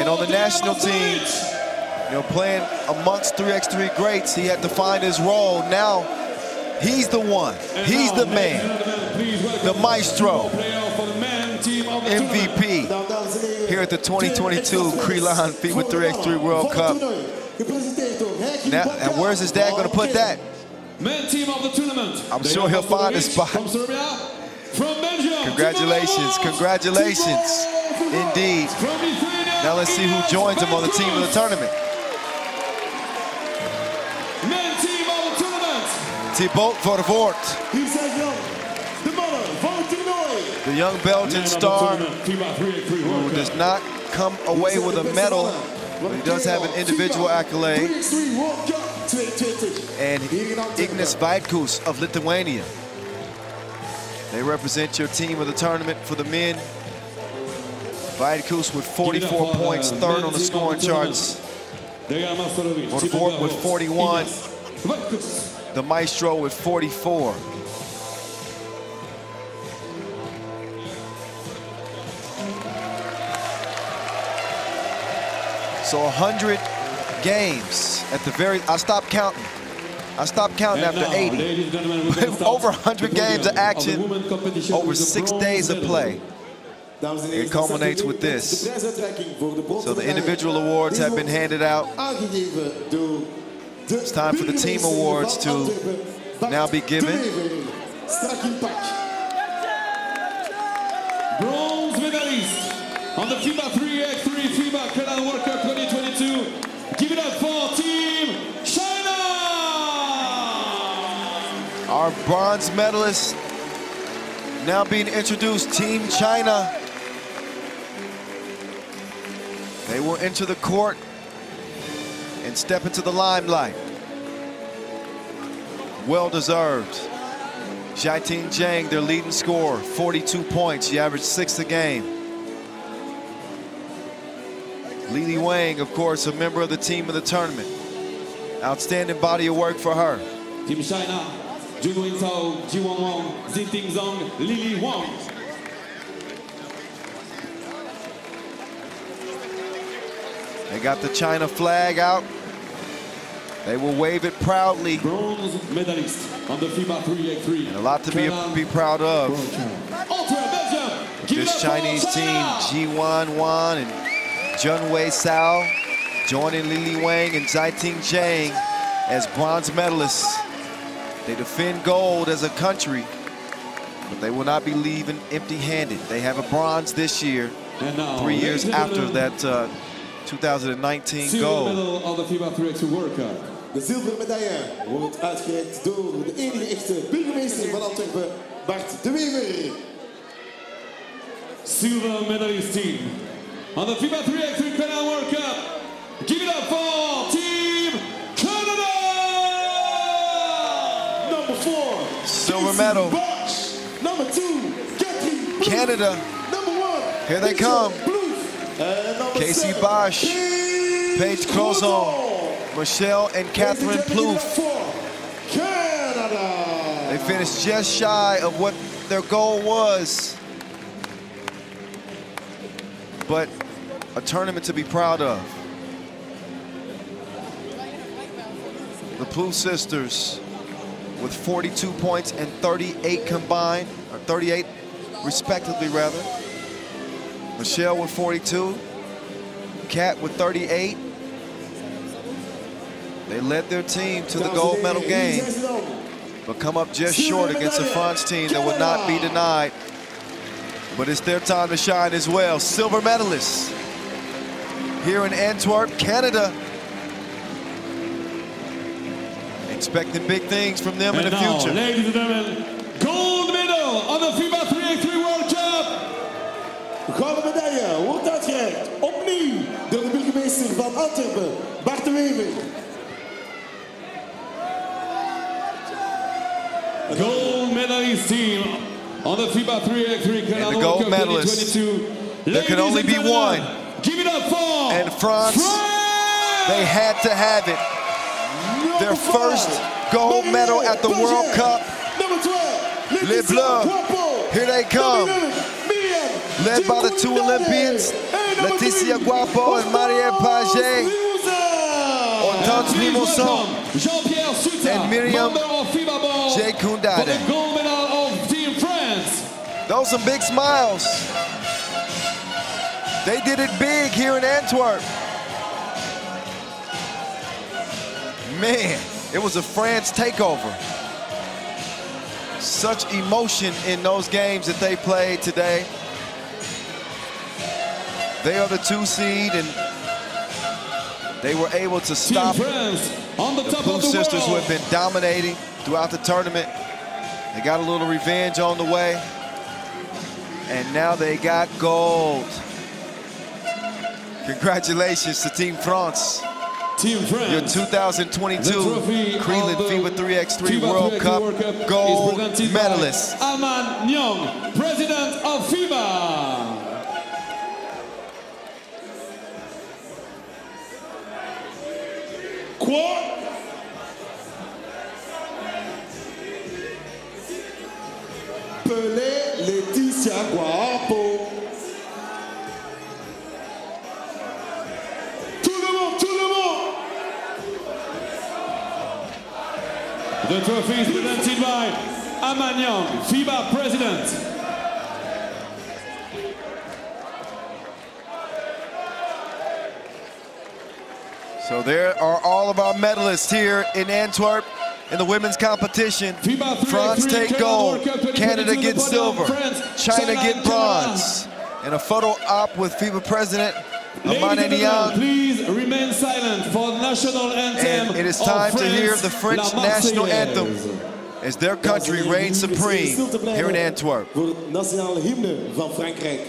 and on the national team, you know, playing amongst three by three greats. He had to find his role. Now he's the one. He's the man, the maestro, M V P here at the twenty twenty-two Crillon FIBA three by three World Cup. Now, and where's his dad going to put that? I'm sure he'll find a spot. Congratulations, congratulations, indeed. Now let's see who joins him on the team of the tournament. Thibaut Vervoort, the young Belgian star who does not come away with a medal, but he does have an individual accolade. And Ignas Vaitkus of Lithuania. They represent your team of the tournament for the men. Vaitkus with forty-four points, third on the scoring charts. Vervoort with forty-one. The maestro with forty-four. So one hundred games at the very, I stopped counting. I stopped counting after eighty. Over one hundred games of action, over six days of play. It culminates with this. So the individual awards have been handed out. It's time for the team awards to now be given. Bronze medalist on the FIBA three by three FIBA Canada World Cup twenty twenty-two. Give it up for Team China! Our bronze medalist now being introduced, Team China. They will enter the court and step into the limelight. Well deserved. Jiatin Zhang, their leading scorer, forty-two points. She averaged six a game. Lili Wang, of course, a member of the team of the tournament. Outstanding body of work for her. Team China, Junwin Cao, Jiwang Wang, Ziting Zhang, Lili Wang. They got the China flag out. They will wave it proudly. Bronze medalist on the FIBA three by three. And a lot to be, be proud of. This Chinese team, Jiwan Wan and Junwei Cao, joining Lili Wang and Jiatin Zhang as bronze medalists. They defend gold as a country, but they will not be leaving empty-handed. They have a bronze this year, now, three years after that uh, two thousand nineteen gold. Medal of the FIBA three by three World Cup. De zilveren medaille wordt uitgereikt door de enige echte burgemeester van Antwerpen, Bart de Wever. Silver medalist team on the FIBA three by three Canada World Cup. Give it up for Team Canada! Number four, silver Casey medal. Bosch. Number two, Catherine Plouffe. Canada. Number one, here they Michelle come. Plouffe. Casey seven, Bosch, Paige Crozon. Michelle and Catherine Plouffe. Canada. They finished just shy of what their goal was. But a tournament to be proud of. The Plouffe sisters with forty-two points and thirty-eight combined, or thirty-eight respectively rather. Michelle with forty-two, Kat with thirty-eight. They led their team to the gold medal game, but come up just short against a France team that would not be denied. But it's their time to shine as well. Silver medalists here in Antwerp, Canada. Expecting big things from them and in the now, future. Ladies and gentlemen, gold medal on the FIBA three by three World Cup. Gouden medaille wordt uitgereikt opnieuw door de burgemeester van Antwerpen, Bart de Wever. Gold medalist team on the FIBA three by three Canada World Cup twenty twenty-two. There can only be one. Give it up for and France, France. They had to have it. Number Their first five. gold medal at the Budget. World Cup. Number twelve, Les Bleus. Here they come. Number Led by the two Olympians, Leticia Guapo and Marie Paget. Hortense Limousin and Myriam Jekundade. For the gold medal of Team France. Those are big smiles. They did it big here in Antwerp. Man, it was a France takeover. Such emotion in those games that they played today. They are the two seed, and they were able to stop Team France on the, the top Plouffe of the sisters world. Who have been dominating throughout the tournament. They got a little revenge on the way, and now they got gold. Congratulations to Team France. Team France. Your two thousand twenty-two Creelan FIBA three by three FIBA World, FIBA Cup World Cup gold medalist. Aman Young, president of FIBA. Quad. Pelé, Leticia Guapo. Tout le monde, tout le monde. The trophy is presented by Aman Young, FIBA president. So there are all of our medalists here in Antwerp in the women's competition. France take gold, Canada get silver, China get bronze. And a photo op with FIBA president Amane. Please remain silent for national anthem. And it is time to hear the French national anthem as their country reigns supreme here in Antwerp. Nationale hymne van Frankrijk.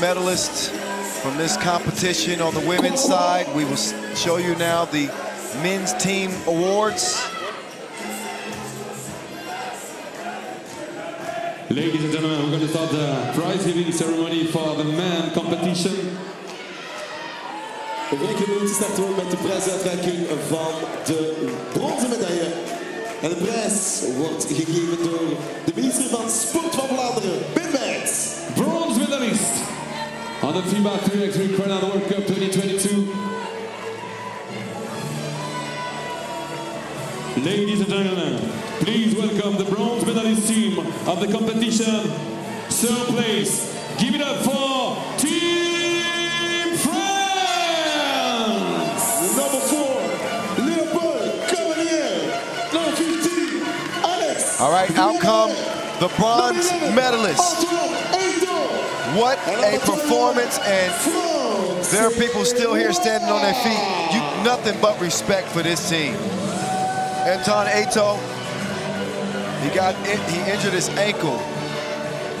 Medalists from this competition on the women's side. We will show you now the men's team awards. Ladies and gentlemen, we're going to start the prize-giving ceremony for the men competition. Rekening staat erop met de prijsuitreiking van de bronzen medaille. En de prijs wordt gegeven door de minister van Sport van Vlaanderen, Wim Beyts. Bronze medalist on the FIBA three by three Canada World Cup twenty twenty-two. Ladies and gentlemen, please welcome the bronze medalist team of the competition. Third place, give it up for Team France! Number four, Leopold Cavalier, number fifteen, Alex. All right, out come the bronze medalist. What a performance, and there are people still here standing on their feet. You, nothing but respect for this team. Anton Eto, he got in, he injured his ankle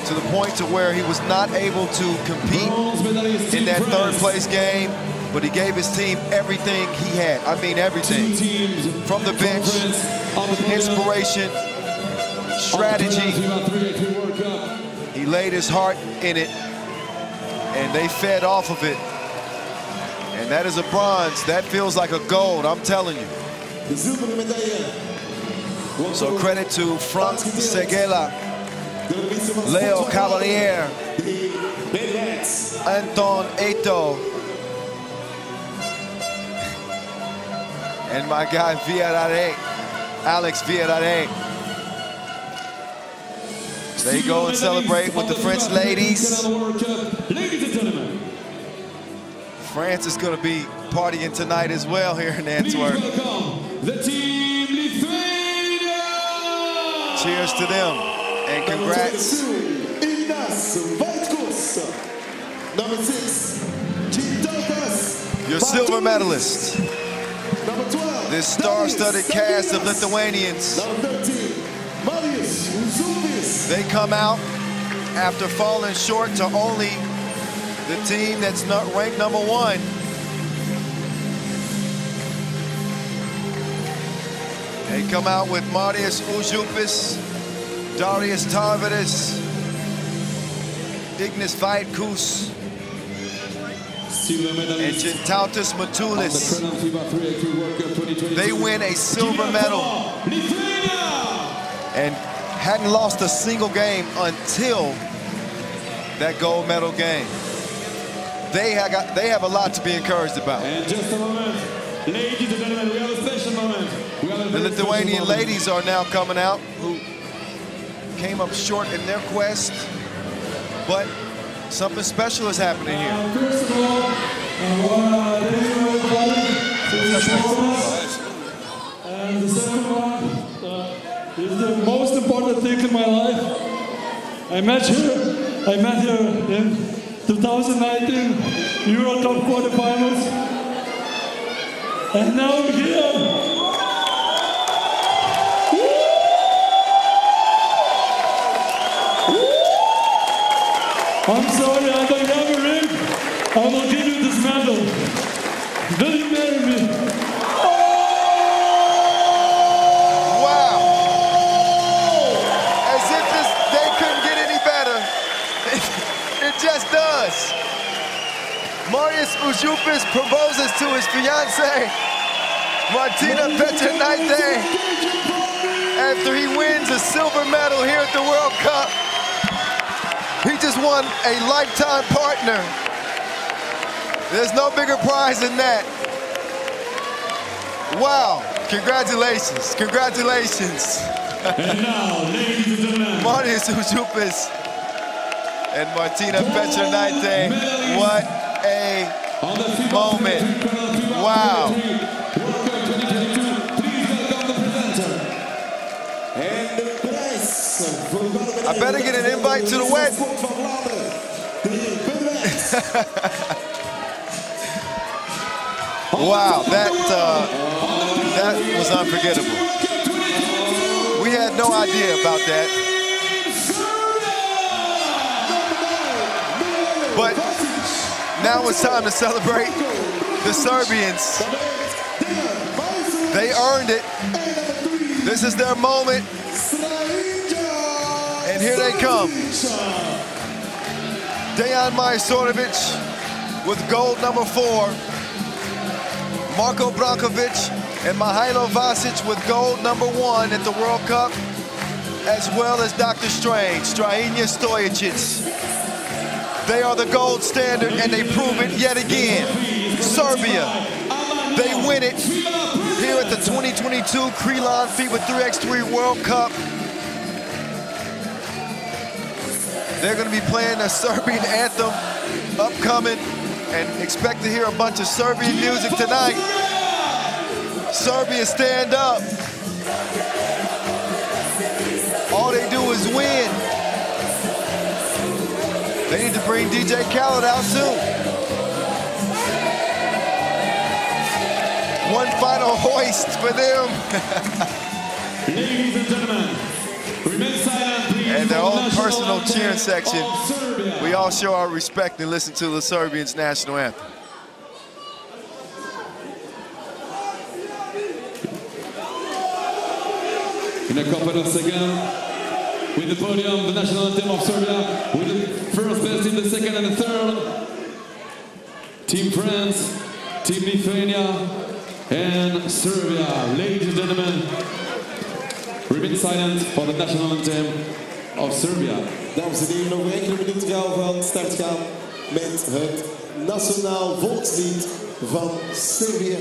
to the point to where he was not able to compete in that third place game, but he gave his team everything he had. I mean everything, from the bench, inspiration, strategy. He laid his heart in it, and they fed off of it. And that is a bronze. That feels like a gold, I'm telling you. So credit to Franz Seguela, Leo Cavalier, Anton Eto, and my guy Villarare, Alex Villarare. They go and celebrate with the French ladies. France is going to be partying tonight as well here in Antwerp. Cheers to them and congrats. Number six, your silver medalist. This star-studded cast of Lithuanians. They come out after falling short to only the team that's not ranked number one. They come out with Marius Užupis, Darius Tarvidis, Ignis Vaitkus, and Gintautas Matulis. They win a silver medal. And hadn't lost a single game until that gold medal game. They have, got, they have a lot to be encouraged about. And just a moment, ladies and gentlemen, we have a special moment. We have a the Lithuanian moment. Ladies are now coming out, who came up short in their quest, but something special is happening here. Uh, first of all, uh, And the second one uh, is the most important thing in my life. I met her. I met her in twenty nineteen Euro Cup quarterfinals, and now I'm here. I'm sorry, I don't have a ring. I will give you this medal. Will you marry me? Wow! As if this, they couldn't get any better. It, it just does. Marius Uzupis proposes to his fiancée, Martina Petronate, after he wins a silver medal here at the World Cup. He just won a lifetime partner. There's no bigger prize than that. Wow, congratulations, congratulations. And now, ladies and gentlemen, Marius Uzupis and Martina Petronate, what a moment. Wow. I better get an invite to the wedding. Wow, that, uh, that was unforgettable. We had no idea about that. But now it's time to celebrate the Serbians. They earned it. This is their moment. And here they come. Dejan Majsorovic with gold number four. Marko Brankovic and Mihailo Vasic with gold number one at the World Cup, as well as Doctor Strange, Strahinja Stojačić. They are the gold standard, and they prove it yet again. Serbia, they win it here at the twenty twenty-two Krilon FIBA three by three World Cup. They're going to be playing a Serbian anthem upcoming, and expect to hear a bunch of Serbian music tonight. Serbia, stand up. All they do is win. They need to bring D J Khaled out soon. One final hoist for them. Ladies and gentlemen, remain silent. And their own personal cheering section, we all show our respect and listen to the Serbians' national anthem. In a couple of seconds, with the podium, the national anthem of Serbia, with the first best in the second and the third, Team France, Team Lithuania, and Serbia. Ladies and gentlemen, remain silent for the national anthem of Serbia. Dames en heren, nog een enkele minuut gaan we van start gaan met het nationaal volkslied van Servië.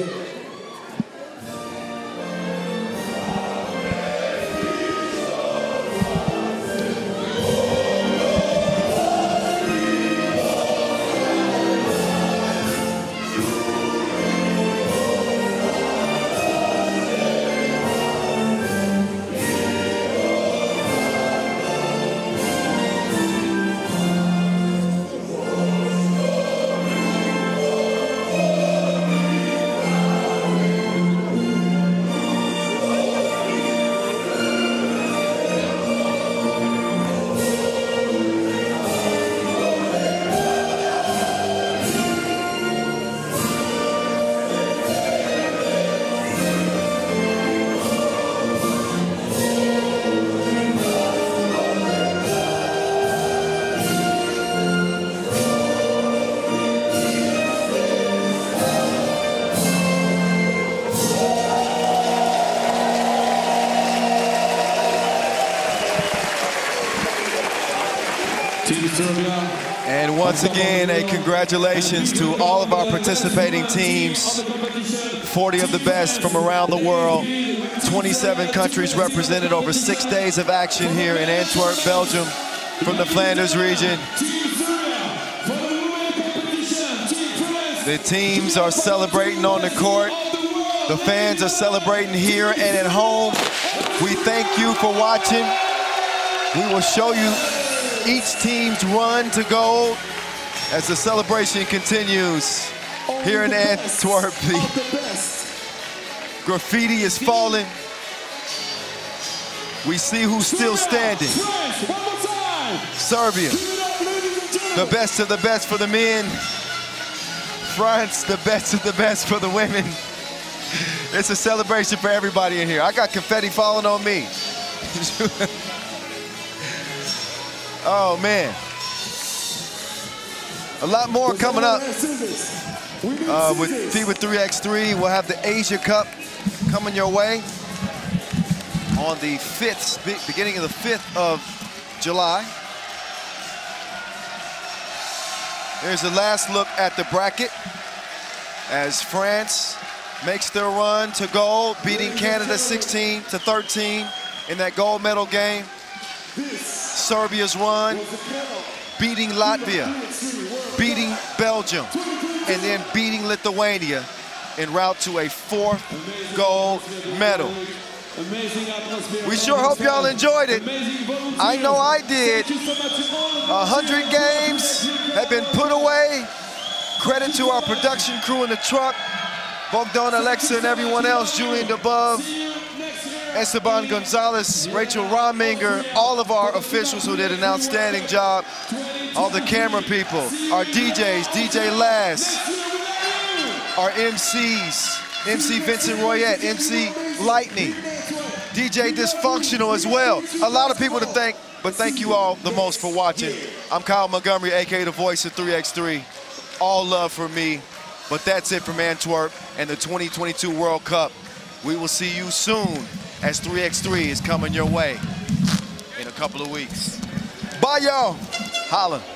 And once again, a congratulations to all of our participating teams. forty of the best from around the world. twenty-seven countries represented over six days of action here in Antwerp, Belgium, from the Flanders region. The teams are celebrating on the court. The fans are celebrating here and at home. We thank you for watching. We will show you each team's run to gold as the celebration continues here in Antwerp. The graffiti is falling. We see who's still standing. Serbia, the best of the best for the men. France, the best of the best for the women. It's a celebration for everybody in here. I got confetti falling on me. Oh, man. A lot more coming up uh, with FIBA three by three. We'll have the Asia Cup coming your way on the fifth, beginning of the fifth of July. Here's the last look at the bracket as France makes their run to gold, beating Canada sixteen to thirteen in that gold medal game. Serbia's run, beating Latvia, beating Belgium, and then beating Lithuania en route to a fourth gold medal. We sure hope y'all enjoyed it. I know I did. A hundred games have been put away. Credit to our production crew in the truck, Bogdan, Alexa, and everyone else, Julian DeBove, Esteban Gonzalez, Rachel Rominger, all of our officials who did an outstanding job, all the camera people, our D Js, D J Lass, our M Cs, M C Vincent Royette, M C Lightning, D J Dysfunctional as well. A lot of people to thank, but thank you all the most for watching. I'm Kyle Montgomery, A K A the voice of three by three. All love for me, but that's it from Antwerp and the twenty twenty-two World Cup. We will see you soon as three by three is coming your way in a couple of weeks. Bye, y'all. Holla.